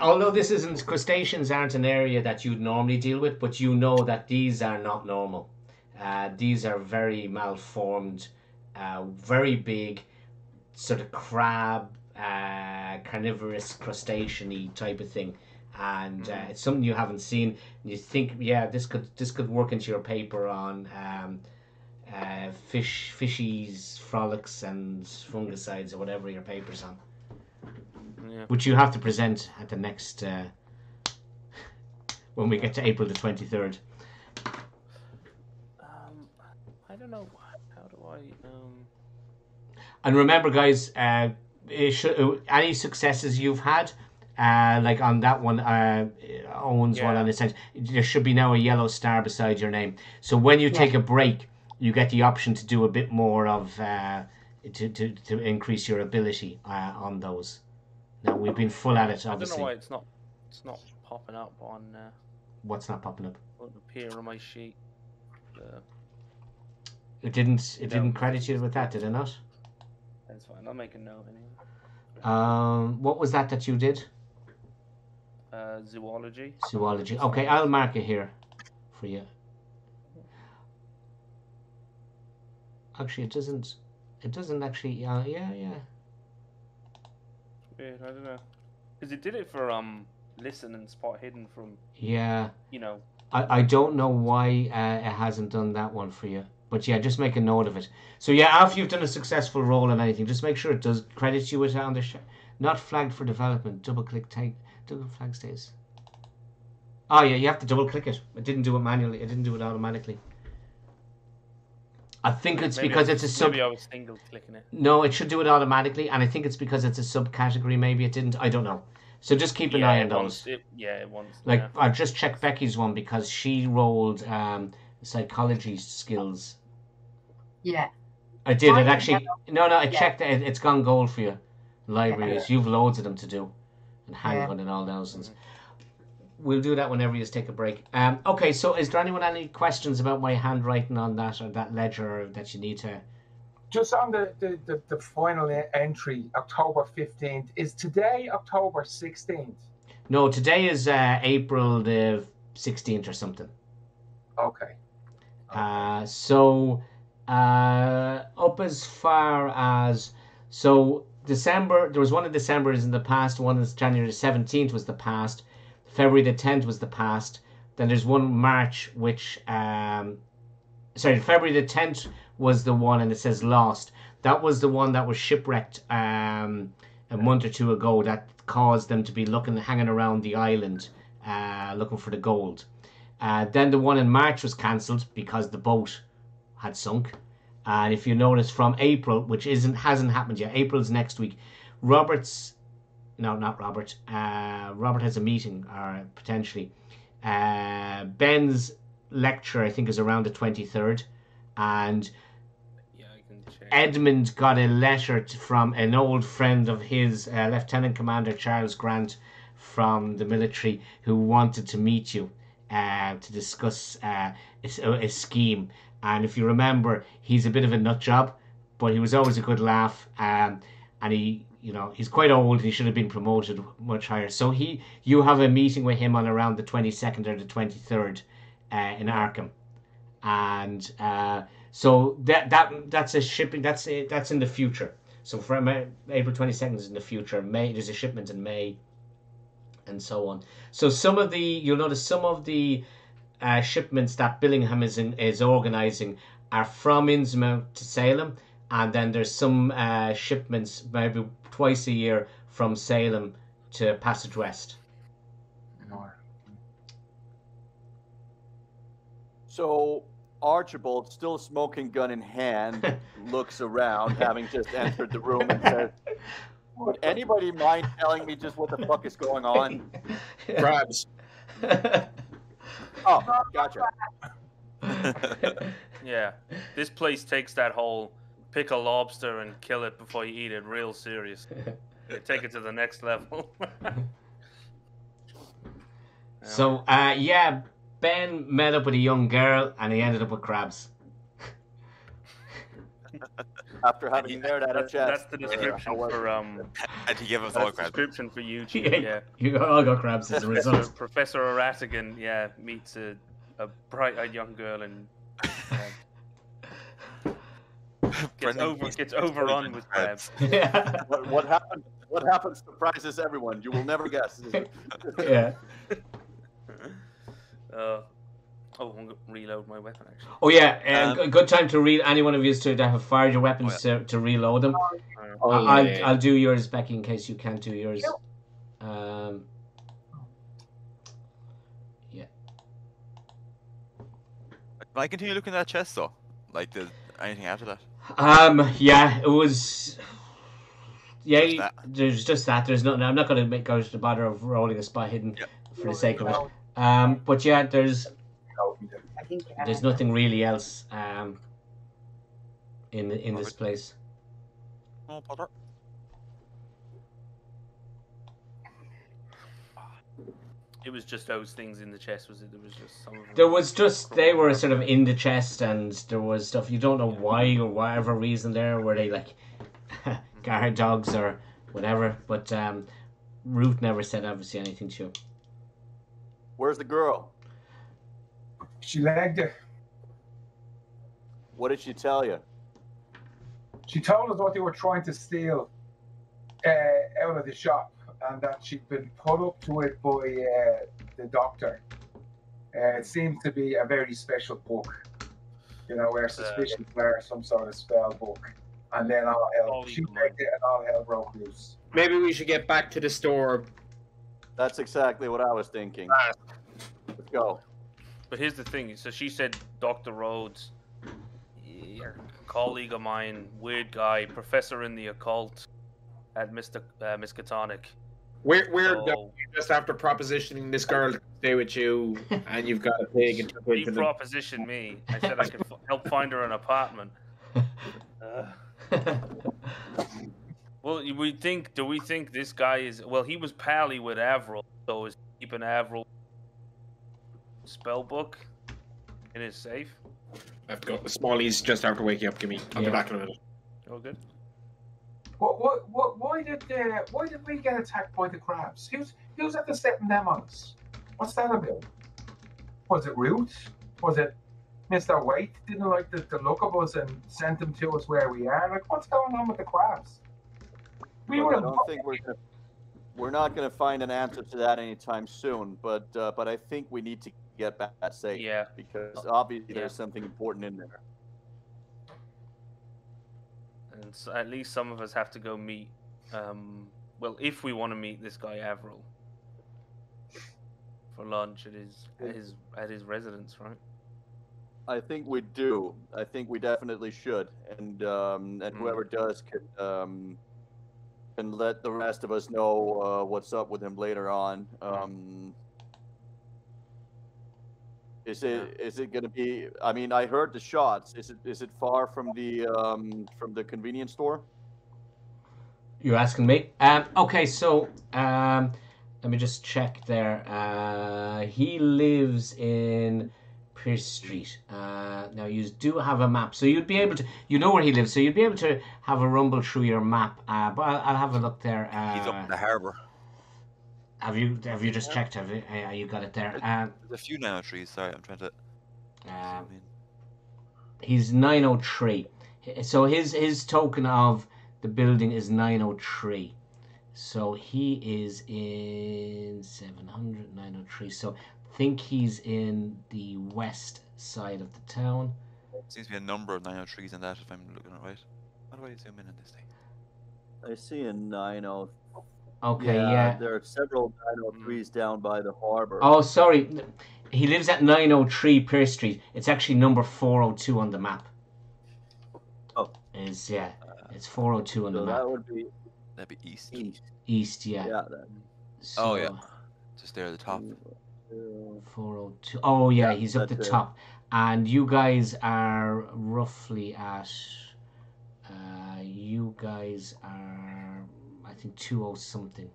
although this isn't, crustaceans aren't an area that you'd normally deal with, but you know that these are not normal. Uh, these are very malformed, uh, very big, sort of crab, uh, carnivorous, crustacean-y type of thing, and uh, it's something you haven't seen. And you think, yeah, this could this could work into your paper on um, uh, fish, fishies, frolics, and fungicides, or whatever your paper's on, yeah. Which you have to present at the next uh, when we get to April the twenty third. Know how do I um and remember guys, uh it should, any successes you've had uh like on that one, uh Owen's yeah. one on the side, there should be now a yellow star beside your name, so when you yeah. take a break you get the option to do a bit more of uh to to, to increase your ability uh on those. Now we've been full at it, obviously. I don't know why it's not it's not popping up on uh, what's not popping up on the pier on my sheet. uh, It didn't. It no. didn't credit you with that, did it not? That's fine. I'll make a note anyway. Um, what was that that you did? Uh, zoology. Zoology. Okay, I'll mark it here for you. Actually, it doesn't. It doesn't actually. Uh, yeah, yeah. Weird. I don't know. Because it did it for um, listen and spot hidden from. Yeah. You know. I I don't know why uh, it hasn't done that one for you. But yeah, just make a note of it. So yeah, after you've done a successful roll on anything, just make sure it does credit you with it on the sh not flagged for development. Double click take double flag stays. Oh yeah, you have to double click it. It didn't do it manually. It didn't do it automatically. I think it's maybe because was, it's a sub. Maybe I was single clicking it. No, it should do it automatically, and I think it's because it's a subcategory. Maybe it didn't. I don't know. So just keep an yeah, eye on those. It, yeah, it wants. Like yeah. I just checked Becky's one because she rolled um, psychology skills. Yeah, I did. It actually. No, no. I yeah. checked it. It's gone gold for you. Libraries. Yeah. You've loads of them to do, and handgun yeah. and all thousands. We'll do that whenever you take a break. Um. Okay. So, is there anyone any questions about my handwriting on that or that ledger that you need to? Just on the the the, the final entry, October fifteenth. Is today October sixteenth? No, today is uh, April the sixteenth or something. Okay. okay. Uh. So. Uh, up as far as, so December, there was one in December is in the past, one is January the seventeenth was the past, February the tenth was the past, then there's one March which, um, sorry, February the tenth was the one and it says lost. That was the one that was shipwrecked um, a month or two ago that caused them to be looking, hanging around the island uh, looking for the gold. Uh, then the one in March was cancelled because the boat had sunk, and if you notice from April, which isn't hasn't happened yet, April's next week. Robert's, no, not Robert. Uh, Robert has a meeting, or potentially. Uh, Ben's lecture, I think, is around the twenty third, and yeah, I can check. Edmund got a letter from an old friend of his, uh, Lieutenant Commander Charles Grant, from the military, who wanted to meet you uh, to discuss uh, a, a scheme. And if you remember, he's a bit of a nut job, but he was always a good laugh. Um, and he, you know, he's quite old and he should have been promoted much higher. So he, you have a meeting with him on around the twenty-second or the twenty-third uh, in Arkham. And uh, so that that that's a shipping, that's a, that's in the future. So from April twenty-second is in the future. May, there's a shipment in May, and so on. So some of the, you'll notice some of the uh, shipments that Billingham is in, is organising are from Innsmouth to Salem, and then there's some uh, shipments maybe twice a year from Salem to Passage West. So Archibald, still smoking gun in hand, looks around, having just entered the room, and says, would anybody mind telling me just what the fuck is going on? Bribes. Oh, gotcha. Yeah. This place takes that whole pick a lobster and kill it before you eat it real serious. They take it to the next level. So, uh, yeah, Ben met up with a young girl and he ended up with crabs. After having yeah, nerd out of chat. That's the description uh, for um. Had to give us all crabs. Description for you two. Yeah, yeah. You all got crabs as a result. Professor Aratigan, yeah, meets a, a bright-eyed young girl and uh, gets over gets overrun with crabs. Yeah. What, what happened? What happened surprises everyone. You will never guess. Yeah. Uh, oh, I'm going to reload my weapon, actually. Oh, yeah. Uh, um, good time to read. Any one of you to have fired your weapons oh, yeah. to, to reload them. Oh, I'll, I'll, I'll do yours, Becky, in case you can't do yours. Um, yeah. Can I continue looking at that chest, though? Like, there's anything after that? Um, yeah, it was... Yeah, just that. There's just that. There's nothing. I'm not going to make go to the bother of rolling a spot hidden yep. for the sake of it. Um, but yeah, there's I think, uh, there's nothing really else um, in in this place. Oh, Potter. It was just those things in the chest, was it? There was just some. Of them there was just they were sort of in the chest, and there was stuff you don't know why or whatever reason there were they like guard dogs or whatever. But um, Ruth never said obviously anything to you. Where's the girl? She lagged her. What did she tell you? She told us what they were trying to steal uh, out of the shop and that she'd been put up to it by uh, the doctor. Uh, it seemed to be a very special book, you know, where suspicions uh, were some sort of spell book. And then all hell, she lagged it and all hell broke loose. Maybe we should get back to the store. That's exactly what I was thinking. Let's go. But here's the thing. So she said Doctor Rhodes, yeah, colleague of mine, weird guy, professor in the occult at Mister Uh, Miskatonic. Weird, weird so, guy. Just after propositioning this girl to stay with you, and you've got a pig. And she propositioned me. I said I could f help find her an apartment. Uh, Well, we think, do we think this guy is, well, he was pally with Avril, so is he keeping Avril spellbook in his safe? I've got the smallies just after waking up, give me, I'll yeah. be back in a minute. All good. What, what, what, why did, uh, why did we get attacked by the crabs? Who's, who's at the setting them on us? What's that about? Was it Ruth? Was it Mister White? Didn't like the, the look of us and sent them to us where we are? Like, what's going on with the crabs? We were I don't think we're gonna, we're not going to find an answer to that anytime soon. But uh, but I think we need to get back that safe. Yeah. Because obviously yeah. there's something important in there. And so at least some of us have to go meet. Um, well, if we want to meet this guy Avril for lunch at his at his at his residence, right? I think we do. I think we definitely should. And um, and mm. whoever does could. Um, And let the rest of us know uh, what's up with him later on. Um, is it is it going to be? I mean, I heard the shots. Is it is it far from the um, from the convenience store? You're asking me. Um, okay, so um, let me just check there. Uh, he lives in Pierce Street. Uh, now you do have a map, so you'd be able to, you know where he lives, so you'd be able to have a rumble through your map. Uh, but I'll, I'll have a look there. Uh, He's up in the harbour. Have you have you just yeah. checked? Have you, uh, you got it there? Um, There's a few now trees. Sorry, I'm trying to. Um, he's nine oh three. So his his token of the building is nine oh three. So he is in seven hundred, nine oh three. So I think he's in the west side of the town. Seems to be a number of nine oh threes in that, if I'm looking at it right. How do I zoom in on this thing? I see a nine oh three. Okay, yeah, yeah. There are several nine oh threes down by the harbour. Oh, sorry. He lives at nine oh three Pierce Street. It's actually number four oh two on the map. Oh. It's, yeah, it's four oh two on so the map. That would be... That'd be east. East, east yeah. yeah so, oh, yeah. Just there at the top. four oh two. Oh, yeah, yeah he's up the it. top. And you guys are roughly at... Uh, you guys are... I think two oh something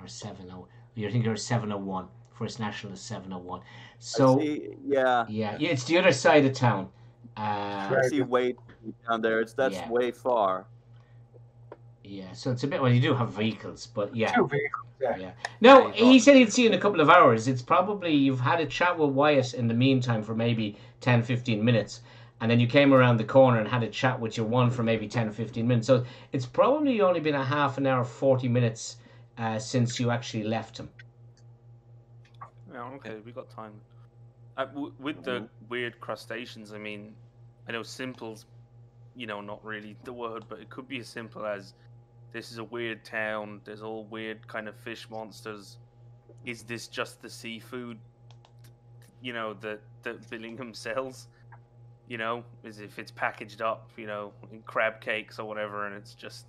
or seven oh. You think you're seven oh one. First National is seven oh one. So see, yeah. yeah, yeah, it's the other side of town. Uh, I see way down there. It's that's yeah. way far. Yeah, so it's a bit. Well, you do have vehicles, but yeah, two vehicles. Yeah. yeah. No, he said he'd see you in a couple of hours. It's probably you've had a chat with Wyatt in the meantime for maybe ten, fifteen minutes. And then you came around the corner and had a chat with your one for maybe ten or fifteen minutes. So it's probably only been a half an hour, forty minutes uh, since you actually left him. Yeah, okay, we got time. Uh, w with the weird crustaceans, I mean, I know simple's, you know, not really the word, but it could be as simple as this is a weird town, there's all weird kind of fish monsters. Is this just the seafood, you know, that, that Billingham sells? You know, as if it's packaged up, you know, in crab cakes or whatever, and it's just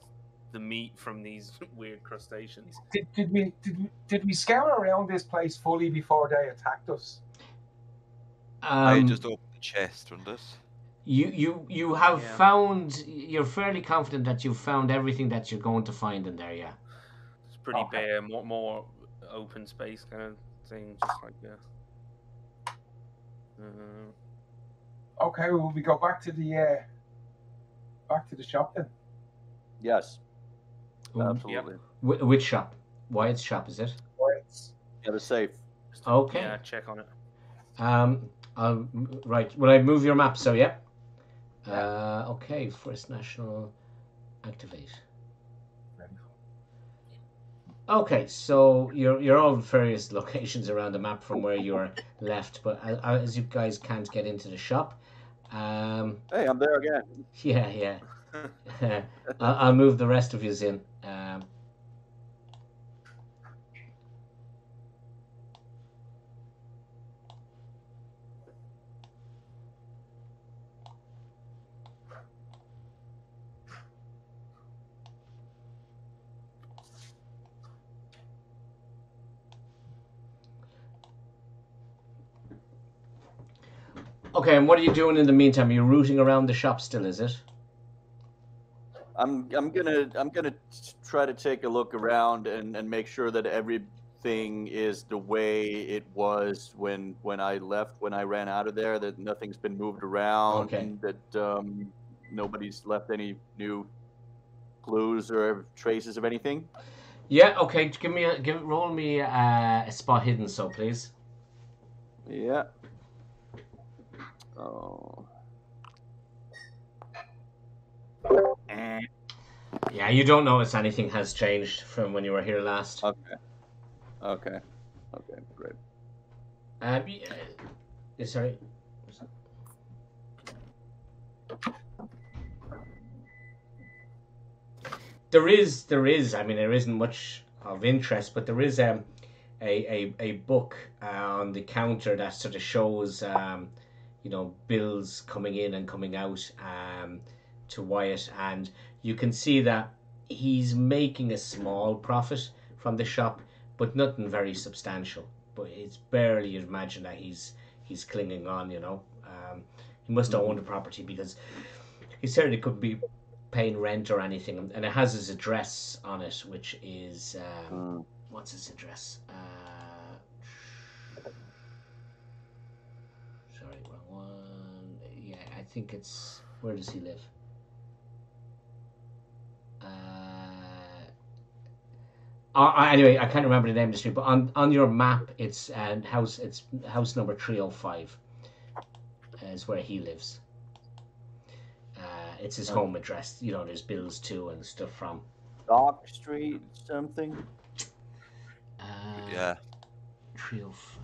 the meat from these weird crustaceans. Did, did we did we, did we scour around this place fully before they attacked us? Um, I just opened the chest from this. You you you have yeah. found. You're fairly confident that you've found everything that you're going to find in there. Yeah, it's pretty okay. bare, more more open space kind of thing, just like yeah. Uh, Okay, well, we go back to the uh, back to the shop then. Yes, absolutely. Yep. Which shop? Wyatt's shop, is it? Wyatt's. Yeah, the safe. Okay. Yeah, check on it. Um. I'll, right. Will I move your map? So yeah. Uh. Okay. First National. Activate. Okay, so you're you're all in various locations around the map from where you're left, but as you guys can't get into the shop. Um, hey, I'm there again. Yeah, yeah. I'll, I'll move the rest of yous in. Um, Okay, and what are you doing in the meantime? Are you rooting around the shop still, is it? I'm I'm gonna I'm gonna try to take a look around and, and make sure that everything is the way it was when when I left, when I ran out of there. That nothing's been moved around. Okay. And that um, nobody's left any new clues or traces of anything. Yeah. Okay. Give me a give. Roll me a, a spot hidden, so please. Yeah. Oh. Yeah, you don't notice anything has changed from when you were here last. Okay. Okay. Okay, great. Um, yeah, sorry. There is, there is, I mean, there isn't much of interest, but there is um, a, a, a book uh, on the counter that sort of shows... Um, you know, bills coming in and coming out um, to Wyatt, and you can see that he's making a small profit from the shop, but nothing very substantial. But it's barely, you'd imagine that he's he's clinging on. You know, um, he must mm-hmm. own the property because he certainly couldn't be paying rent or anything. And it has his address on it, which is um, mm. what's his address? Uh, sorry. think it's, where does he live? Uh, anyway, I can't remember the name of the street, but on, on your map, it's uh, house it's house number three oh five is where he lives. Uh, it's his home address. You know, there's bills too and stuff from Dock Street something. Uh, yeah. three oh five.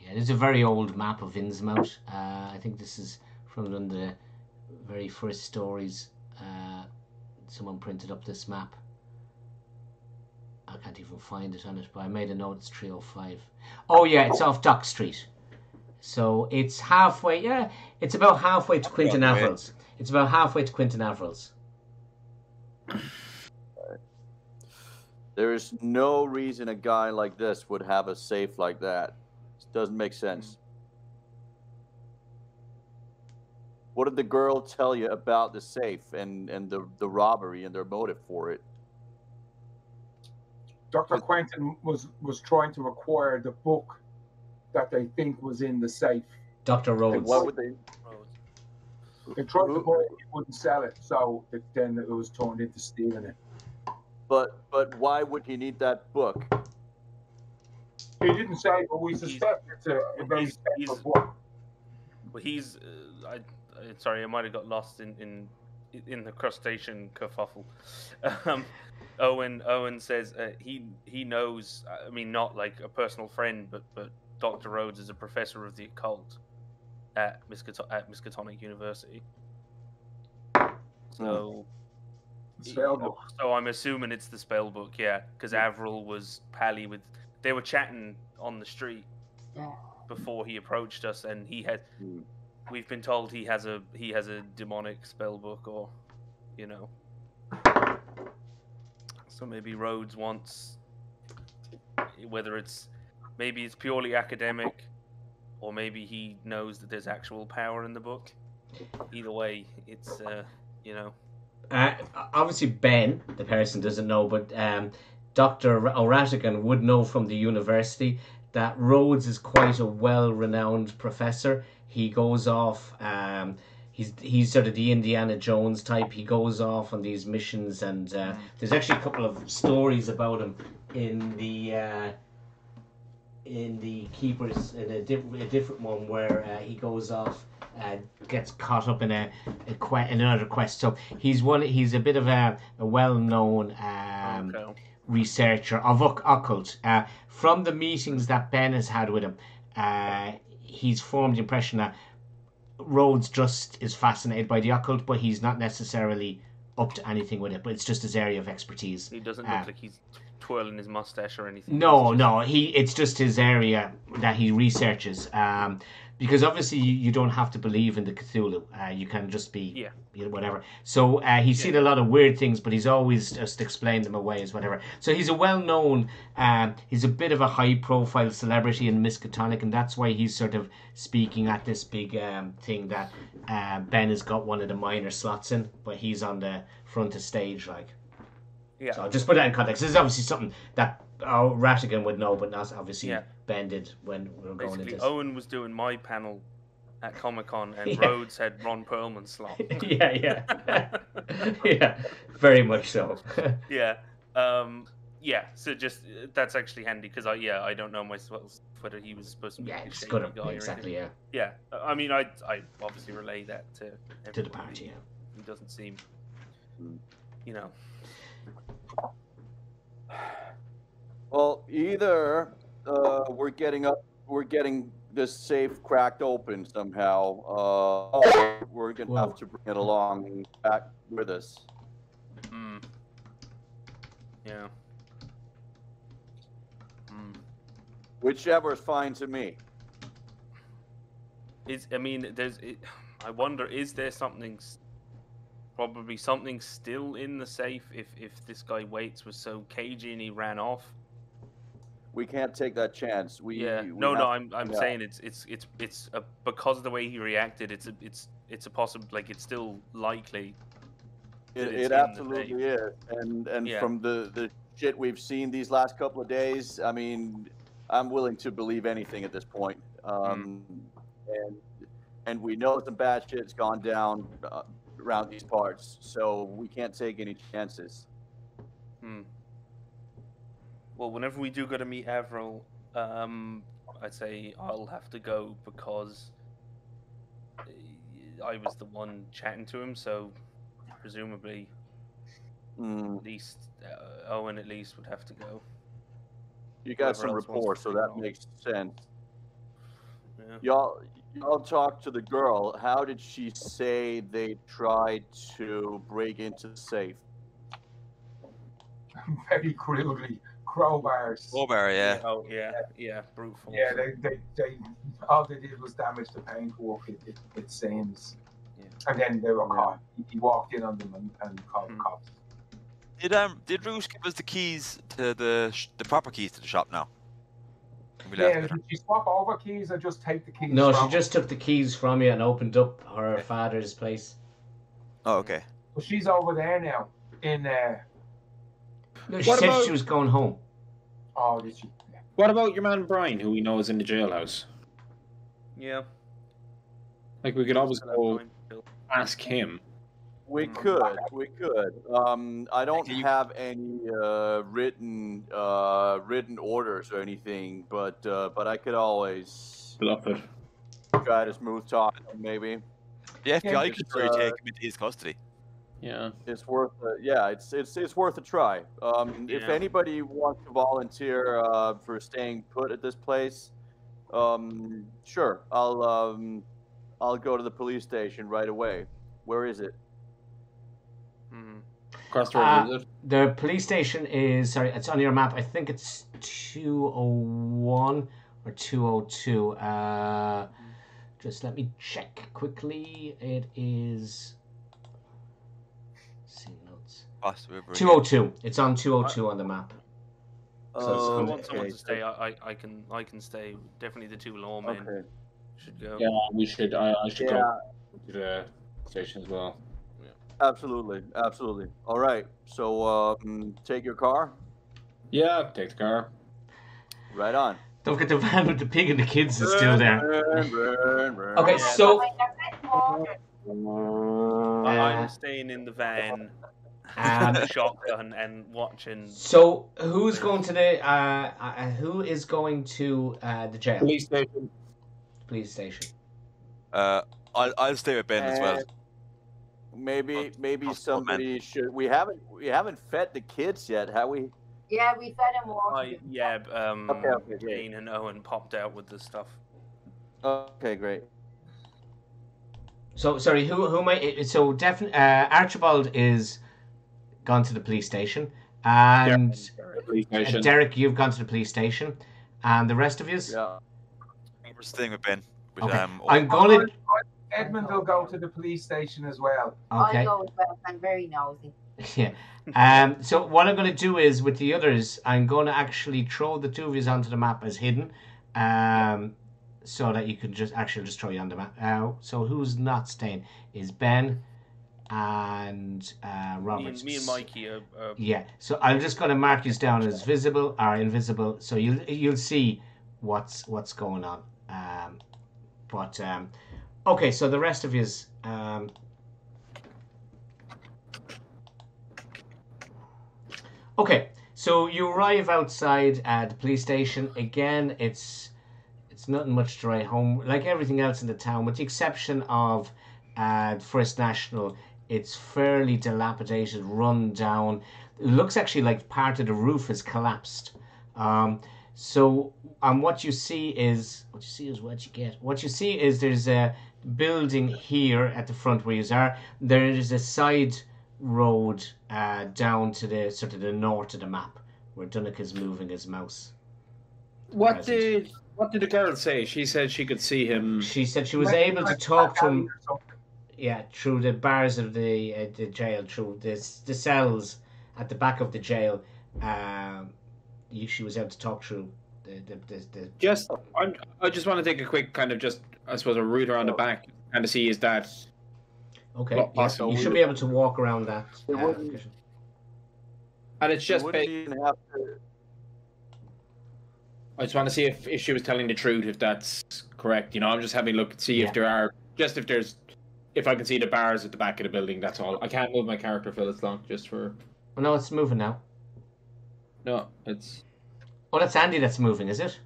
Yeah, there's a very old map of Innsmouth. Uh, I think this is from one of the very first stories. Uh, someone printed up this map. I can't even find it on it, but I made a note. It's three oh five. Oh yeah, it's off Dock Street. So it's halfway. Yeah, it's about halfway to Quentin Avril's. It's about halfway to Quentin Avril's. There is no reason a guy like this would have a safe like that. It doesn't make sense. What did the girl tell you about the safe and, and the, the robbery and their motive for it? Doctor It, Quentin was, was trying to acquire the book that they think was in the safe. Doctor Rhodes. What would they, they tried to buy it, wouldn't sell it, so it, then it was turned into stealing it. But, but why would he need that book? He didn't say, but we suspect he's, it's a, a very he's, special he's, book. But he's... Uh, I, Sorry, I might have got lost in in, in the crustacean kerfuffle. Um, Owen Owen says uh, he he knows. I mean, not like a personal friend, but but Doctor Rhodes is a professor of the occult at Miskato at Miskatonic University. So, you know, so I'm assuming it's the spell book, yeah, because Avril was pally with. They were chatting on the street before he approached us, and he had. We've been told he has a he has a demonic spell book, or, you know. So maybe Rhodes wants, whether it's maybe it's purely academic, or maybe he knows that there's actual power in the book. Either way, it's uh, you know. Uh, obviously, Ben, the person, doesn't know, but um, Doctor O'Ratigan would know from the university that Rhodes is quite a well-renowned professor. He goes off, um, he's he's sort of the Indiana Jones type. He goes off on these missions, and uh, there's actually a couple of stories about him in the uh, in the Keepers, in a different a different one where uh, he goes off, uh, gets caught up in a, a que in another quest. So he's one he's a bit of a, a well-known um, okay. researcher of occult. Uh, from the meetings that Ben has had with him, uh, he's formed the impression that Rhodes just is fascinated by the occult, but he's not necessarily up to anything with it. But it's just his area of expertise. He doesn't look uh, like he's twirling his mustache or anything. No, just... no, he it's just his area that he researches. Um, because obviously you, you don't have to believe in the Cthulhu. Uh, you can just be, yeah, you know, whatever. So uh, he's yeah. seen a lot of weird things, but he's always just explained them away as whatever. So he's a well-known, uh, he's a bit of a high-profile celebrity in Miskatonic, and that's why he's sort of speaking at this big um, thing that uh, Ben has got one of the minor slots in, but he's on the front of stage, like. Yeah. So I'll just put that in context. This is obviously something that oh, Ratigan would know, but not obviously yeah. Ben did when we were Basically, going into this. Owen was doing my panel at Comic-Con, and yeah. Rhodes had Ron Perlman's slot. yeah, yeah. yeah, very much so. yeah. Um, yeah, so just, that's actually handy, because I, yeah, I don't know myself whether he was supposed to be yeah, a shady guy yeah, exactly, yeah. Yeah, I mean, I, I obviously relay that to everybody. To the party, yeah. He doesn't seem, you know... Well, either uh, we're getting up, we're getting this safe cracked open somehow, uh, or we're gonna Whoa. have to bring it along back with us. Mm. Yeah. Mm. Whichever is fine to me. Is I mean, there's. It, I wonder, is there something? Probably something still in the safe if, if this guy Waits was so cagey and he ran off. We can't take that chance. We yeah. We no, no. I'm I'm yeah. saying it's it's it's it's a, because of the way he reacted. It's a, it's it's a possible like it's still likely. It, it absolutely is, and and yeah. from the the shit we've seen these last couple of days, I mean, I'm willing to believe anything at this point. Um, mm. and, and we know some bad shit's gone down uh, around these parts, so we can't take any chances. Hmm. Well, whenever we do go to meet Avril, um, I'd say I'll have to go because I was the one chatting to him, so presumably mm. at least uh, Owen at least would have to go. You got Whoever some rapport, so that on. makes sense. Yeah. Y'all, y'all talked to the girl. How did she say they tried to break into the safe? Very crudely, crowbars. Crowbar, yeah. Oh, yeah, yeah, brute force. Yeah, they, they, they, all they did was damage the paintwork. It, it, it seems. Yeah. And then they were caught. Yeah. He walked in on them and, and called mm. the cops. Did um did Roos give us the keys to the sh the proper keys to the shop now? Yeah, did she swap over keys or just take the keys? No, from she just took the keys from you and opened up her okay. father's place. Oh, okay. Well, she's over there now. In uh no, she what said about... she was going home. Oh, did she? What about your man Brian, who we know is in the jailhouse? Yeah. Like we could always go ask him. We could, we could. Um, I don't have any uh, written, uh, written orders or anything, but uh, but I could always it. try to smooth talk maybe. The F B I could probably take him into his custody. Yeah, it's worth. A, yeah, it's it's it's worth a try. Um, yeah. If anybody wants to volunteer uh, for staying put at this place, um, sure, I'll um, I'll go to the police station right away. Where is it? Mm-hmm. Across the road, is it? The police station is sorry, it's on your map. I think it's two oh one or two oh two. Uh, just let me check quickly. It is see notes. Two oh two. It's on two oh two on the map. So oh, I want someone to stay. I, I I can I can stay. Definitely the two lawmen okay. should go. Yeah, we should. I, I should yeah. go to the station as well. Absolutely, absolutely. All right, so uh, take your car? Yeah, take the car. Right on. Don't forget the van with the pig and the kids is still there. Burn, burn, burn. Okay, so... Uh, I'm staying in the van, um, the shotgun, and watching... So, who's going to the... Uh, uh, who is going to uh, the jail? Police station. Police station. Uh, I'll, I'll stay with Ben uh, as well. Maybe, maybe somebody should. We haven't, we haven't fed the kids yet, have we? Yeah, we fed them all. Uh, yeah, um, okay, okay, Jane and Owen popped out with the stuff. Okay, great. So, sorry, who, who might? So, definitely, uh, Archibald is gone to the police station, and Derek, police station. Uh, Derek, you've gone to the police station, and the rest of you? Yeah, we're staying with Ben. With, okay. um, I'm going. To... Edmund will go to the police station as well. Okay. I'll go as well. I'm very nosy. Yeah. Um, so what I'm going to do is, with the others, I'm going to actually throw the two of you onto the map as hidden, um, so that you can just actually just throw you on the map. Uh, so who's not staying is Ben and uh, Robert. Me, me and Mikey. Are, are... Yeah. So I'm just going to mark you down as visible or invisible, so you'll you'll see what's what's going on. Um, but. Um, Okay, so the rest of his um Okay, so you arrive outside at the police station. Again, it's it's nothing much to write home, like everything else in the town, with the exception of uh First National. It's fairly dilapidated, run down. It looks actually like part of the roof has collapsed. Um So, and um, what you see is what you see is what you get. What you see is there's a building here at the front where you are. There is a side road uh, down to the sort of the north of the map where Dunnock is moving his mouse. What did what did the girl say? She said she could see him. She said she was able to talk to him. Yeah, through the bars of the uh, the jail, through this the cells at the back of the jail. Um, She was able to talk through the, the, the, the... Just, I'm, I just want to take a quick kind of just, I suppose, a route around the back and to see is that okay. Yeah, so you should be able to walk around that. It uh, and it's just... It wouldn't even have to... I just want to see if, if she was telling the truth, if that's correct. You know, I'm just having a look and see yeah. if there are, just if there's, if I can see the bars at the back of the building, that's all. I can't move my character, Phil, it's long, just for... Well, no, it's moving now. No, it's... Oh, that's Andy that's moving, is it?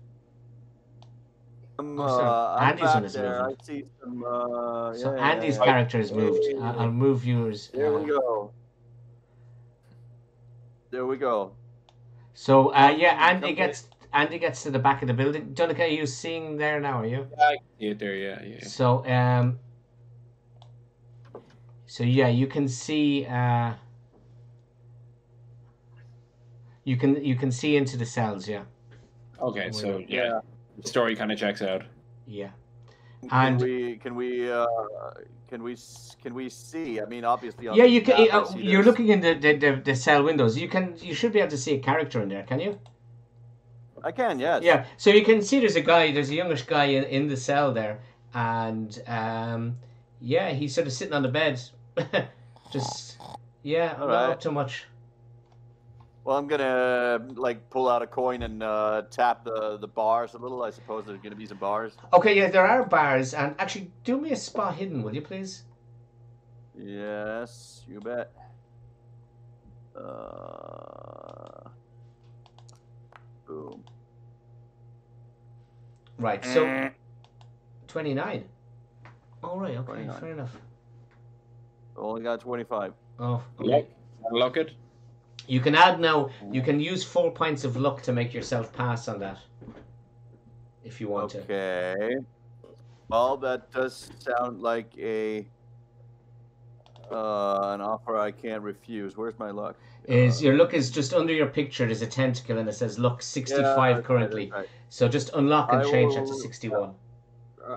Um, oh, uh, Andy's I'm one is there. moving. I see some, uh, yeah, so yeah, Andy's yeah, yeah. character is moved. Hey. I'll move yours. There uh, we go. There we go. So, uh, yeah, Andy gets... Andy gets to the back of the building. Donica, are you seeing there now, are you? Yeah, I can see it there, yeah, yeah. So, um... So, yeah, you can see, uh... You can, you can see into the cells, yeah. Okay, Where so, yeah. yeah. The story kind of checks out. Yeah. And... Can we... Can we, uh... Can we can we see? I mean, obviously. Yeah, you can. Uh, you're looking in the, the the the cell windows. You can. You should be able to see a character in there. Can you? I can. Yeah. Yeah. So you can see there's a guy. There's a youngish guy in, in the cell there, and um, yeah, he's sort of sitting on the bed, just yeah, All not right. up too much. Well, I'm gonna like pull out a coin and uh, tap the the bars a little. I suppose there's gonna be some bars. Okay, yeah, there are bars, and actually, do me a spot hidden, will you, please? Yes, you bet. Uh, boom. Right, so twenty-nine. All right, okay, twenty-nine. Fair enough. Only got twenty-five. Oh, okay. Unlock it. You can add now, you can use four points of luck to make yourself pass on that, if you want okay. to. Okay. Well, that does sound like a uh, an offer I can't refuse. Where's my luck? Is uh, Your luck is just under your picture. There's a tentacle and it says luck sixty-five yeah, currently. Right. So just unlock and I change will, that to sixty-one. Uh,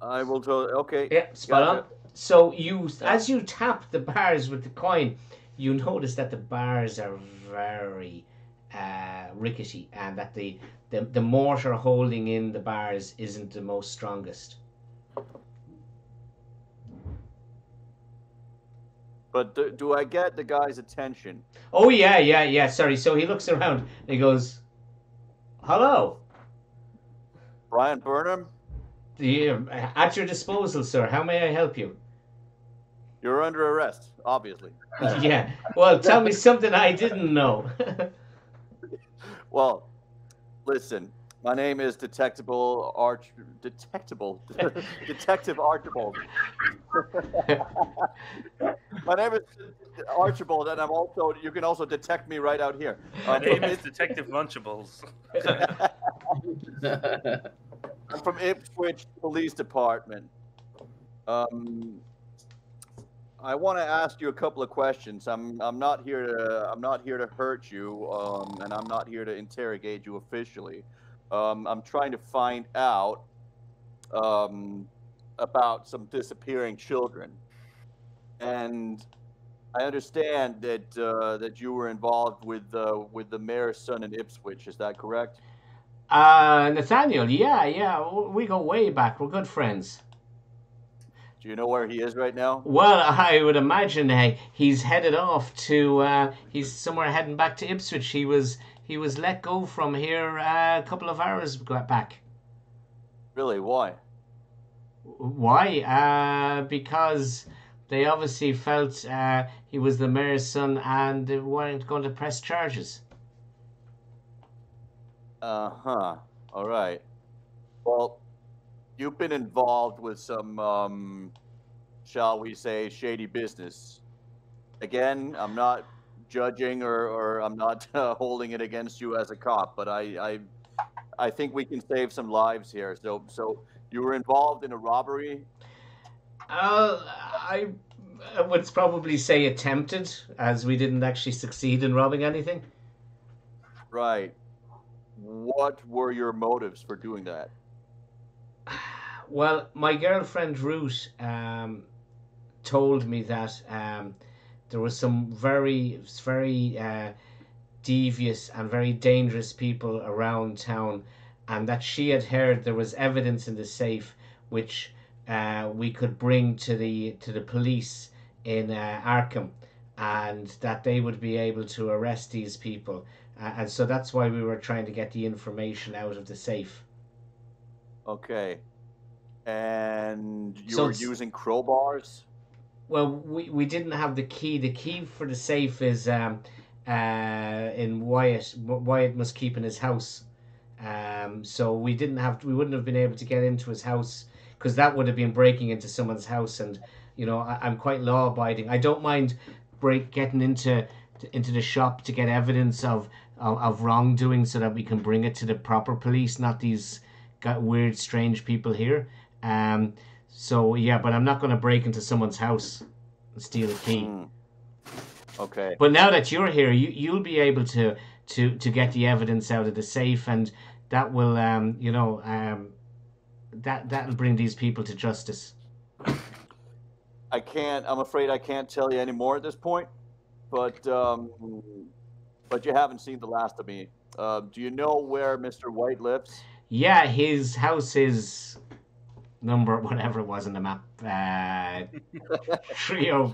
I will totally, okay. Yeah, spot gotcha. on. So you, as you tap the bars with the coin, you notice that the bars are very uh, rickety, and that the, the the mortar holding in the bars isn't the most strongest. But do, do I get the guy's attention? Oh yeah, yeah, yeah. Sorry. So he looks around and he goes, "Hello, Brian Burnham. The, at your disposal, sir. How may I help you?" You're under arrest, obviously. Yeah. Well, tell me something I didn't know. Well, listen. My name is Detectable Arch... Detectable? Detective Archibald. My name is Archibald, and I'm also... You can also detect me right out here. My name is Detective Lunchables. I'm from Ipswich Police Department. Um... I want to ask you a couple of questions. I'm I'm not here to I'm not here to hurt you, um, and I'm not here to interrogate you officially. Um, I'm trying to find out um, about some disappearing children, and I understand that uh, that you were involved with uh, with the mayor's son in Ipswich. Is that correct? Uh, Nathaniel, yeah, yeah, we go way back. We're good friends. Do you know where he is right now? Well, I would imagine hey, he's headed off to. Uh, he's somewhere heading back to Ipswich. He was he was let go from here uh, a couple of hours back. Really? Why? Why? Uh, because they obviously felt uh, he was the mayor's son and they weren't going to press charges. Uh huh. All right. Well. You've been involved with some, um, shall we say, shady business. Again, I'm not judging or, or I'm not uh, holding it against you as a cop, but I, I, I think we can save some lives here. So, so you were involved in a robbery? Uh, I would probably say attempted, as we didn't actually succeed in robbing anything. Right. What were your motives for doing that? Well, my girlfriend Ruth um, told me that um, there was some very, very uh, devious and very dangerous people around town, and that she had heard there was evidence in the safe which uh, we could bring to the to the police in uh, Arkham, and that they would be able to arrest these people. Uh, and so that's why we were trying to get the information out of the safe. Okay. And you so were using crowbars? Well, we, we didn't have the key. The key for the safe is um, uh, in Wyatt. Wyatt must keep in his house. Um, so we didn't have. We wouldn't have been able to get into his house because that would have been breaking into someone's house. And you know, I, I'm quite law-abiding. I don't mind break getting into into the shop to get evidence of, of of wrongdoing so that we can bring it to the proper police, not these weird, strange people here. Um. So yeah, but I'm not going to break into someone's house and steal a key. Mm. Okay. But now that you're here, you you'll be able to to to get the evidence out of the safe, and that will um you know um that that'll bring these people to justice. I can't. I'm afraid I can't tell you any more at this point. But um, but you haven't seen the last of me. Uh, do you know where Mister White lives? Yeah, his house is number whatever it was in the map, uh, trio,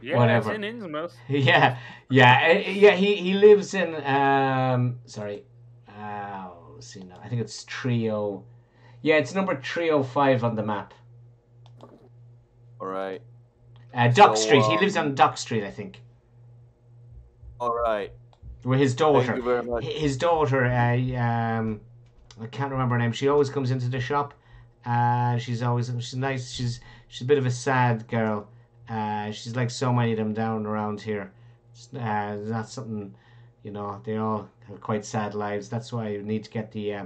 yeah, whatever. It's in Innsmouth. Yeah, yeah, yeah. He he lives in um, sorry, uh, see now. I think it's trio. Yeah, it's number three hundred five on the map. All right. Uh, Dock so, Street. Um, he lives on Dock Street, I think. All right. With his daughter. Thank you very much. His daughter. Uh, um, I can't remember her name. She always comes into the shop. Uh, she's always she's nice. She's she's a bit of a sad girl. Uh, she's like so many of them down around here. Uh, that's something, you know. They all have quite sad lives. That's why you need to get the uh,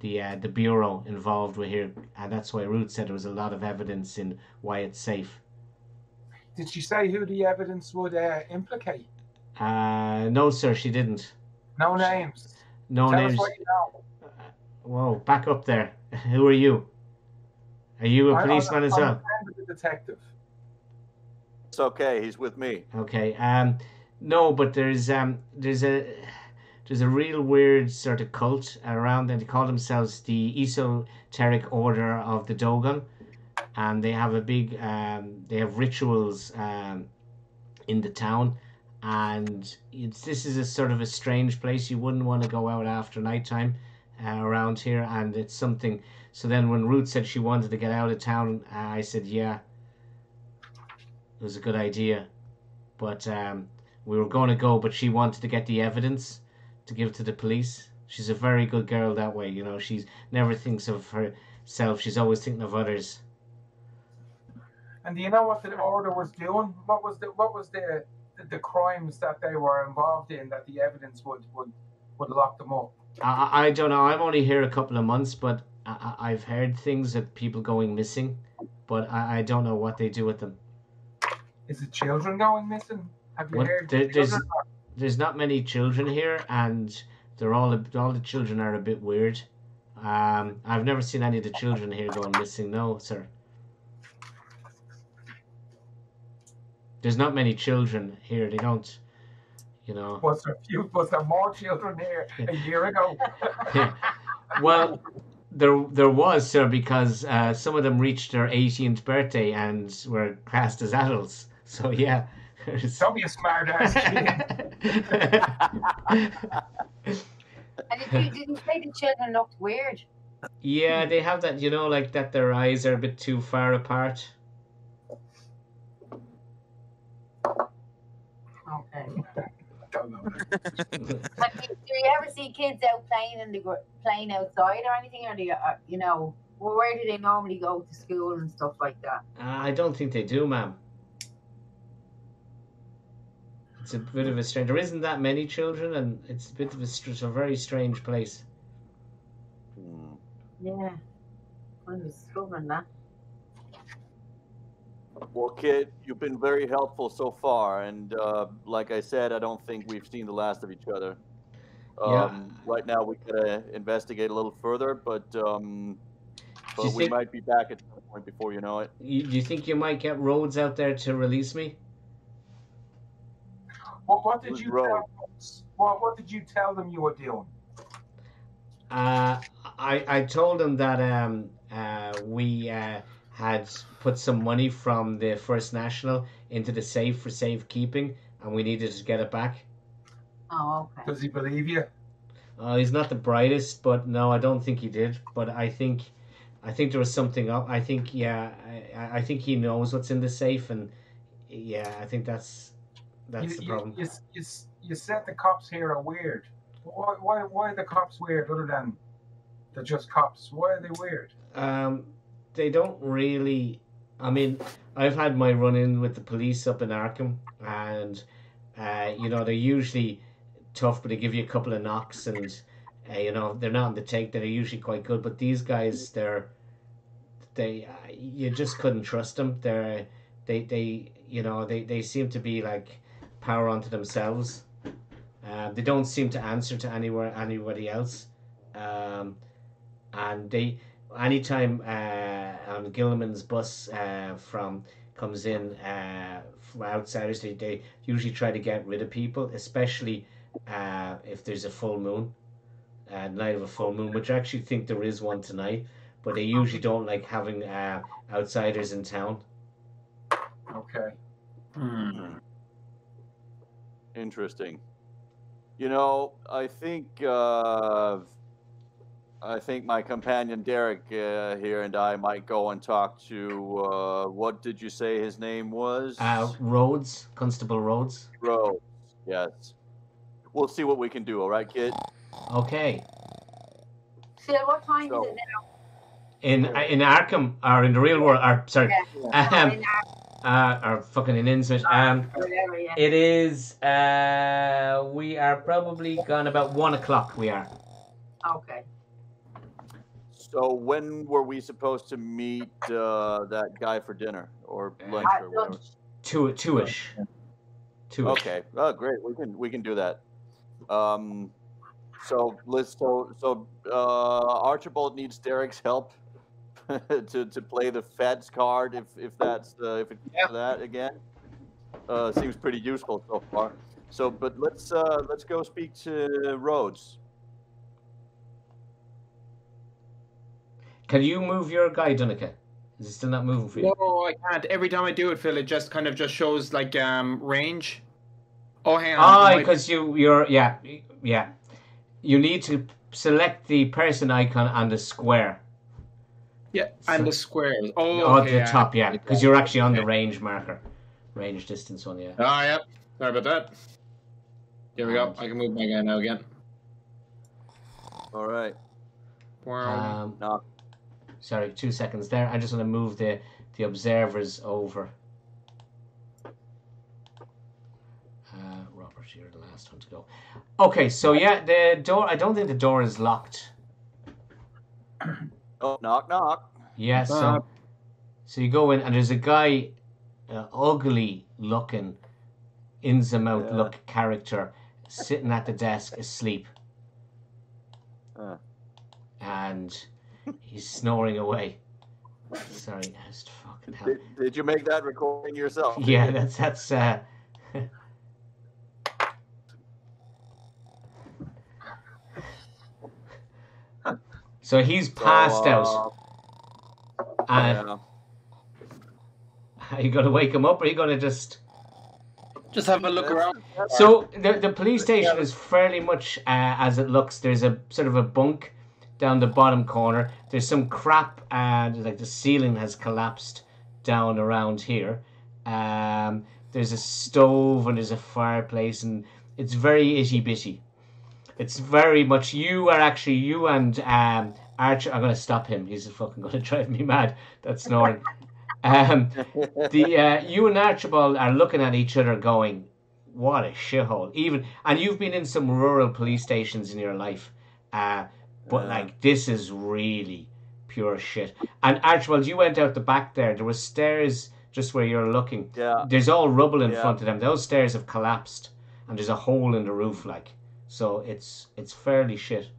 the uh, the bureau involved with here, and that's why Ruth said there was a lot of evidence in why it's safe. Did she say who the evidence would uh, implicate? Uh, no, sir. She didn't. No names. No Tell names. Us what you know. Whoa! Back up there. Who are you? Are you a policeman I'm, I'm, as well? I'm a detective. It's okay. He's with me. Okay. Um, no, but there's um, there's a there's a real weird sort of cult around, and they call themselves the Esoteric Order of the Dogon, and they have a big um, they have rituals um, in the town, and it's, this is a sort of a strange place. You wouldn't want to go out after nighttime uh, around here, and it's something. So then when Ruth said she wanted to get out of town, uh, I said, yeah, it was a good idea. But um, we were going to go, but she wanted to get the evidence to give to the police. She's a very good girl that way, you know. She never thinks of herself. She's always thinking of others. And do you know what the order was doing? What was the, what was the, the, the crimes that they were involved in that the evidence would, would, would lock them up? I, I don't know. I'm only here a couple of months, but I, I've heard things of people going missing, but I, I don't know what they do with them. Is it children going missing? Have you what? heard? There, there's, there's not many children here, and they're all all the children are a bit weird. Um, I've never seen any of the children here going missing. No, sir. There's not many children here. They don't. You know. Was there few? Was there more children here a year ago? Yeah. Well, there there was, sir, because uh, some of them reached their eighteenth birthday and were classed as adults. So yeah. Don't be a smart ass. And if you didn't say the children looked weird. Yeah, they have that. You know, like that. Their eyes are a bit too far apart. Okay. Don't know. Do you ever see kids out playing in the playing outside or anything, or do you, uh, you know, where do they normally go to school and stuff like that? Uh, I don't think they do, ma'am. It's a bit of a strange. There isn't that many children, and it's a bit of a, it's a very strange place. Yeah, I'm discovering that. Well, kid, you've been very helpful so far, and uh, like I said, I don't think we've seen the last of each other. Um, yeah. Right now, we gotta investigate a little further, but um, but we think, might be back at some point before you know it. You, do you think you might get Rhodes out there to release me? What, what did you tell, what, what did you tell them you were doing? Uh, I I told them that um uh we uh. had put some money from the First National into the safe for safekeeping, and we needed to get it back. Oh, okay. Does he believe you? Uh, he's not the brightest, but no, I don't think he did. But I think, I think there was something up. I think, yeah, I, I think he knows what's in the safe, and yeah, I think that's that's you, the problem. You, you, you, you said the cops here are weird. Why, why, why are the cops weird? Other than they're just cops. Why are they weird? Um, they don't really. I mean, I've had my run-in with the police up in Arkham, and uh, you know, they're usually tough, but they give you a couple of knocks, and uh, you know, they're not on the take. They're usually quite good, but these guys, they're they uh, you just couldn't trust them. They're they they you know they they seem to be like power onto themselves. Uh, they don't seem to answer to anywhere anybody else, um, and they. Anytime uh, on Gilman's bus uh, from comes in uh, outsiders, they, they usually try to get rid of people, especially uh, if there's a full moon, uh, night of a full moon, which I actually think there is one tonight, but they usually don't like having uh, outsiders in town. Okay. Hmm. Interesting. You know, I think... Uh... I think my companion Derek uh, here and I might go and talk to, uh, what did you say his name was? Uh, Rhodes, Constable Rhodes. Rhodes, yes. We'll see what we can do, all right, kid? Okay. Phil, what time so. is it now? In, in Arkham, or in the real world, or, sorry. Yeah. Um, in uh, or fucking in Innsmouth. Um, whatever, yeah. It is, uh, we are probably gone about one o'clock, we are. Okay. So when were we supposed to meet uh, that guy for dinner or lunch or whatever? Two, two-ish. Two-ish. Okay. Oh, great. We can we can do that. Um, so let's so so uh, Archibald needs Derek's help to to play the Feds card if if that's uh, if it's yeah. that again. Uh, seems pretty useful so far. So, but let's uh, let's go speak to Rhodes. Can you move your guy, Dunica? Is it still not moving for you? No, I can't. Every time I do it, Phil, it just kind of just shows like um range. Oh, hang on. Oh, because you you're yeah yeah. You need to select the person icon and the square. Yeah, so, and the square. Oh, oh okay, at the top, yeah, because you're actually on the range marker, range distance one, yeah. Ah, oh, yeah. Sorry about that. There we go. I can move my guy now again. All right. Wow. Um, no. Sorry, two seconds there. I just want to move the, the observers over. Uh, Robert, you're the last one to go. Okay, so yeah, the door, I don't think the door is locked. Oh, knock, knock. Yeah, so, so you go in and there's a guy, uh, ugly looking, Innsmouth yeah. look character, sitting at the desk asleep. Uh. And... he's snoring away. Sorry, that's fucking hell. Did, did you make that recording yourself? Yeah, that's that's. Uh... So he's passed so, uh... out. Uh, yeah. Are you gonna wake him up, or are you gonna just just have a look around? So the the police station is fairly much uh, as it looks. There's a sort of a bunk. Down the bottom corner, there's some crap, and uh, like the ceiling has collapsed down around here. Um, there's a stove and there's a fireplace, and it's very itty bitty. It's very much you are actually you and um, Arch. I'm gonna stop him. He's fucking gonna drive me mad. That's snoring. um, the uh, you and Archibald are looking at each other, going, "What a shithole!" Even and you've been in some rural police stations in your life. Uh, But, like, this is really pure shit. And, Archibald, you went out the back there. There were stairs just where you're looking. Yeah. There's all rubble in yeah. front of them. Those stairs have collapsed. And there's a hole in the roof, like. So it's it's fairly shit.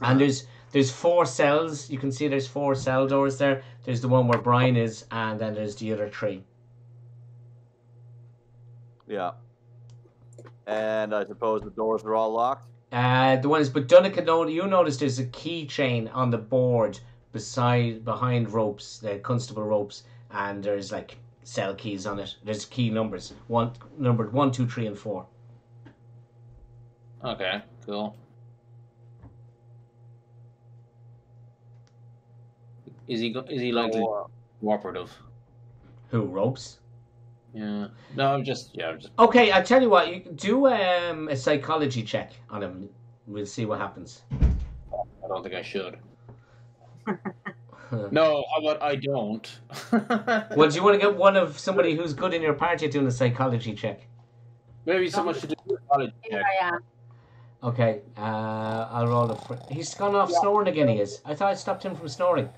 And there's there's four cells. You can see there's four cell doors there. There's the one where Brian is, and then there's the other three. Yeah. And I suppose the doors are all locked? Uh, the one is, but Dunica, you notice there's a keychain on the board beside, behind ropes, the constable ropes, and there's like cell keys on it. There's key numbers, one numbered one, two, three, and four. Okay, cool. Is he is he like oh, cooperative? Who, ropes? Yeah. No, I'm just yeah. I'm just... Okay, I tell you what. You can do um, a psychology check on him. We'll see what happens. I don't think I should. No, how about I don't? Well, do you want to get one of somebody who's good in your party doing a psychology check? Maybe someone should do a psychology check. I am. Okay, uh, I'll roll a... Fr He's gone off yeah. snoring again, he is. I thought I stopped him from snoring.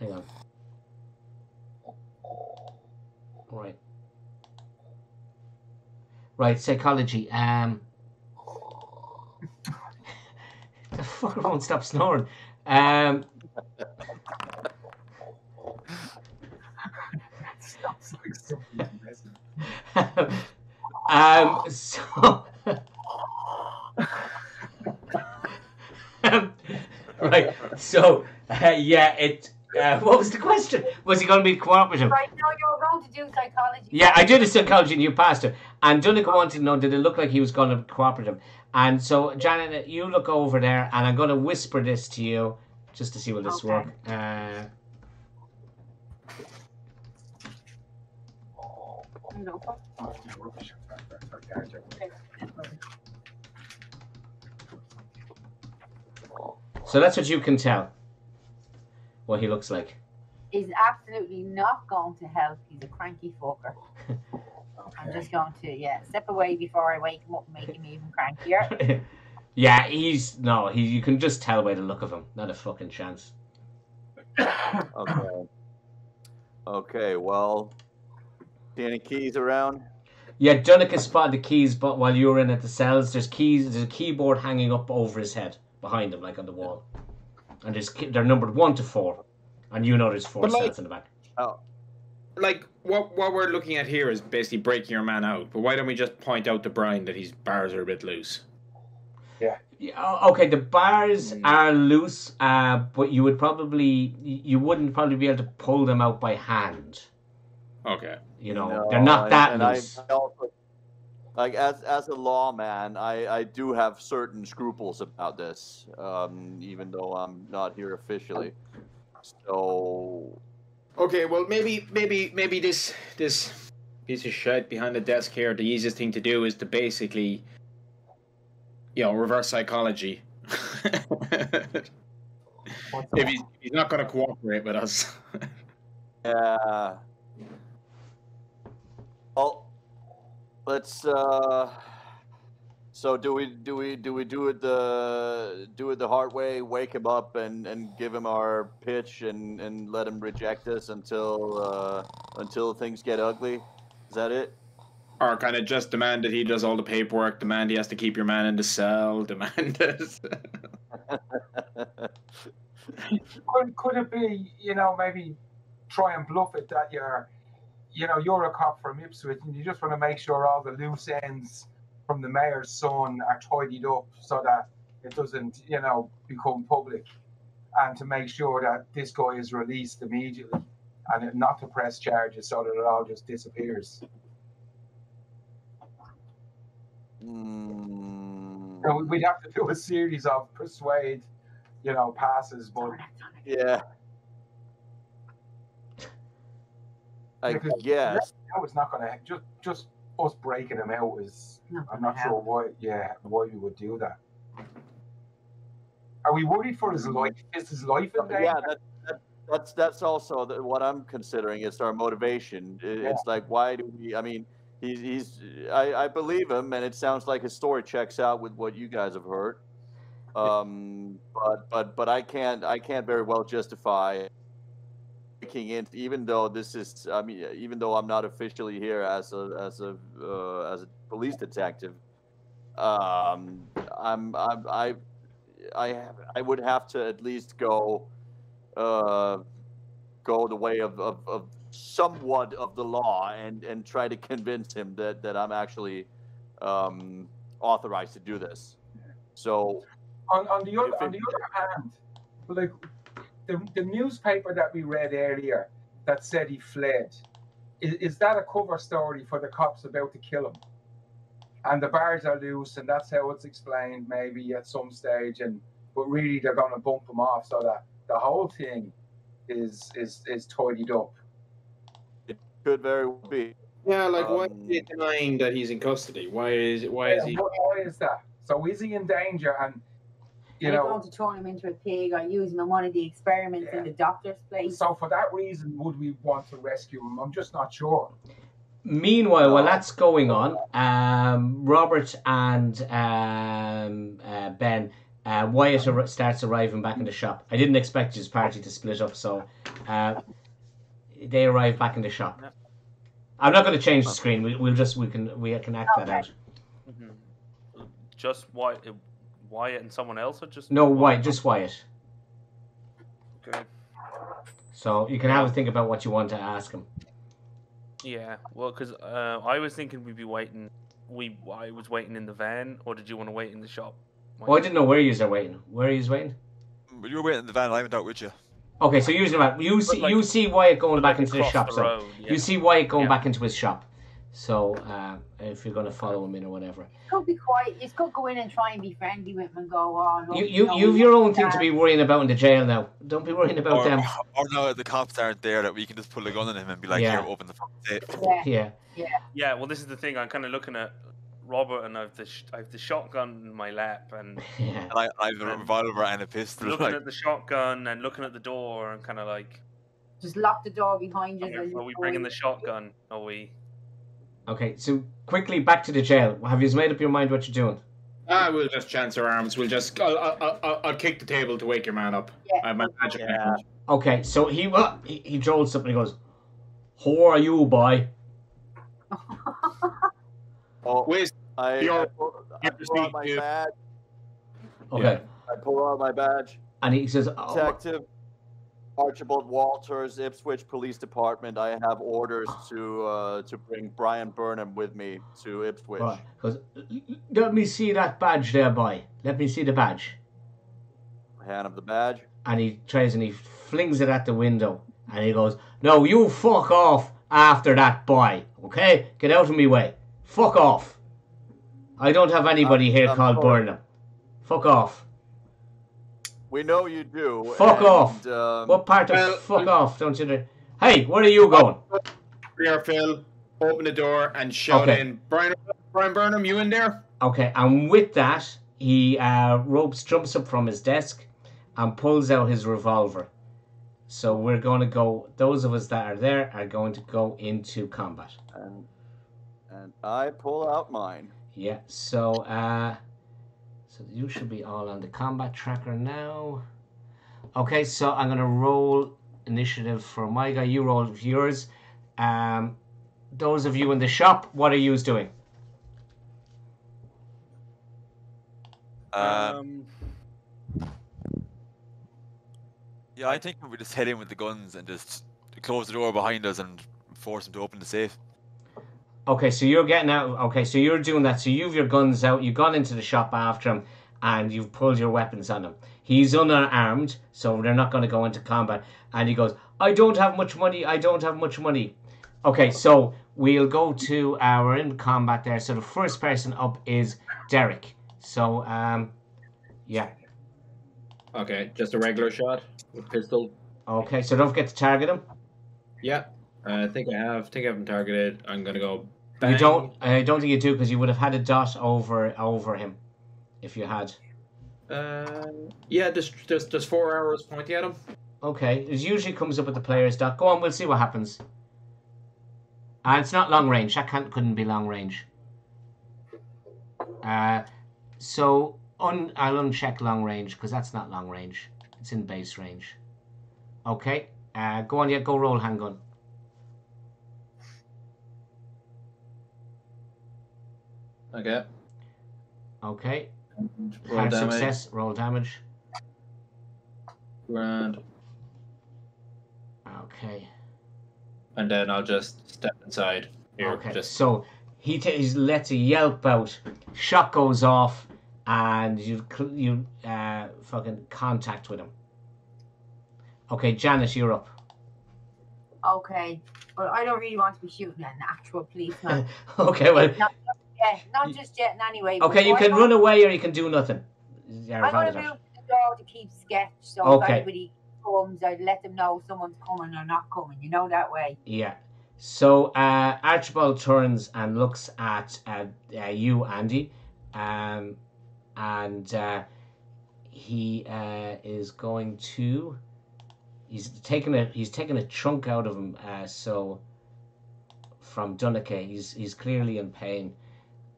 Hang on. Right. Right, psychology. Um... The fucker won't stop snoring. Um... Stops like so impressive. Um, so, um, right, so, uh, yeah, it, uh, what was the question? Was he going to be cooperative? Right, no, you were going to do psychology. Yeah, I did a psychology and you passed it. And Dunica wanted to know, did it look like he was going to be cooperative? And so, Janet, you look over there, and I'm going to whisper this to you, just to see will this okay. work. Uh, no. So that's what you can tell, what he looks like. He's absolutely not going to help. He's a cranky fucker. Okay. I'm just going to, yeah, step away before I wake him up and make him even crankier. Yeah, he's, no, he, you can just tell by the look of him. Not a fucking chance. Okay. Okay, well, do you have any keys around? Yeah, Dunica spotted the keys, but while you were in at the cells, there's keys. There's a keyboard hanging up over his head, behind him, like on the wall. And there's they're numbered one to four, and you know there's four like, cells in the back. Oh, like what what we're looking at here is basically breaking your man out. But why don't we just point out to Brian that his bars are a bit loose? Yeah. Yeah. Okay, the bars mm. are loose, uh, but you would probably you wouldn't probably be able to pull them out by hand. Okay. You know, no, they're not that and, and loose. I, I also, like, as, as a lawman, I, I do have certain scruples about this, um, even though I'm not here officially. So... Okay, well, maybe maybe, maybe this, this piece of shit behind the desk here, the easiest thing to do is to basically, you know, reverse psychology. If he's, he's not going to cooperate with us. Yeah... Well, let's. Uh, so do we do we do we do it the do it the hard way? Wake him up and, and give him our pitch and, and let him reject us until uh, until things get ugly. Is that it? Or kind of just demand that he does all the paperwork. Demand he has to keep your man in the cell. Demand this. could could it be? You know, maybe try and bluff it that you're. You know, you're a cop from Ipswich, and you just want to make sure all the loose ends from the mayor's son are tidied up so that it doesn't, you know, become public, and to make sure that this guy is released immediately and not to press charges so that it all just disappears. Mm. So we'd have to do a series of persuade, you know, passes, but... Yeah. I because guess that was not going to just just us breaking him out was. I'm not sure why. Yeah, why we would do that. Are we worried for his life? Is his life in there? Yeah, that, that, that's that's also the, what I'm considering. It's our motivation. It, yeah. It's like, why do we? I mean, he's he's. I I believe him, and it sounds like his story checks out with what you guys have heard. Um, but but but I can't I can't very well justify it. In, even though this is, I mean, even though I'm not officially here as a as a uh, as a police detective, um, I'm, I'm I I I would have to at least go uh, go the way of, of of somewhat of the law and and try to convince him that that I'm actually um, authorized to do this. So on on the other, on the other hand, like. The, the newspaper that we read earlier that said he fled, is, is that a cover story for the cops about to kill him? and the bars are loose, and that's how it's explained maybe at some stage. And but really, they're going to bump them off so that the whole thing is is is tidied up. It could very well be. Yeah, like um, why is he denying that he's in custody? Why is it? Why is he? Why is that? So is he in danger? And you know, going to turn him into a pig or use him in one of the experiments yeah. in the doctor's place. So for that reason, would we want to rescue him? I'm just not sure. Meanwhile, while that's going on, um, Robert and um, uh, Ben, uh, Wyatt ar starts arriving back in the shop. I didn't expect his party to split up, so uh, they arrive back in the shop. I'm not going to change the screen. We, we'll just we can we can act okay. that out. Mm-hmm. Just Wyatt, Wyatt and someone else, or just no Wyatt, just Wyatt. Okay. So you can have a think about what you want to ask him. Yeah, well, because uh, I was thinking we'd be waiting. We I was waiting in the van, or did you want to wait in the shop? Why oh, I didn't know where you were waiting. Where are you waiting? You were waiting in the van. I went out with you. Okay, so using that, you see, like, you see Wyatt going back into the shop. The so road, yeah. You see Wyatt going yeah. back into his shop. So uh, if you're going to follow him in or whatever, you could be quiet. You could go in and try and be friendly with him and go on. Oh, no, you you no, you've your own thing to be worrying about in the jail now. Don't be worrying about or, them. Or no, the cops aren't there that we can just pull a gun on him and be like, yeah. "Here, open the gate." Yeah. yeah, yeah, yeah. Well, this is the thing. I'm kind of looking at Robert, and I've the sh I've the shotgun in my lap, and, yeah. and I I've a revolver and a pistol. Looking like... at the shotgun and looking at the door, and kind of like just lock the door behind you. Are, are we bringing the shotgun? Are we? Okay, so quickly back to the jail. Have you made up your mind what you're doing? Ah, we'll just chance our arms. We'll just. I'll, I'll, I'll, I'll kick the table to wake your man up. Yeah. I have my magic yeah. Okay, so he well, he, he trolls something. He goes, "Who are you, boy?" oh, wait. I, I, pull, I pull out my badge. Okay. Yeah. I pull out my badge. And he says, oh. "Detective Archibald Walters, Ipswich Police Department. I have orders to uh, to bring Brian Burnham with me to Ipswich." Right. Because let me see that badge there, boy. Let me see the badge. Hand him the badge. And he tries and he flings it at the window. And he goes, "No, you fuck off after that, boy. Okay? Get out of me way. Fuck off. I don't have anybody I'm, here I'm called sorry. Burnham. Fuck off. We know you do. Fuck and, off. Um, what part of well, fuck off don't you do? Hey, where are you going? Here, Phil. Open the door and shout okay. in. Brian, Brian Burnham, you in there? Okay, and with that, he uh, ropes, jumps up from his desk and pulls out his revolver. So we're going to go, those of us that are there are going to go into combat. And, and I pull out mine. Yeah, so... Uh, So you should be all on the combat tracker now. Okay, so I'm gonna roll initiative for my guy. You roll yours. Um, those of you in the shop, what are you doing? Um. Yeah, I think we just head in with the guns and just close the door behind us and force them to open the safe. Okay, so you're getting out. Okay, so you're doing that. So you've your guns out. You've gone into the shop after him, and you've pulled your weapons on him. He's unarmed, so they're not going to go into combat. And he goes, "I don't have much money. I don't have much money." Okay, so we'll go to our in combat there. So the first person up is Derek. So, um, yeah. Okay, just a regular shot with pistol. Okay, so don't forget to target him. Yeah. Uh, I think I have. I think I have him targeted. I'm gonna go. Bang. You don't. I don't think you do because you would have had a dot over over him, if you had. Uh, yeah. Just just just four arrows pointing at him. Okay. It usually comes up at the player's dot. Go on. We'll see what happens. Uh, it's not long range. That can't couldn't be long range. Uh, so un I'll uncheck long range because that's not long range. It's in base range. Okay. Uh, go on. Yeah. Go roll handgun. Okay. Okay. Roll Hard damage. Success. Roll damage. Grand. Okay. And then I'll just step inside. Here, okay. Just... So he he's lets a yelp out. Shot goes off, and you you uh fucking contact with him. Okay, Janice, you're up. Okay, but well, I don't really want to be shooting at an actual policeman. Okay, well. Not Yeah, not just yet in any way. Okay, you can run away or you can do nothing. Yeah, I'm going to move to the door to keep sketch, so okay. if anybody comes, I'd let them know someone's coming or not coming, you know, that way. Yeah. So uh, Archibald turns and looks at uh, uh, you, Andy, um, and uh, he uh, is going to... He's taking a he's taking a chunk out of him. Uh, so from Dunica, he's he's clearly in pain,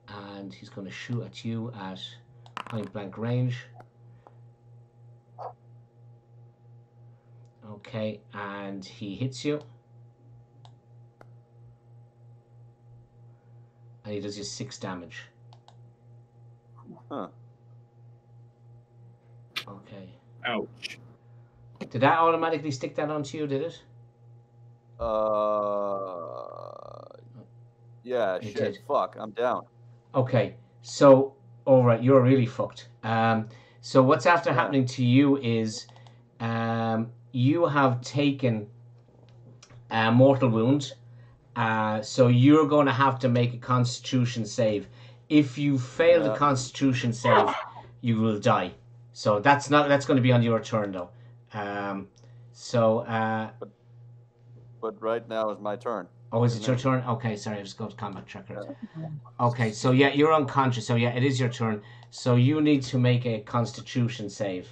and he's going to shoot at you at point blank range. Okay, and he hits you, and he does you six damage. Huh. Okay. Ouch. Did that automatically stick that onto you, did it? Uh, yeah, it shit, did. Fuck, I'm down. Okay, so, alright, you're really fucked. Um, so what's after yeah. happening to you is um, you have taken a mortal wound, uh, so you're going to have to make a constitution save. If you fail yeah. the constitution save, you will die. So that's not that's going to be on your turn, though. Um, so, uh... But, but right now is my turn. Oh, is it your turn? Okay, sorry, I just got combat tracker. Okay, so yeah, you're unconscious, so yeah, it is your turn. So you need to make a constitution save.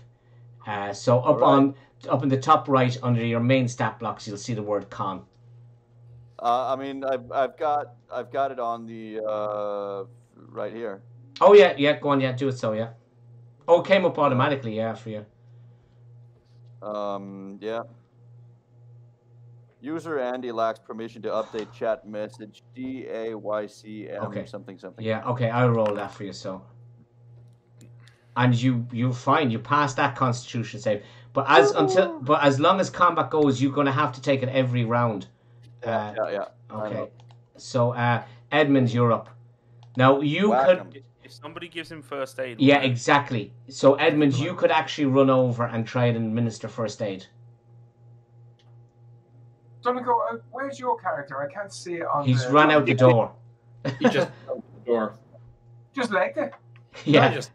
Uh, so up right. on, up in the top right, under your main stat blocks, you'll see the word con. Uh, I mean, I've, I've got, I've got it on the, uh, right here. Oh yeah, yeah, go on, yeah, do it so, yeah. Oh, it came up automatically, yeah, for you. Um, yeah. User Andy lacks permission to update chat message D A Y C M okay. something something. Yeah, okay, I'll roll that for you, so. And you, you're fine, you passed that constitution save. But as Ooh. until but as long as combat goes, you're gonna have to take it every round. Yeah, uh, yeah, yeah. Okay. So uh Edmunds, you're up. Now you Welcome. could Somebody gives him first aid. Yeah, right? exactly. So, Edmunds, you could actually run over and try and administer first aid. Donegal, where's your character? I can't see it on He's the... run out the door. He just ran out the door. Just like that? Yeah. I just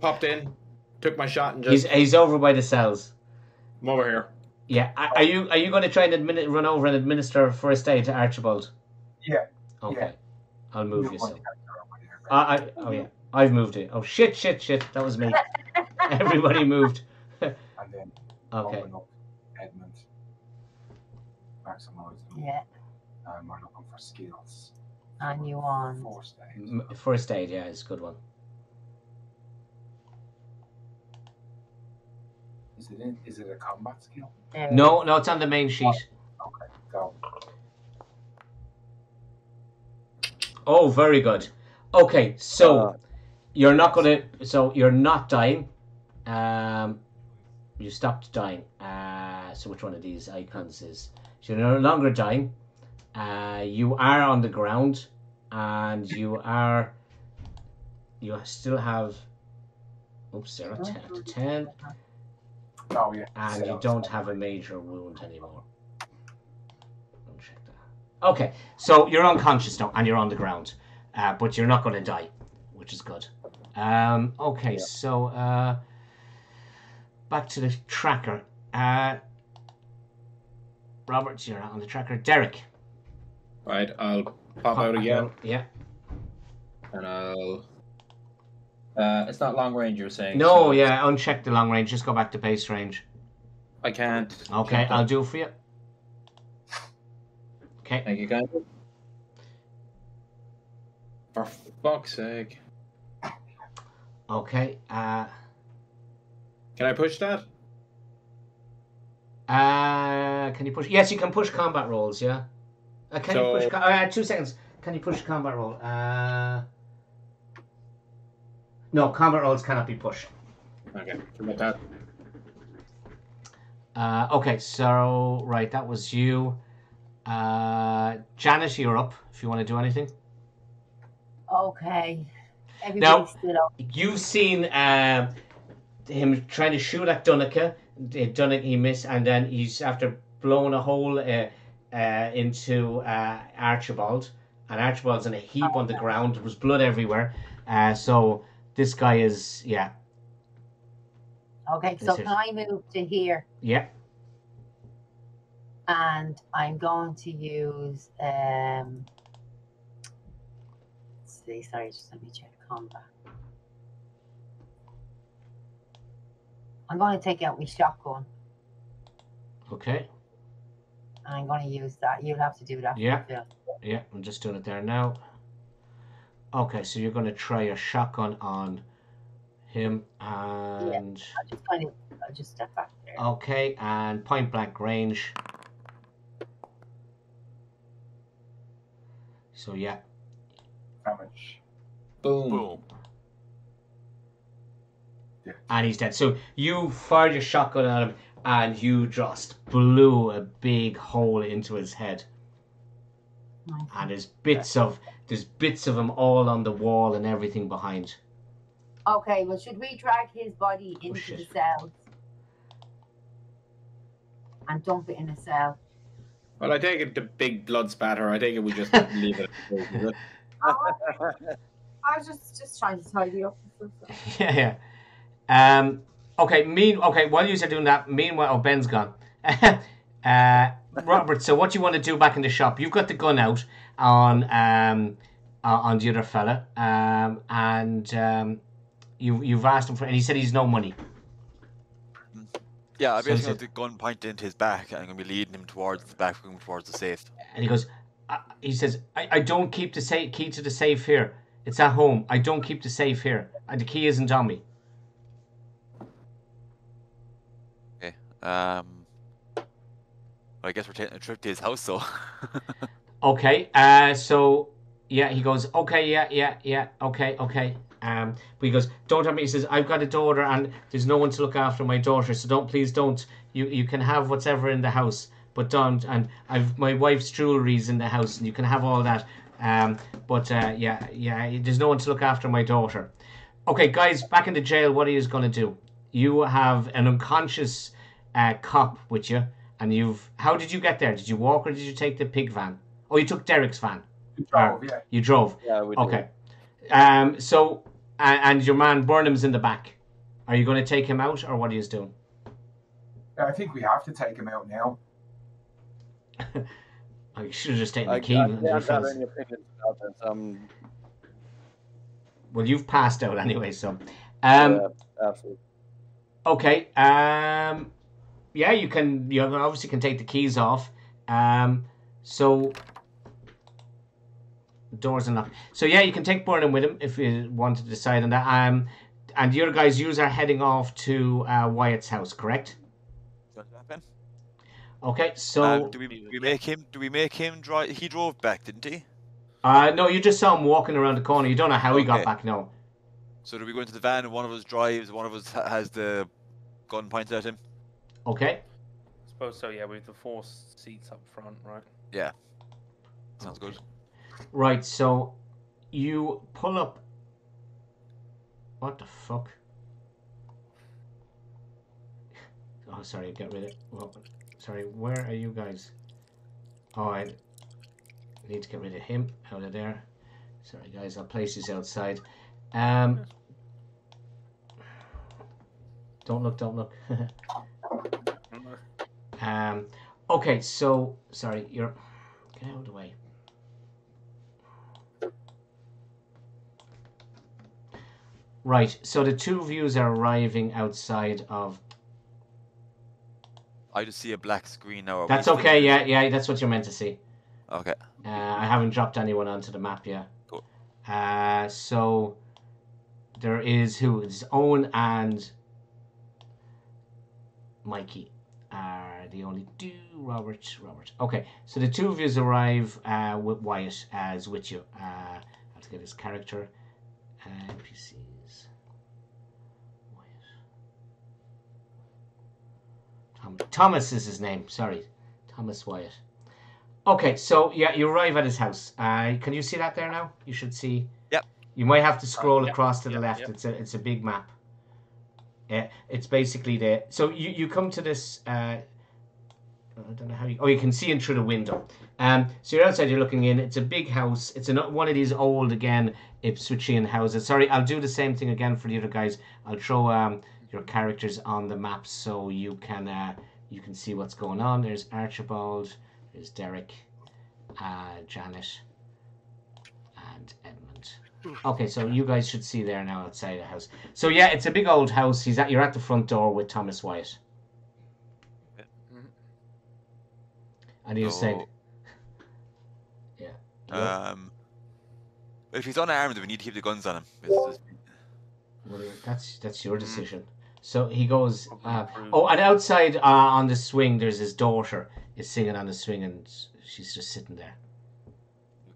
popped in, took my shot and just... He's, he's over by the cells. I'm over here. Yeah. Are, are you are you going to try and admin, run over and administer first aid to Archibald? Yeah. Okay. Yeah. I'll move you yourself. Uh, I, oh, yeah. I've moved it. Oh, shit, shit, shit. That was me. Everybody moved. And then okay. Owen up Edmunds. Maximize them. Yeah. Um, we're looking for skills. And you on. First aid. First aid, yeah, it's a good one. Is it, in, is it a combat skill? No, no, it's on the main sheet. Oh, okay, go. Oh, very good. Okay, so uh, you're not gonna. So you're not dying. Um, you stopped dying. Uh, so which one of these icons is? So you're no longer dying. Uh, you are on the ground, and you are. You still have. Oops, zero to ten. Oh yeah. And you don't have a major wound anymore. Check that. Okay, so you're unconscious now, and you're on the ground. Uh, but you're not going to die, which is good. Um, okay, yeah. so uh, back to the tracker. Uh, Robert, you're on the tracker. Derek. Right, I'll pop, pop out again. Out. Yeah. And I'll... Uh, it's not long range, you're saying? No, so yeah, uncheck the long range. Just go back to base range. I can't. Okay, I'll do it for you. Okay. Thank you, guys. For fuck's sake. Okay, uh... Can I push that? Uh, can you push... Yes, you can push combat rolls, yeah. Uh, can so... you push... Uh, two seconds. Can you push combat roll? Uh... No, combat rolls cannot be pushed. Okay, forget that. Uh, okay, so... Right, that was you. Uh, Janet, you're up, if you want to do anything. Okay. Everybody's now, you've seen uh, him trying to shoot at Dunica. Dunica, he missed, and then he's after blowing a hole uh, uh, into uh, Archibald, and Archibald's in a heap on the ground. There was blood everywhere. Uh, so this guy is, yeah. Okay, so can I move to here? Yeah. And I'm going to use, um, let's see, sorry, just let me check combat. I'm going to take out my shotgun. Okay. I'm going to use that. You'll have to do that. Yeah. Yeah, I'm just doing it there now. Okay, so you're going to try your shotgun on him and... Yeah, I'll just kind of, I'll just step back there. Okay, and point blank range. So, yeah. Damage. Boom. Boom. Yeah. And he's dead. So you fired your shotgun at him and you just blew a big hole into his head. And there's bits of there's bits of him all on the wall and everything behind. Okay, well, should we drag his body into oh, the cells and dump it in a cell? Well, I take it the big blood spatter. I take it we just leave it. I was just just trying to tidy up. Yeah, yeah. Um. Okay. Mean. Okay. While you are doing that, meanwhile, oh, Ben's gone. uh. Robert, so what do you want to do back in the shop? You've got the gun out on um, on the other fella, um, and um, you, you've asked him for, and he said he's no money. Yeah, I'm so basically got the gun pointed into his back, and I'm going to be leading him towards the back room, towards the safe. And he goes, I, he says, I, I don't keep the safe, key to the safe here. It's at home. I don't keep the safe here. And the key isn't on me. Okay, um... I guess we're taking a trip to his house, so. Okay, uh, so, yeah, he goes, okay, yeah, yeah, yeah, okay, okay. Um, but he goes, don't have me. He says, I've got a daughter, and there's no one to look after my daughter, so don't, please don't. You you can have whatever in the house, but don't. And I've my wife's jewelry's in the house, and you can have all that. Um, but, uh, yeah, yeah, there's no one to look after my daughter. Okay, guys, back in the jail, what are you going to do? You have an unconscious uh, cop with you. And you've... How did you get there? Did you walk or did you take the pig van? Oh, you took Derek's van. You drove, or, yeah. You drove. Yeah, we did. Okay. Um, so, and, and your man Burnham's in the back. Are you going to take him out or what are you doing? I think we have to take him out now. I should have just taken the key. I, I don't have any opinions about this. Um... Well, you've passed out anyway, so... Um, yeah, absolutely. Okay. Um... Yeah, you can. You obviously can take the keys off. Um, so doors unlocked. So yeah, you can take Burnham with him if you want to decide on that. Um, and your guys, you are heading off to uh, Wyatt's house, correct? Okay. So um, do, we, do we make him? Do we make him drive? He drove back, didn't he? Uh, no, you just saw him walking around the corner. You don't know how okay. he got back. No. So do we go into the van and one of us drives? One of us has the gun pointed at him. Okay. I suppose so, yeah, with the four seats up front, right? Yeah. Sounds good. Right, so you pull up... What the fuck? Oh, sorry, get rid of it. Well, sorry, where are you guys? Oh, I need to get rid of him out of there. Sorry, guys, I'll place this outside. Um, don't look, don't look. Um, okay, so, sorry, you're, get out of the way. Right, so the two of yous are arriving outside of... I just see a black screen now. That's okay, yeah, yeah, that's what you're meant to see. Okay. Uh, I haven't dropped anyone onto the map yet. Cool. Uh, so, there is who? It's Owen and Mikey. Are the only two Robert Robert okay, so the two of you arrive uh with Wyatt as uh, with you. uh I have to get his character and uh, N P Cs. Wyatt Tom, Thomas is his name, sorry, Thomas Wyatt. Okay, so yeah, you arrive at his house. Uh can you see that there now? You should see. Yep. You might have to scroll uh, yep, across to the yep, left. Yep. It's a it's a big map. Yeah, it's basically there. So you, you come to this, uh, I don't know how you... Oh, you can see in through the window. Um, so you're outside, you're looking in. It's a big house. It's an, one of these old, again, Ipswichian houses. Sorry, I'll do the same thing again for the other guys. I'll throw um, your characters on the map so you can uh, you can see what's going on. There's Archibald. There's Derek. Uh, Janet. And Edmund. Okay, so you guys should see there now outside the house. So, yeah, it's a big old house. He's at, you're at the front door with Thomas Wyatt. And he'll so, say, yeah. yeah. Um, if he's unarmed, we need to keep the guns on him. Just... Well, that's that's your decision. So he goes, uh, oh, and outside uh, on the swing, there's his daughter is singing on the swing, and she's just sitting there.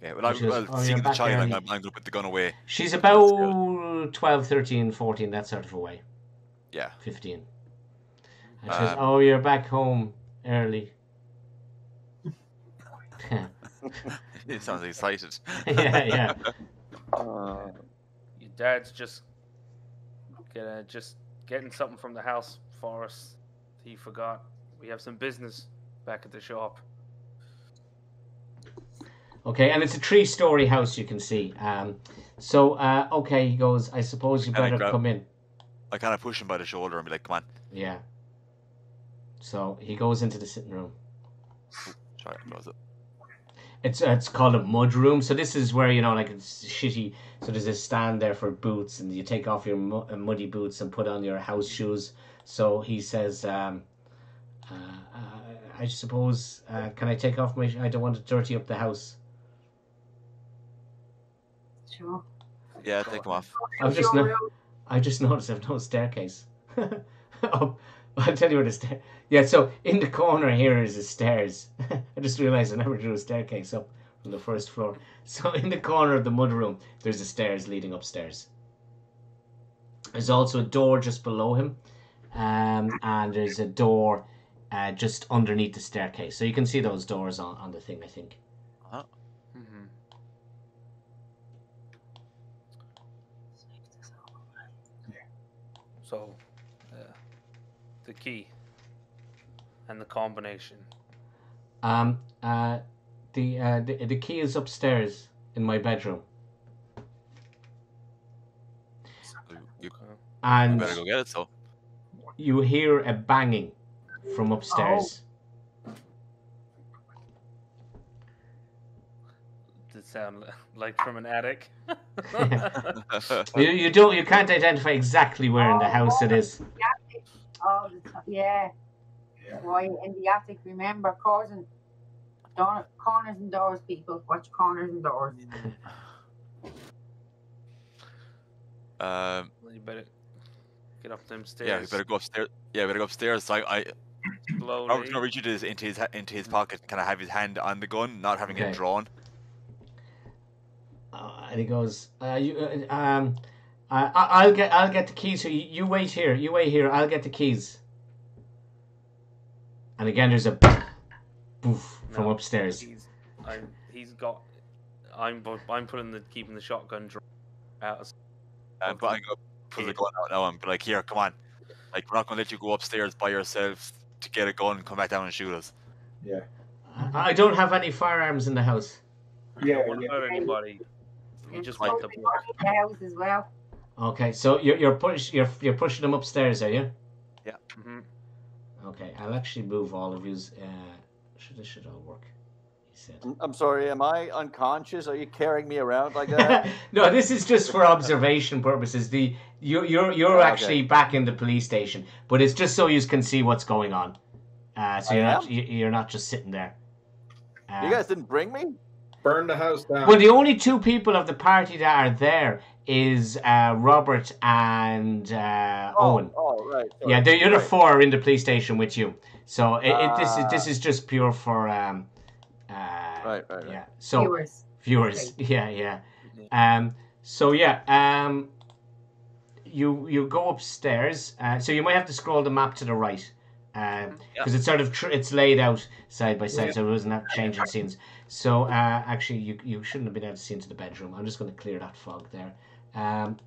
Okay, well, I'm well, oh, seeing the child, I'm, I'm going to put the gun away. She's about twelve, thirteen, fourteen, that sort of a way. Yeah. fifteen. And she um, says, oh, you're back home early. It sounds excited. yeah, yeah. Uh, your dad's just gonna just getting something from the house for us. He forgot we have some business back at the shop. Okay, and it's a three-story house. You can see. Um, so uh, okay, he goes. I suppose you better grab, come in. I kind of push him by the shoulder and be like, "Come on." Yeah. So he goes into the sitting room. Sorry, close it. It's it's called a mud room. So this is where, you know, like, it's shitty. So there's a stand there for boots, and you take off your mu muddy boots and put on your house shoes. So he says, um, uh, uh, I suppose, uh, can I take off my... I don't want to dirty up the house. Sure. Yeah, take them off. I've just no I just noticed I've no staircase. oh. I'll tell you where the stair... Yeah, so in the corner here is the stairs. I just realised I never drew a staircase up from the first floor. So in the corner of the mudroom, there's the stairs leading upstairs. There's also a door just below him. Um, and there's a door uh, just underneath the staircase. So you can see those doors on, on the thing, I think. Oh. Mm-hmm. So... the key and the combination. Um. Uh. The uh. The, the key is upstairs in my bedroom. You, and you better go get it. So you hear a banging from upstairs. Oh. Does it sound like from an attic? you you don't you can't identify exactly where in the house it is. Oh, yeah. yeah. Why in the attic? Remember, causing corners and doors, people. Watch corners and doors. um, you better get up them stairs. Yeah, you better go upstairs. Yeah, you better go upstairs. So I, I, Slowly. I was gonna reach into his into his into his pocket. Can I have his hand on the gun, not having okay. it drawn? Uh, and he goes, uh, "You, uh, um." Uh, I'll get I'll get the keys. So you, you wait here. You wait here. I'll get the keys. And again, there's a boof from no, upstairs. He's, I'm, he's got. I'm I'm putting the keeping the shotgun out. Of, um, but I'm gonna put the gun out now. I'm like, here, come on. Like, we're not gonna let you go upstairs by yourself to get a gun and come back down and shoot us. Yeah. I, I don't have any firearms in the house. Yeah, we're yeah. not anybody. We just like the house as well. Okay, so you're you're push you're you're pushing them upstairs, are you? Yeah. Mm-hmm. Okay, I'll actually move all of you. Uh, should this should all work? He said. I'm sorry. Am I unconscious? Are you carrying me around like that? No, this is just for observation purposes. The you you're you're oh, actually okay. back in the police station, but it's just so you can see what's going on. Uh, so I you're am? not you're not just sitting there. Uh, you guys didn't bring me. Burn the house down. Well, the only two people of the party that are there. Is uh, Robert and uh, oh, Owen? Oh, right. Sorry. Yeah, the other four are in the police station with you. So it, uh, it, this is this is just pure for um, uh, right, right, right. Yeah. So viewers, viewers. Right. Yeah, yeah. Um. So yeah. Um. You you go upstairs. Uh, so you might have to scroll the map to the right, because um, yeah. it's sort of tr it's laid out side by side, yeah. so it wasn't changing scenes. So uh, actually, you you shouldn't have been able to see into the bedroom. I'm just going to clear that fog there. Um,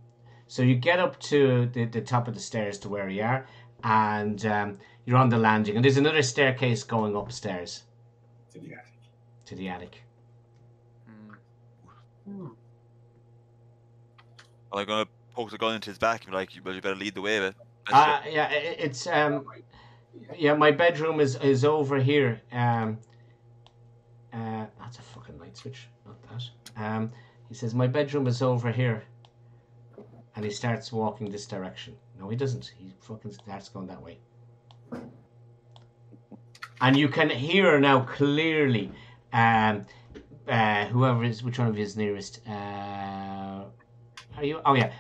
so you get up to the, the top of the stairs to where you are, and um, you're on the landing. And there's another staircase going upstairs. To the attic. To the attic. Mm. Are they going to poke the gun into his back and be like, well, you better lead the way, but... Uh, yeah, it's... Um, yeah, my bedroom is, is over here. Um, uh, that's a fucking light switch, not that. Um, he says, my bedroom is over here. And he starts walking this direction. No, he doesn't. He fucking starts going that way. And you can hear now clearly... Um, uh, whoever is... Which one of you is nearest? Uh, are you... Oh, yeah.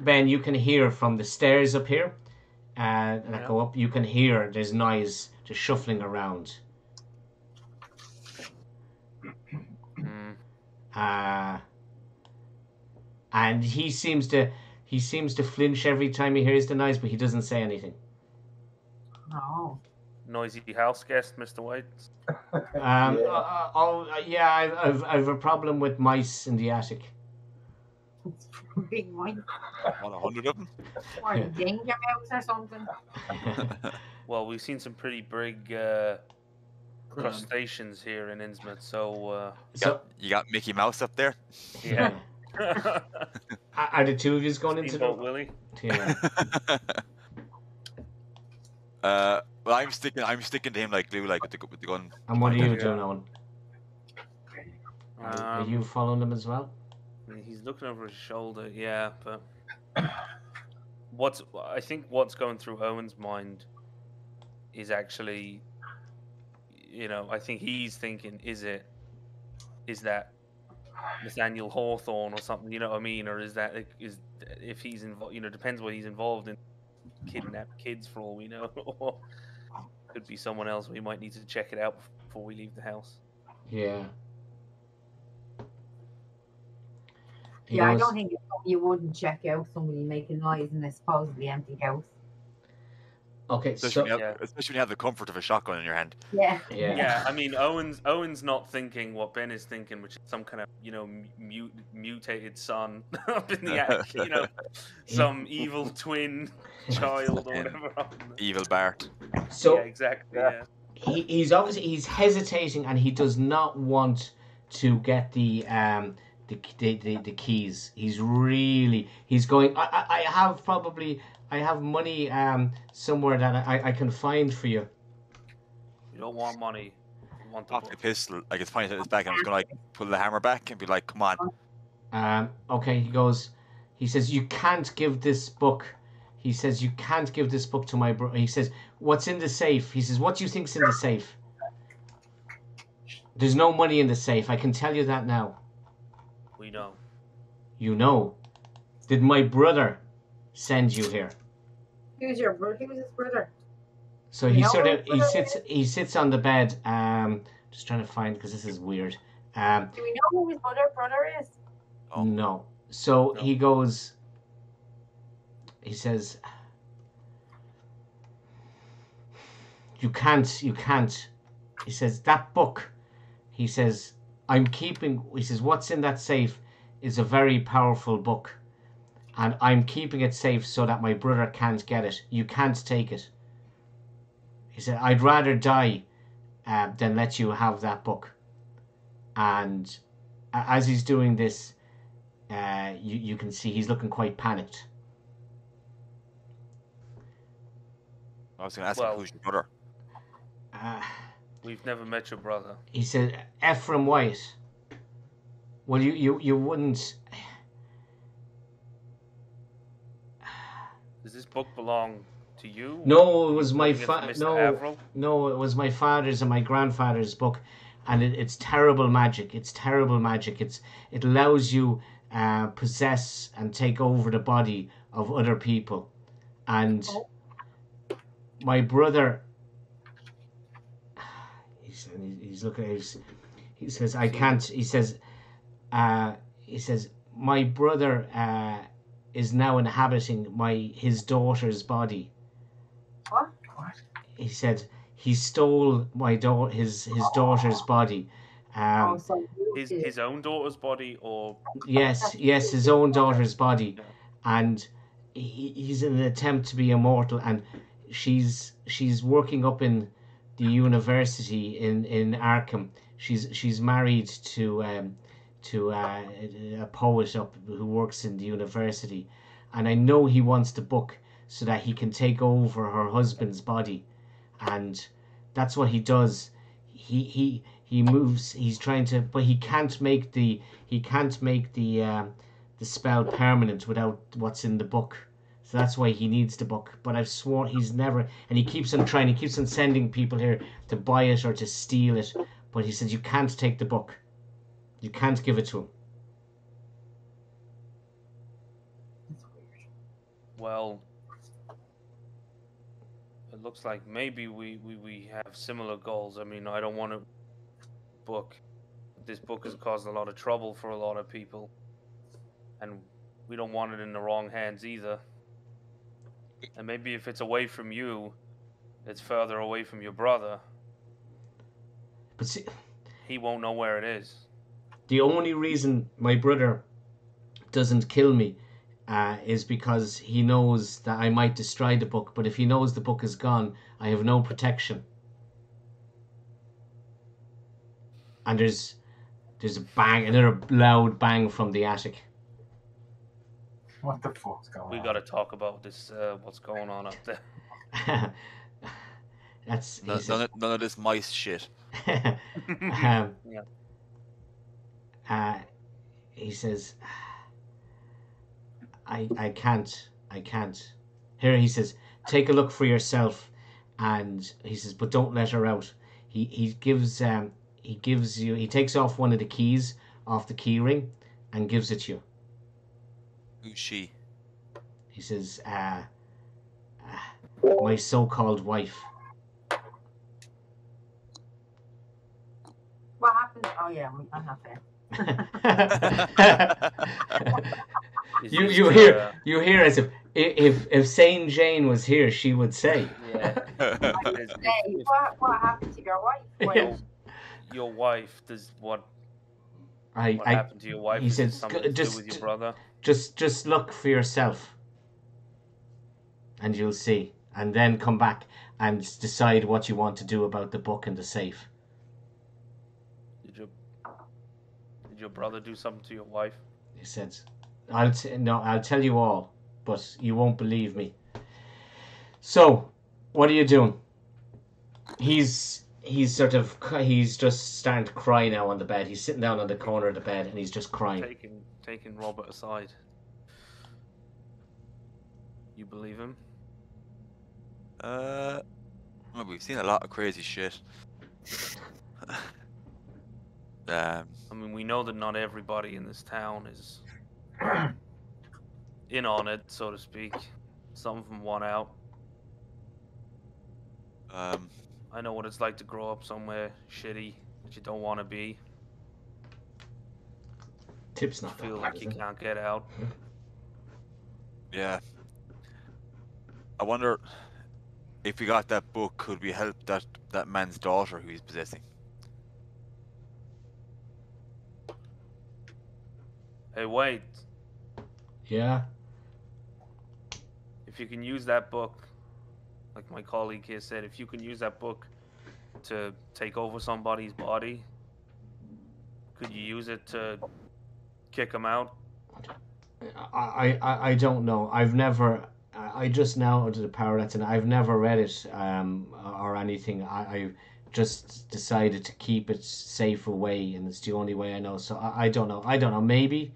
Ben, you can hear from the stairs up here uh, that yeah. go up. You can hear there's noise, just shuffling around. uh, and he seems to he seems to flinch every time he hears the noise, but he doesn't say anything. No. Noisy house guest, Mister White. um, yeah. Uh, oh, yeah. I've I've a problem with mice in the attic. Big one. What, a hundred of them? Or a danger mouse or something. Well, we've seen some pretty big uh, crustaceans here in Innsmouth, so... Uh... You, got, so you got Mickey Mouse up there? Yeah. Are the two of you going into the... Willie? Yeah. uh, well, I'm sticking I'm sticking to him like glue, like with the, with the gun. And what are you doing, Owen? Um, are you following him as well? He's looking over his shoulder, yeah, but what's I think what's going through Owen's mind is actually, you know, I think he's thinking, is it, is that Nathaniel Hawthorne or something, you know what I mean, or is that, is if he's involved, you know, depends what he's involved in, kidnap kids for all we know, or could be someone else. We might need to check it out before we leave the house. Yeah. He yeah, goes, I don't think you wouldn't check out somebody making noise in a supposedly empty house. Okay, especially, so, when have, yeah. especially when you have the comfort of a shotgun in your hand. Yeah. yeah, yeah. I mean, Owen's Owen's not thinking what Ben is thinking, which is some kind of you know mute, mutated son up in the attic, you know, some evil twin child or whatever. Evil Bart. So yeah, exactly. Yeah. yeah. He, he's obviously he's hesitating, and he does not want to get the. Um, The, the the keys. He's really he's going. I I have probably I have money um somewhere that I I can find for you. You don't want money. You want the, the pistol. I can find it in his back. I'm just gonna like pull the hammer back and be like, come on. Um. Okay. He goes. He says you can't give this book. He says you can't give this book to my brother. He says what's in the safe. He says what do you think's in the safe? There's no money in the safe. I can tell you that now. We know. You know. Did my brother send you here? Who's your brother? Who's his brother? So he sort of he sits he sits on the bed. Um, just trying to find because this is weird. Um, Do we know who his other brother is? Oh. No. So no. he goes. He says, "You can't. You can't." He says that book. He says. I'm keeping, he says, what's in that safe is a very powerful book. And I'm keeping it safe so that my brother can't get it. You can't take it. He said, I'd rather die uh, than let you have that book. And uh, as he's doing this, uh, you, you can see he's looking quite panicked. I was going to ask well, him who's your brother. Uh, We've never met your brother. He said, Ephraim White. Well, you, you, you wouldn't... Does this book belong to you? No, it was my father's. No, Avril? no, it was my father's and my grandfather's book. And it, it's terrible magic. It's terrible magic. It's It allows you uh, possess and take over the body of other people. And oh. my brother... And he's looking at his, he says, I can't, he says, uh, he says, my brother uh, is now inhabiting my, his daughter's body. What? He said, he stole my daughter, his, his daughter's body. Um, his, his own daughter's body or? Yes, yes, his own daughter's body. And he, he's in an attempt to be immortal and she's she's working up in the university in in Arkham. She's she's married to um, to uh, a poet up who works in the university, and I know he wants the book so that he can take over her husband's body, and that's what he does. He he he moves. He's trying to, but he can't make the he can't make the uh, the spell permanent without what's in the book. So that's why he needs the book. But I've sworn he's never, and he keeps on trying. He keeps on sending people here to buy it or to steal it. But he says, you can't take the book. You can't give it to him. That's weird. Well, it looks like maybe we, we, we have similar goals. I mean, I don't want to book. This book is causing a lot of trouble for a lot of people. And we don't want it in the wrong hands either. And maybe if it's away from you, it's further away from your brother. But see, he won't know where it is. The only reason my brother doesn't kill me uh, is because he knows that I might destroy the book. But if he knows the book is gone, I have no protection. And there's there's a bang, another loud bang from the attic. What the fuck's going on? We gotta talk about this. Uh, what's going on up there? That's no, none, of, none of this mice shit. um, yeah. uh, he says, "I I can't, I can't." Here he says, "Take a look for yourself," and he says, "But don't let her out." He he gives um he gives you he takes off one of the keys off the key ring and gives it to you. Who's she? He says, uh, uh, my so-called wife. What happened? Oh yeah, I'm not there. you you hear you hear as if if if Saint Jane was here, she would say. Yeah. Hey, what what happened to your wife? Well, yeah. Your wife does what? I, what I, happened to your wife? He says, something to do with your brother. Just, just look for yourself, and you'll see. And then come back and decide what you want to do about the book and the safe. Did your, did your brother do something to your wife? He said, "I'll t no, I'll tell you all, but you won't believe me." So, what are you doing? He's he's sort of he's just starting to cry now on the bed. He's sitting down on the corner of the bed and he's just crying. Taking Taking Robert aside. You believe him? Uh, well, we've seen a lot of crazy shit. um, I mean, we know that not everybody in this town is in on it, so to speak. Some of them want out. Um, I know what it's like to grow up somewhere shitty that you don't want to be. Tip's not feel like you can't get out. Yeah. I wonder if we got that book, could we help that that man's daughter who he's possessing? Hey, wait. Yeah. If you can use that book, like my colleague here said, if you can use that book to take over somebody's body, could you use it to kick him out? I, I I don't know. I've never. I just now under the power that's in. I've never read it um or anything. I, I just decided to keep it safe away, and it's the only way I know. So I, I don't know. I don't know. Maybe,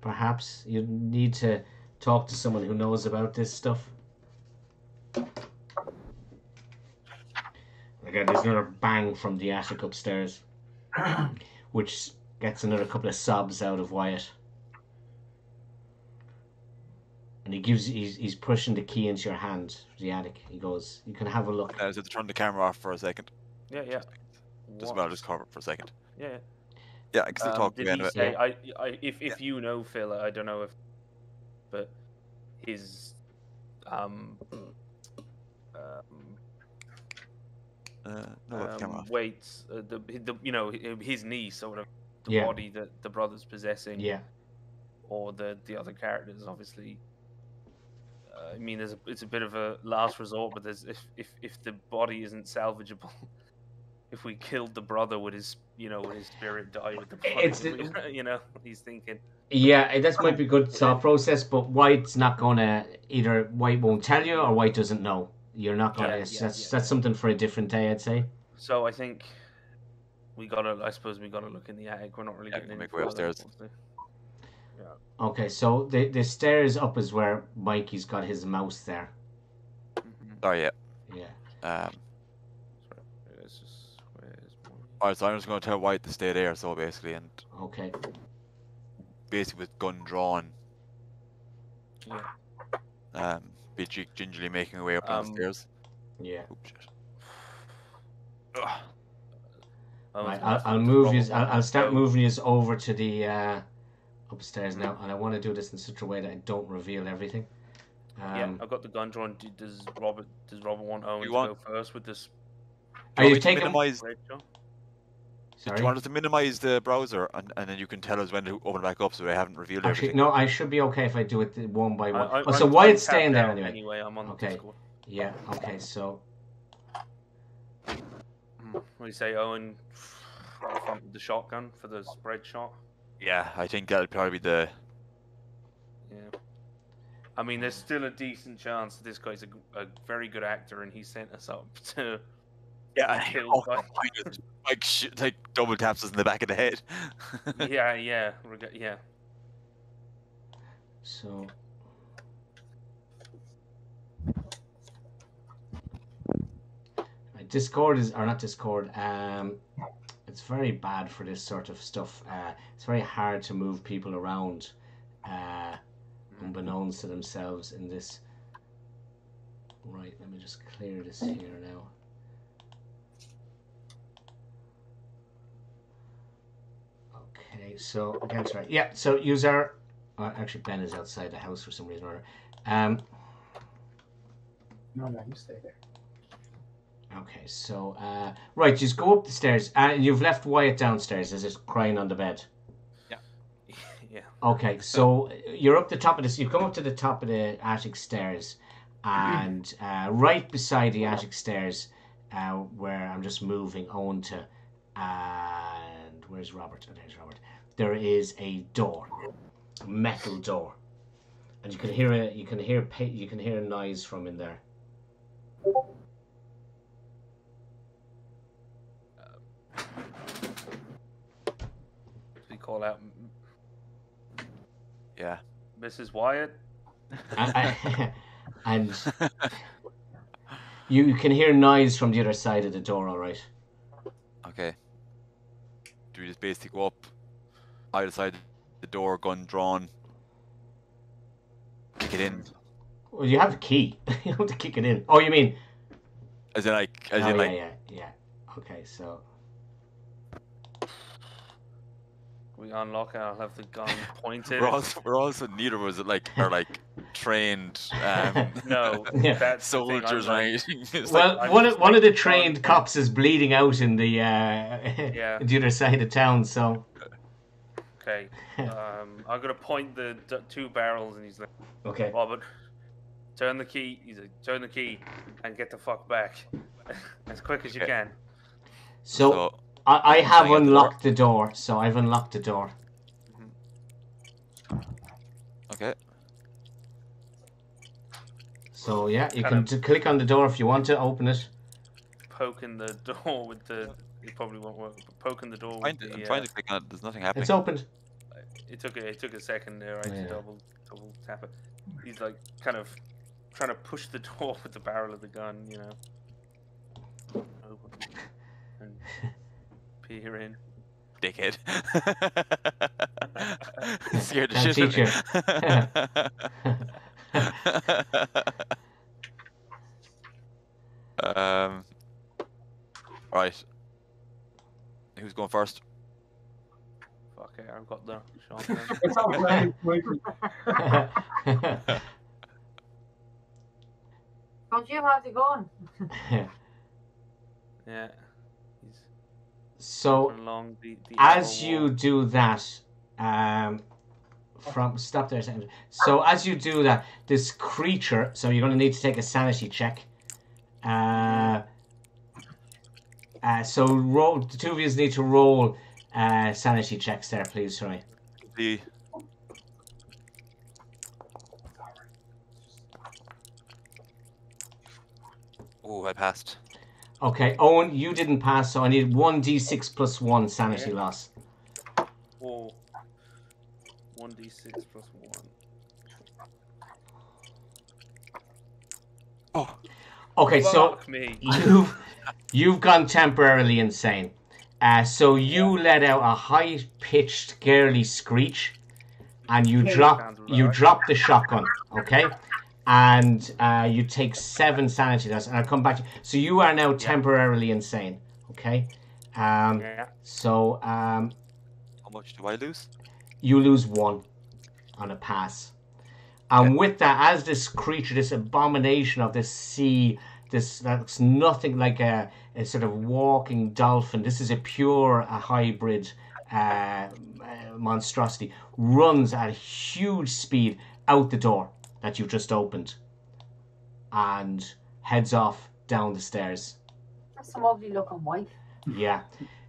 perhaps you need to talk to someone who knows about this stuff. Again, there's another bang from the attic upstairs, which gets another couple of sobs out of Wyatt. And he gives, he's, he's pushing the key into your hand, the attic. He goes, you can have a look. I was going to turn the camera off for a second. Yeah, yeah. Just about, just cover it for a second. Yeah. Yeah, I can still um, talk to you anyway. Say, I, I, if if yeah. you know, Phil, I don't know if, but his, um, um, uh, no, um the camera wait, uh, the, the, you know, his knee sort of. The yeah. body that the brother's possessing, yeah, or the the other characters, obviously, uh, I mean, there's a, it's a bit of a last resort, but there's if, if if the body isn't salvageable, if we killed the brother, would his you know would his spirit die with the body? It's, you know, he's thinking. Yeah, that might be a good thought process, but White's not gonna either. White won't tell you, or White doesn't know. You're not gonna. Yeah, yeah, that's yeah. that's something for a different day, I'd say. So I think we gotta. I suppose we gotta look in the attic. We're not really yeah, getting any way upstairs. Yeah. Okay, so the the stairs up is where Mikey's got his mouse there. Oh yeah. Yeah. Um. Sorry, it's just, where's my... All right, so I'm just gonna tell White to stay there. So basically, and okay. Basically, with gun drawn. Yeah. Um. Be gingerly making her way up um, downstairs. Yeah. Oops, right, I'll, I'll move you. I'll, I'll start moving you over to the. Uh, upstairs now, and I want to do this in such a way that I don't reveal everything. Um, yeah, I've got the gun drawn. Does Robert does Robert want Owen to want... go first with this? Are you taking... minimize... Sorry? Do you want us to minimize the browser, and, and then you can tell us when to open it back up so I haven't revealed Actually, everything? No, I should be okay if I do it one by one. I, I, oh, so Wyatt's staying there anyway. Anyway, I'm on okay. the Discord. Yeah, okay, so... What do you say, Owen? The shotgun for the spread shot? Yeah, I think that'll probably be the... Yeah. I mean, there's still a decent chance that this guy's a, a very good actor and he sent us up to... Yeah, kill oh, guy. like, sh like double taps us in the back of the head. yeah, yeah, yeah. So... Discord is... Or not Discord, um... it's very bad for this sort of stuff. Uh, it's very hard to move people around, uh, unbeknownst to themselves in this. Right, let me just clear this here now. Okay, so again, sorry. Yeah, so user. Uh, actually, Ben is outside the house for some reason or other. Um, no, no, you stay there. Okay, so, uh, right, just go up the stairs. And uh, you've left Wyatt downstairs, is it, crying on the bed? Yeah. yeah. Okay, so you're up the top of this. You've come up to the top of the attic stairs. And uh, right beside the attic stairs, uh, where I'm just moving on to, and where's Robert? Oh, there's Robert. There is a door, a metal door. And you can hear a, you can hear, you can hear a noise from in there. Call out, yeah, Missus Wyatt, and, and you can hear noise from the other side of the door. All right. Okay. Do we just basically go up either side of the door, gun drawn, kick it in? Well, you have a key. You have to kick it in. Oh, you mean? As in, like, as oh, in, yeah, like, yeah, yeah. Okay, so. We unlock and I'll have the gun pointed. We're also, we're also neither was it like are like trained. Um, no, yeah. That's soldiers, right? Well, like, one of one of the trained gun. cops is bleeding out in the uh, yeah. the other side of town. So okay, um, I'm gonna point the d two barrels and he's like, okay, Robert, turn the key. He's like, turn the key and get the fuck back as quick as you okay. can. So. so I, I have unlocked the door, so I've unlocked the door. Okay. So yeah, you can, can click on the door if you want to open it. Poking the door with the it probably won't work. But poking the door. With I'm the, trying uh, to click on it. There's nothing happening. It's opened. It took a, it took a second there. I had yeah. to double double tap it. He's like kind of trying to push the door with the barrel of the gun, you know. Open and. You're in, dickhead. Scared the shit out of me. Um. Right. Who's going first? Fuck it, I've got the shotgun. Don't you have to go on? Yeah. So, the, the as you do that, um, from... Stop there a second. So as you do that, this creature... So you're going to need to take a sanity check. Uh, uh, so roll, the two of you need to roll uh, sanity checks there, please, sorry. The... Oh, I passed. Okay, Owen, you didn't pass, so I need one d six plus one sanity loss. Oh, one d six plus one. Oh. Okay, Fuck so me. you've, you've gone temporarily insane. Uh, so you let out a high-pitched, girly screech, and you drop, you drop the shotgun, okay? And uh, you take seven sanity loss, and I'll come back to you. So you are now temporarily yeah. insane, okay? Um, yeah. So... Um, How much do I lose? You lose one on a pass. And yeah. with that, as this creature, this abomination of this sea, this that's nothing like a, a sort of walking dolphin, this is a pure, a hybrid uh, monstrosity, runs at a huge speed out the door that you've just opened and heads off down the stairs. That's some ugly looking wife. Yeah.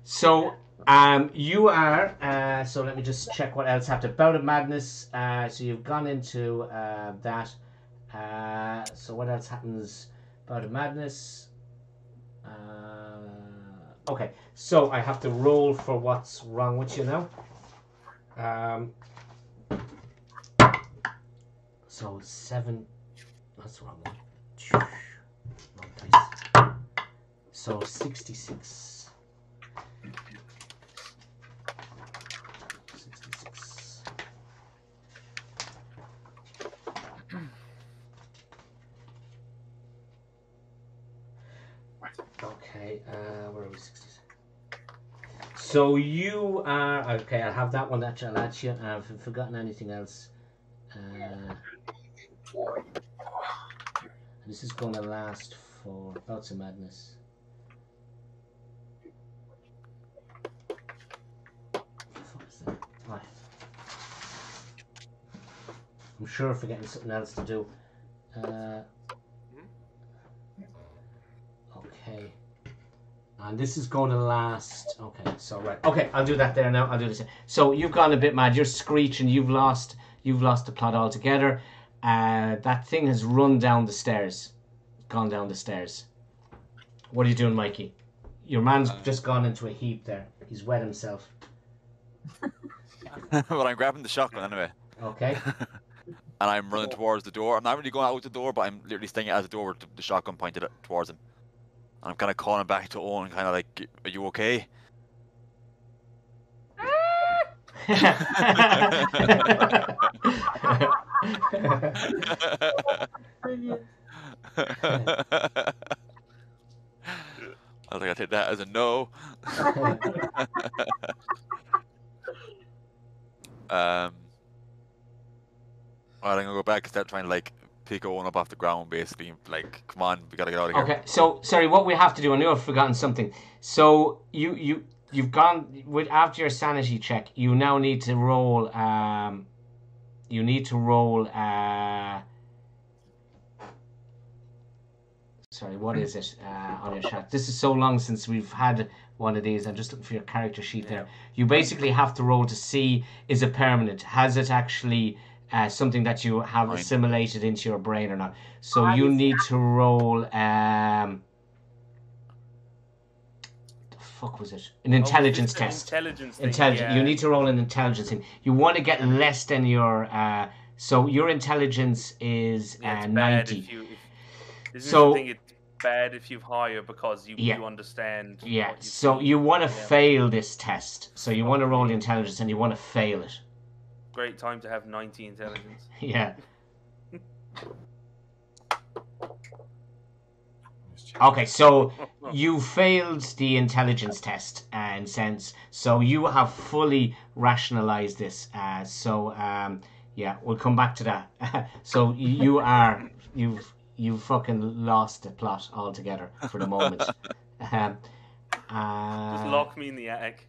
So um, you are, uh, so let me just check what else happened. Bout of Madness, uh, so you've gone into uh, that. Uh, so what else happens? Bout of Madness. Uh, okay, so I have to roll for what's wrong with you now. Um, So seven, that's the wrong one. Wrong place. So sixty-six. Sixty-six. Okay, uh, where are we? Sixty-six. So you are okay. I'll have that one. That I'll add you. I've forgotten anything else. Uh, this is going to last for lots of madness. What the fuck is that? Right. I'm sure if we're getting something else to do. Uh, okay. And this is going to last. Okay, so right. Okay, I'll do that there now. I'll do this. So you've gone a bit mad. You're screeching. You've lost. You've lost the plot altogether. Uh, that thing has run down the stairs. Gone down the stairs. What are you doing, Mikey? Your man's uh, just gone into a heap there. He's wet himself. Well, I'm grabbing the shotgun anyway. Okay. And I'm running towards the door. I'm not really going out the door, but I'm literally standing at the door with the shotgun pointed towards him. And I'm kind of calling back to Owen, kind of like, are you okay? Brilliant. I think I take that as a no. um, Alright, I'm gonna go back and start trying to like pick Owen up off the ground, basically. Like, come on, we gotta get out of here. Okay, so sorry, what we have to do. I knew I've forgotten something. So you you. You've gone with after your sanity check. You now need to roll. Um, you need to roll. Uh, sorry, what is it uh, on your chat? This is so long since we've had one of these. I'm just looking for your character sheet there. You basically have to roll to see is it permanent? Has it actually uh, something that you have assimilated into your brain or not? So you need to roll. Um, Fuck was it? An intelligence oh, test. Intelligence. Intelligence. Thing, yeah. You need to roll an intelligence thing. You want to get less than your. Uh, so your intelligence is uh, yeah, ninety. If you, if, so the thing, it's bad if you've higher because you, yeah. you understand. Yeah. So doing. you want to yeah. fail this test. So you want to roll the intelligence and you want to fail it. Great time to have ninety intelligence. Yeah. Okay, so you failed the intelligence test and sense, so you have fully rationalized this. Uh, so um, yeah, we'll come back to that. So you are you've you fucking lost the plot altogether for the moment. um, Uh, Just lock me in the attic.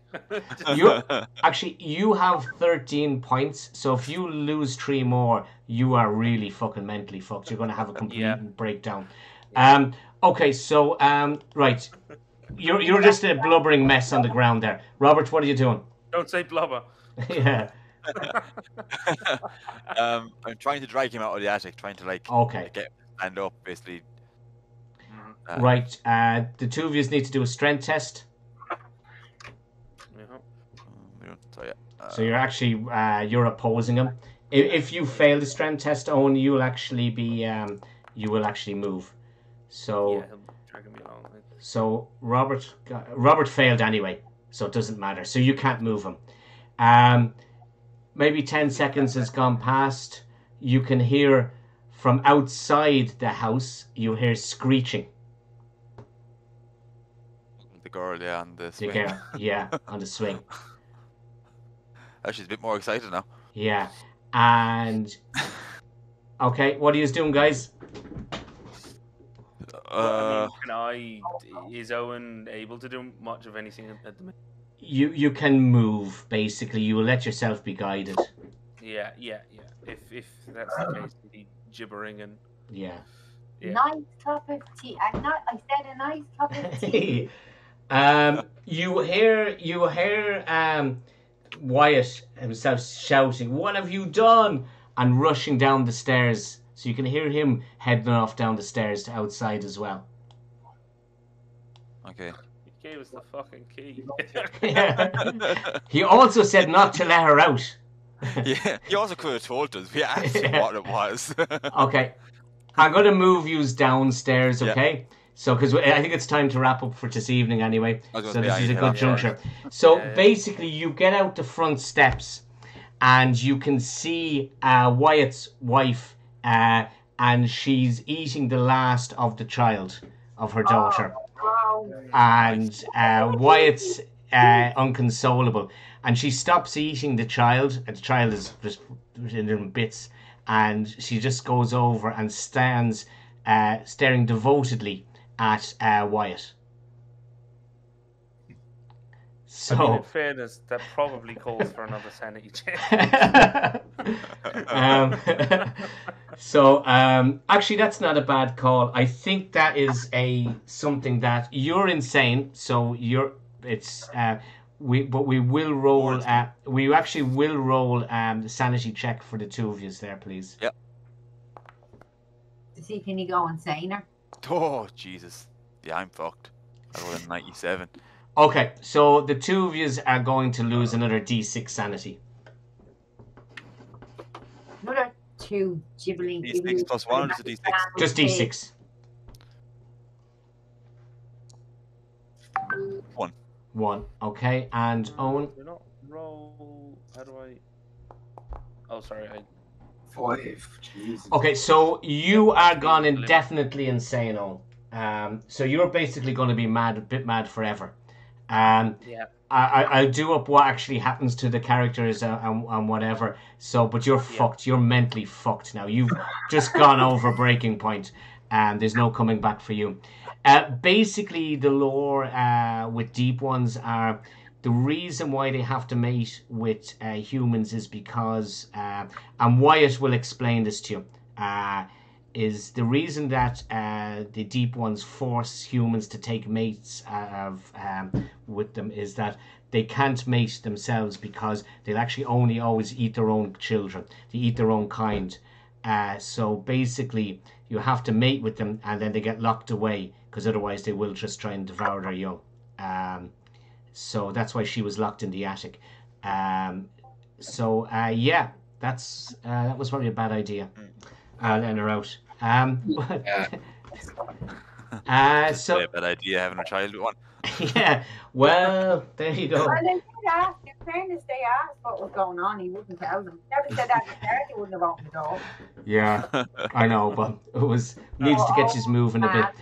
you actually, you have thirteen points, so if you lose three more, you are really fucking mentally fucked. You're going to have a complete yeah. breakdown. Um, okay, so, um, right. You're, you're just a blubbering mess on the ground there. Robert, what are you doing? Don't say blubber. yeah. um, I'm trying to drag him out of the attic, trying to, like, okay. get him to stand up, basically. Uh, right, uh, the two of you need to do a strength test. Yeah. So, yeah. uh, so you're actually, uh, you're opposing him. If, if you fail the strength test, Owen, you will actually be, um, you will actually move. So, yeah, he'll drag me along. So Robert, got, Robert failed anyway, so it doesn't matter. So you can't move him. Um, maybe ten seconds has gone past. You can hear from outside the house. You hear screeching. Girl, yeah, on the swing. Girl, yeah, on the swing. Oh, she's a bit more excited now. Yeah, and okay, what are you doing, guys? Uh, I mean, can I? Is Owen able to do much of anything at the minute? You you can move. Basically, you will let yourself be guided. Yeah, yeah, yeah. If if that's the case, be gibbering and yeah. yeah. Nice cup of tea. I not. I said a nice cup of tea. Um, you hear, you hear, um, Wyatt himself shouting, "What have you done?" and rushing down the stairs. So you can hear him heading off down the stairs to outside as well. Okay. He gave us the fucking key. yeah. He also said not to let her out. yeah. He also could have told us. We asked him what it was. Okay. I'm going to move you downstairs, okay? Yeah. So, because I think it's time to wrap up for this evening anyway. So this is a good juncture. So basically, you get out the front steps, and you can see uh, Wyatt's wife, uh, and she's eating the last of the child of her daughter, and uh, Wyatt's uh, inconsolable, and she stops eating the child, and the child is just in bits, and she just goes over and stands uh, staring devotedly at uh, Wyatt. So, I mean, in fairness, that probably calls for another sanity check. um, so, um, actually, that's not a bad call. I think that is a something that you're insane. So you're it's uh, we, but we will roll. Uh, we actually will roll um, the sanity check for the two of you there, please. Yep. See, can you go insane? Oh, Jesus. Yeah, I'm fucked. I rolled a ninety-seven. Okay, so the two of yous are going to lose another D six sanity. Another two gibbering. D six plus one, or is it D six? Just D six. One. One. Okay, and Owen? Do not roll... How do I... Oh, sorry, I... Five. Jesus. Okay, so you are gone indefinitely insane, all. Um, so you're basically going to be mad, a bit mad forever. Um, yeah. I, I'll do up what actually happens to the characters and, and, and whatever. So, but you're yeah. fucked. You're mentally fucked now. You've just gone over breaking point, and there's no coming back for you. Uh, basically, the lore uh, with Deep Ones are the reason why they have to mate with uh, humans is because, uh, and Wyatt will explain this to you, uh, is the reason that uh, the Deep Ones force humans to take mates of, um, with them is that they can't mate themselves because they'll actually only always eat their own children. They eat their own kind. Uh, so basically, you have to mate with them and then they get locked away because otherwise they will just try and devour their young. Um, So that's why she was locked in the attic. Um, so uh, yeah, that's uh, that was probably a bad idea. Uh, letting her out. Um, yeah. uh, so a bad idea having a child with one. yeah. Well, there you go. Well, they did ask. In fairness, they asked what was going on. He wouldn't tell them. Never said that to Derek. He wouldn't have opened the door. Yeah, I know, but it was needs oh, to get you moving man. a bit.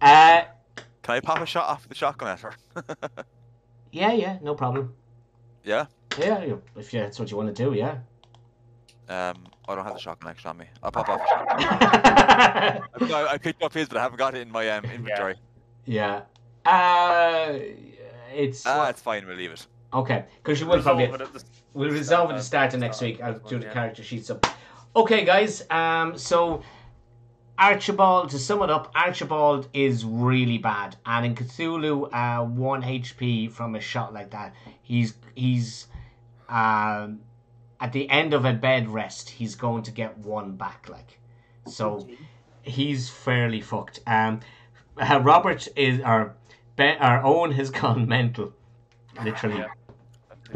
Uh, Can I pop a shot off the shotgun at her? Yeah, yeah, no problem. Yeah? Yeah, if yeah, that's what you want to do, yeah. Um, I don't have the shotgun actually on me. I'll pop off the shotgun. I picked up his, but I haven't got it in my um, inventory. Yeah. yeah. Uh, it's... Ah, uh, it's fine. We'll leave it. Okay, because you will resolve probably... It the... We'll resolve it at the start of next week. I'll do the character sheets up. Okay, guys. Um, so... Archibald, to sum it up, Archibald is really bad, and in Cthulhu, uh, one H P from a shot like that, he's he's um, at the end of a bed rest, he's going to get one back, like, so he's fairly fucked. Um, uh, Robert is our be- our Owen has gone mental, literally. Yeah.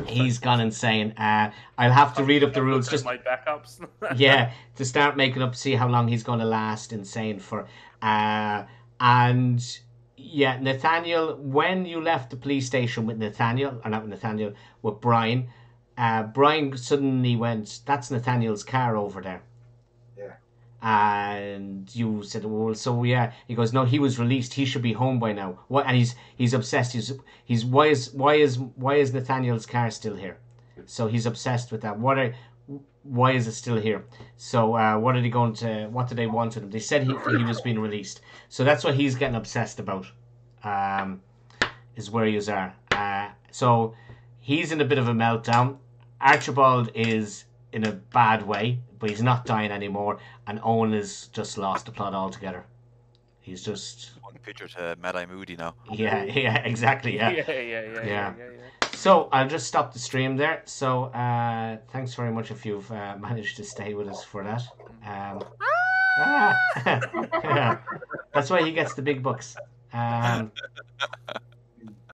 He's gone insane. Uh, I'll have to read up the rules. Just my backups. Yeah, to start making up, see how long he's going to last insane for. Uh, and yeah, Nathaniel. When you left the police station with Nathaniel, or not with Nathaniel, with Brian, uh, Brian suddenly went, "That's Nathaniel's car over there." Yeah. And you said, "Well, so yeah." He goes, "No, he was released. He should be home by now." What? And he's he's obsessed. He's he's why is why is why is Nathaniel's car still here? So he's obsessed with that. What are why is it still here? So uh, what are they going to? What do they want of him? They said he he was being released. So that's what he's getting obsessed about. Um, is where you are. Uh, so he's in a bit of a meltdown. Archibald is in a bad way, but he's not dying anymore, and Owen has just lost the plot altogether. He's just one picture to Mad Eye Moody now. Yeah, yeah, exactly. Yeah. Yeah, yeah, yeah, yeah. yeah, yeah, yeah. So I'll just stop the stream there. So uh, thanks very much if you've uh, managed to stay with us for that. Um, ah! That's why he gets the big bucks. Um,